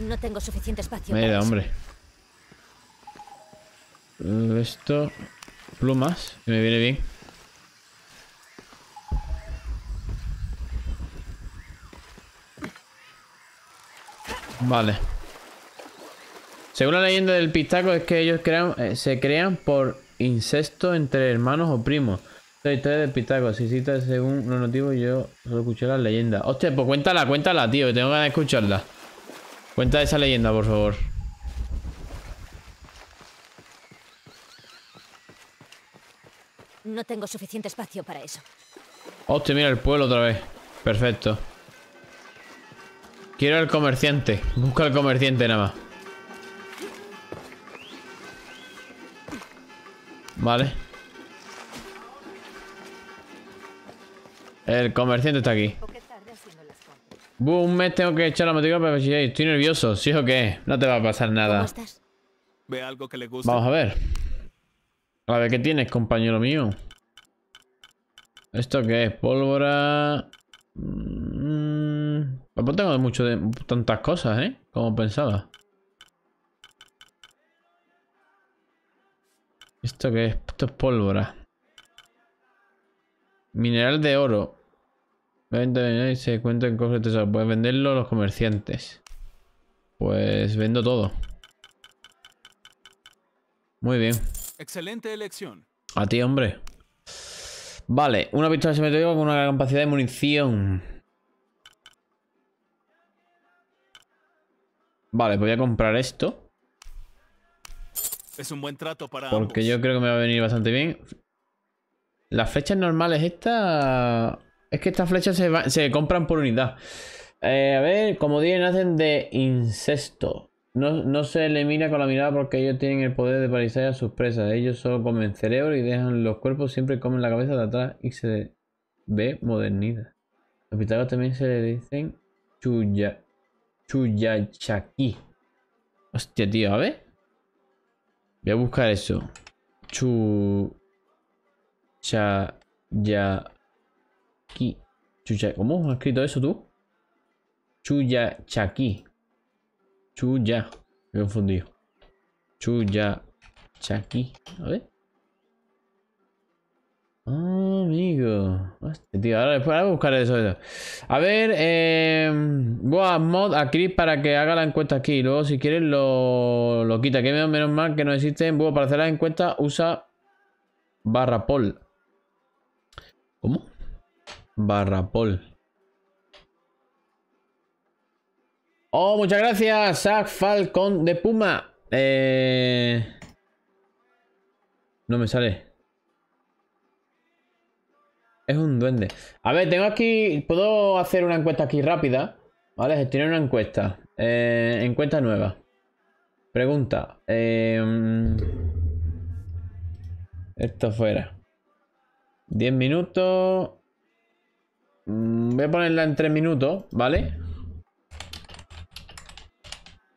No tengo suficiente espacio. Mira, hombre. Esto. Plumas. Me viene bien. Vale. Según la leyenda del pistaco, es que ellos se crean por incesto entre hermanos o primos. La historia del pistaco se cita según los motivos. Yo solo escuché la leyenda. Hostia, pues cuéntala, tío, que tengo ganas de escucharla. Cuenta esa leyenda, por favor. No tengo suficiente espacio para eso. Hostia, mira el pueblo otra vez. Perfecto. Quiero al comerciante. Busca al comerciante nada más. Vale. El comerciante está aquí. Un mes tengo que echar la matrícula para bachiller. Estoy nervioso, ¿sí o qué? No te va a pasar nada. Ve algo que le gusta. Vamos a ver. A ver, ¿qué tienes, compañero mío? ¿Esto qué es? Pólvora... Tampoco tengo mucho de tantas cosas, ¿eh? Como pensaba. ¿Esto qué es? Esto es pólvora. Mineral de oro. Y se cuentan cosas de tesoro. Puedes venderlo los comerciantes. Pues vendo todo. Muy bien. Excelente elección. A ti, hombre. Vale, una pistola simétrica con una gran capacidad de munición. Vale, voy a comprar esto. Es un buen trato para porque ambos. Yo creo que me va a venir bastante bien. Las flechas normales estas... Es que estas flechas se compran por unidad. A ver, como dije, nacen de incesto. No se elimina con la mirada porque ellos tienen el poder de paralizar a sus presas. Ellos solo comen cerebro y dejan los cuerpos, siempre comen la cabeza de atrás y se ve modernidad. Los pitagos también se le dicen Chullachaki. Hostia, tío, a ver. Voy a buscar eso. Chullachaki. ¿Cómo has escrito eso tú? Chullachaki. Chuya. Me he confundido. Chullachaki. A ver. Ah, amigo. Hostia, tío. Ahora después voy a buscar eso. A ver. Buah, mod a Chris para que haga la encuesta aquí. Luego, si quieres, lo quita. Que menos mal que no existen. Buah, para hacer la encuesta usa /poll. ¿Cómo? /poll. Oh, muchas gracias, Zach Falcon de Puma. No me sale. Es un duende. A ver, tengo aquí... Puedo hacer una encuesta aquí rápida. Vale, gestionar una encuesta. Encuesta nueva. Pregunta. Esto fuera. 10 minutos. Voy a ponerla en 3 minutos, ¿vale?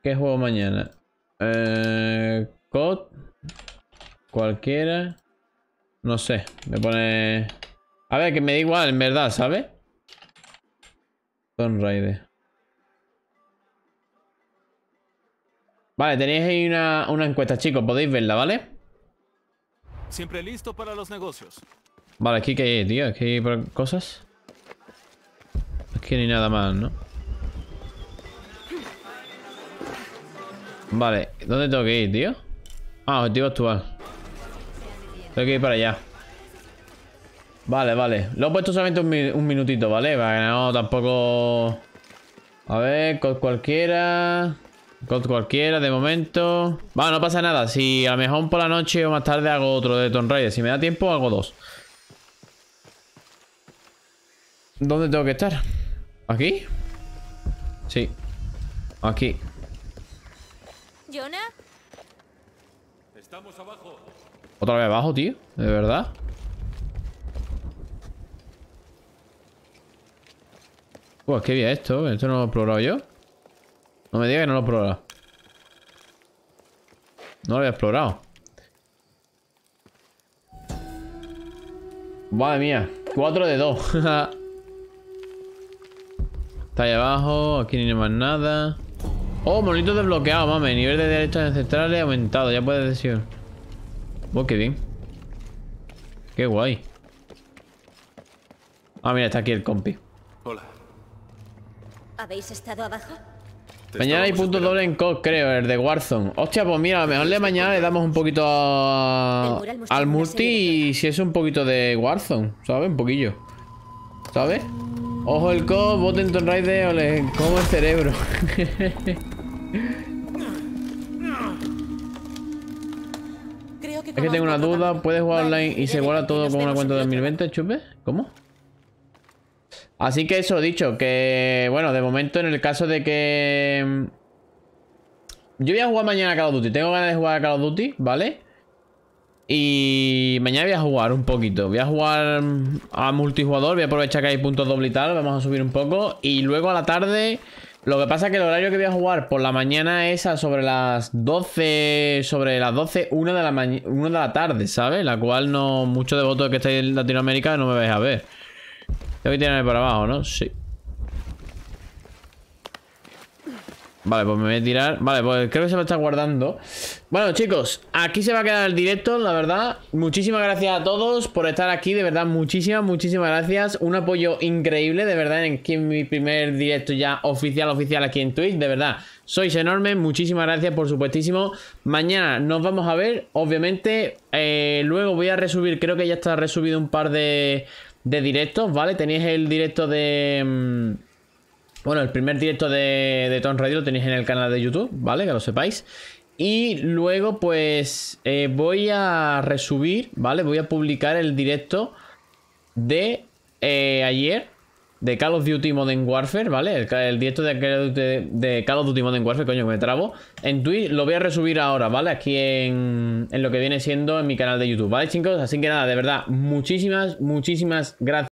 ¿Qué juego mañana? COD. Cualquiera. No sé. Me pone... A ver, que me da igual, en verdad, ¿sabes? Tomb Raider. Vale, tenéis ahí una encuesta, chicos. Podéis verla, ¿vale? Siempre listo para los negocios. Vale, aquí que hay, tío. Aquí hay cosas. Aquí ni nada más, ¿no? Vale, ¿dónde tengo que ir, tío? Ah, objetivo actual. Tengo que ir para allá. Vale, vale. Lo he puesto solamente un minutito, ¿vale? Para que no, tampoco... A ver, con cualquiera... Con cualquiera, de momento... Va, no pasa nada. Si a lo mejor por la noche o más tarde hago otro de Tomb Raider. Si me da tiempo, hago dos. ¿Dónde tengo que estar? ¿Aquí? Sí. Aquí. ¿Jonah? Estamos abajo. ¿Otra vez abajo, tío? ¿De verdad? Pues qué bien esto. Esto no lo he probado yo. No me digas que no lo he probado. No lo había explorado. Madre mía. 4 de 2. Está ahí abajo. Aquí ni más nada. Oh, monito desbloqueado, mame. Nivel de derechos ancestrales aumentado. Ya puedes decir. Oh, qué bien. Qué guay. Ah, mira, está aquí el compi. Hola. ¿Habéis estado abajo? Mañana hay punto doble en COD, creo, el de Warzone. Hostia, pues mira, a lo mejor le mañana le damos un poquito al multi y si es un poquito de Warzone, ¿sabes? Un poquillo, ¿sabes? Ojo el COD, voten Tomb Raider o le como el cerebro. Es que tengo una duda, ¿puedes jugar online y se guarda todo con una cuenta de 2020, chupe? ¿Cómo? Así que eso dicho, que bueno, de momento en el caso de que... Yo voy a jugar mañana a Call of Duty, tengo ganas de jugar a Call of Duty, ¿vale? Y mañana voy a jugar un poquito, voy a jugar a multijugador, voy a aprovechar que hay puntos doble y tal, vamos a subir un poco. Y luego a la tarde, lo que pasa es que el horario que voy a jugar por la mañana es sobre las 12, 1 de la tarde, ¿sabes? La cual no, muchos de vosotros que estáis en Latinoamérica no me vais a ver. Tengo que tirarme para abajo, ¿no? Sí. Vale, pues me voy a tirar. Vale, pues creo que se me está guardando. Bueno, chicos, aquí se va a quedar el directo, la verdad. Muchísimas gracias a todos por estar aquí, de verdad, muchísimas gracias. Un apoyo increíble, de verdad, aquí en mi primer directo ya oficial aquí en Twitch, de verdad. Sois enormes, muchísimas gracias, por supuestísimo. Mañana nos vamos a ver, obviamente. Luego voy a resubir, creo que ya está resubido un par de directos, ¿vale? Tenéis el directo de... Bueno, el primer directo de Tomb Raider lo tenéis en el canal de YouTube, ¿vale? Que lo sepáis. Y luego, pues, voy a resubir, ¿vale? Voy a publicar el directo de ayer, de Call of Duty Modern Warfare, ¿vale? El directo de Call of Duty Modern Warfare, coño, que me trabo. En Twitch lo voy a resubir ahora, ¿vale? Aquí en lo que viene siendo en mi canal de YouTube, ¿vale, chicos? Así que nada, de verdad, muchísimas gracias.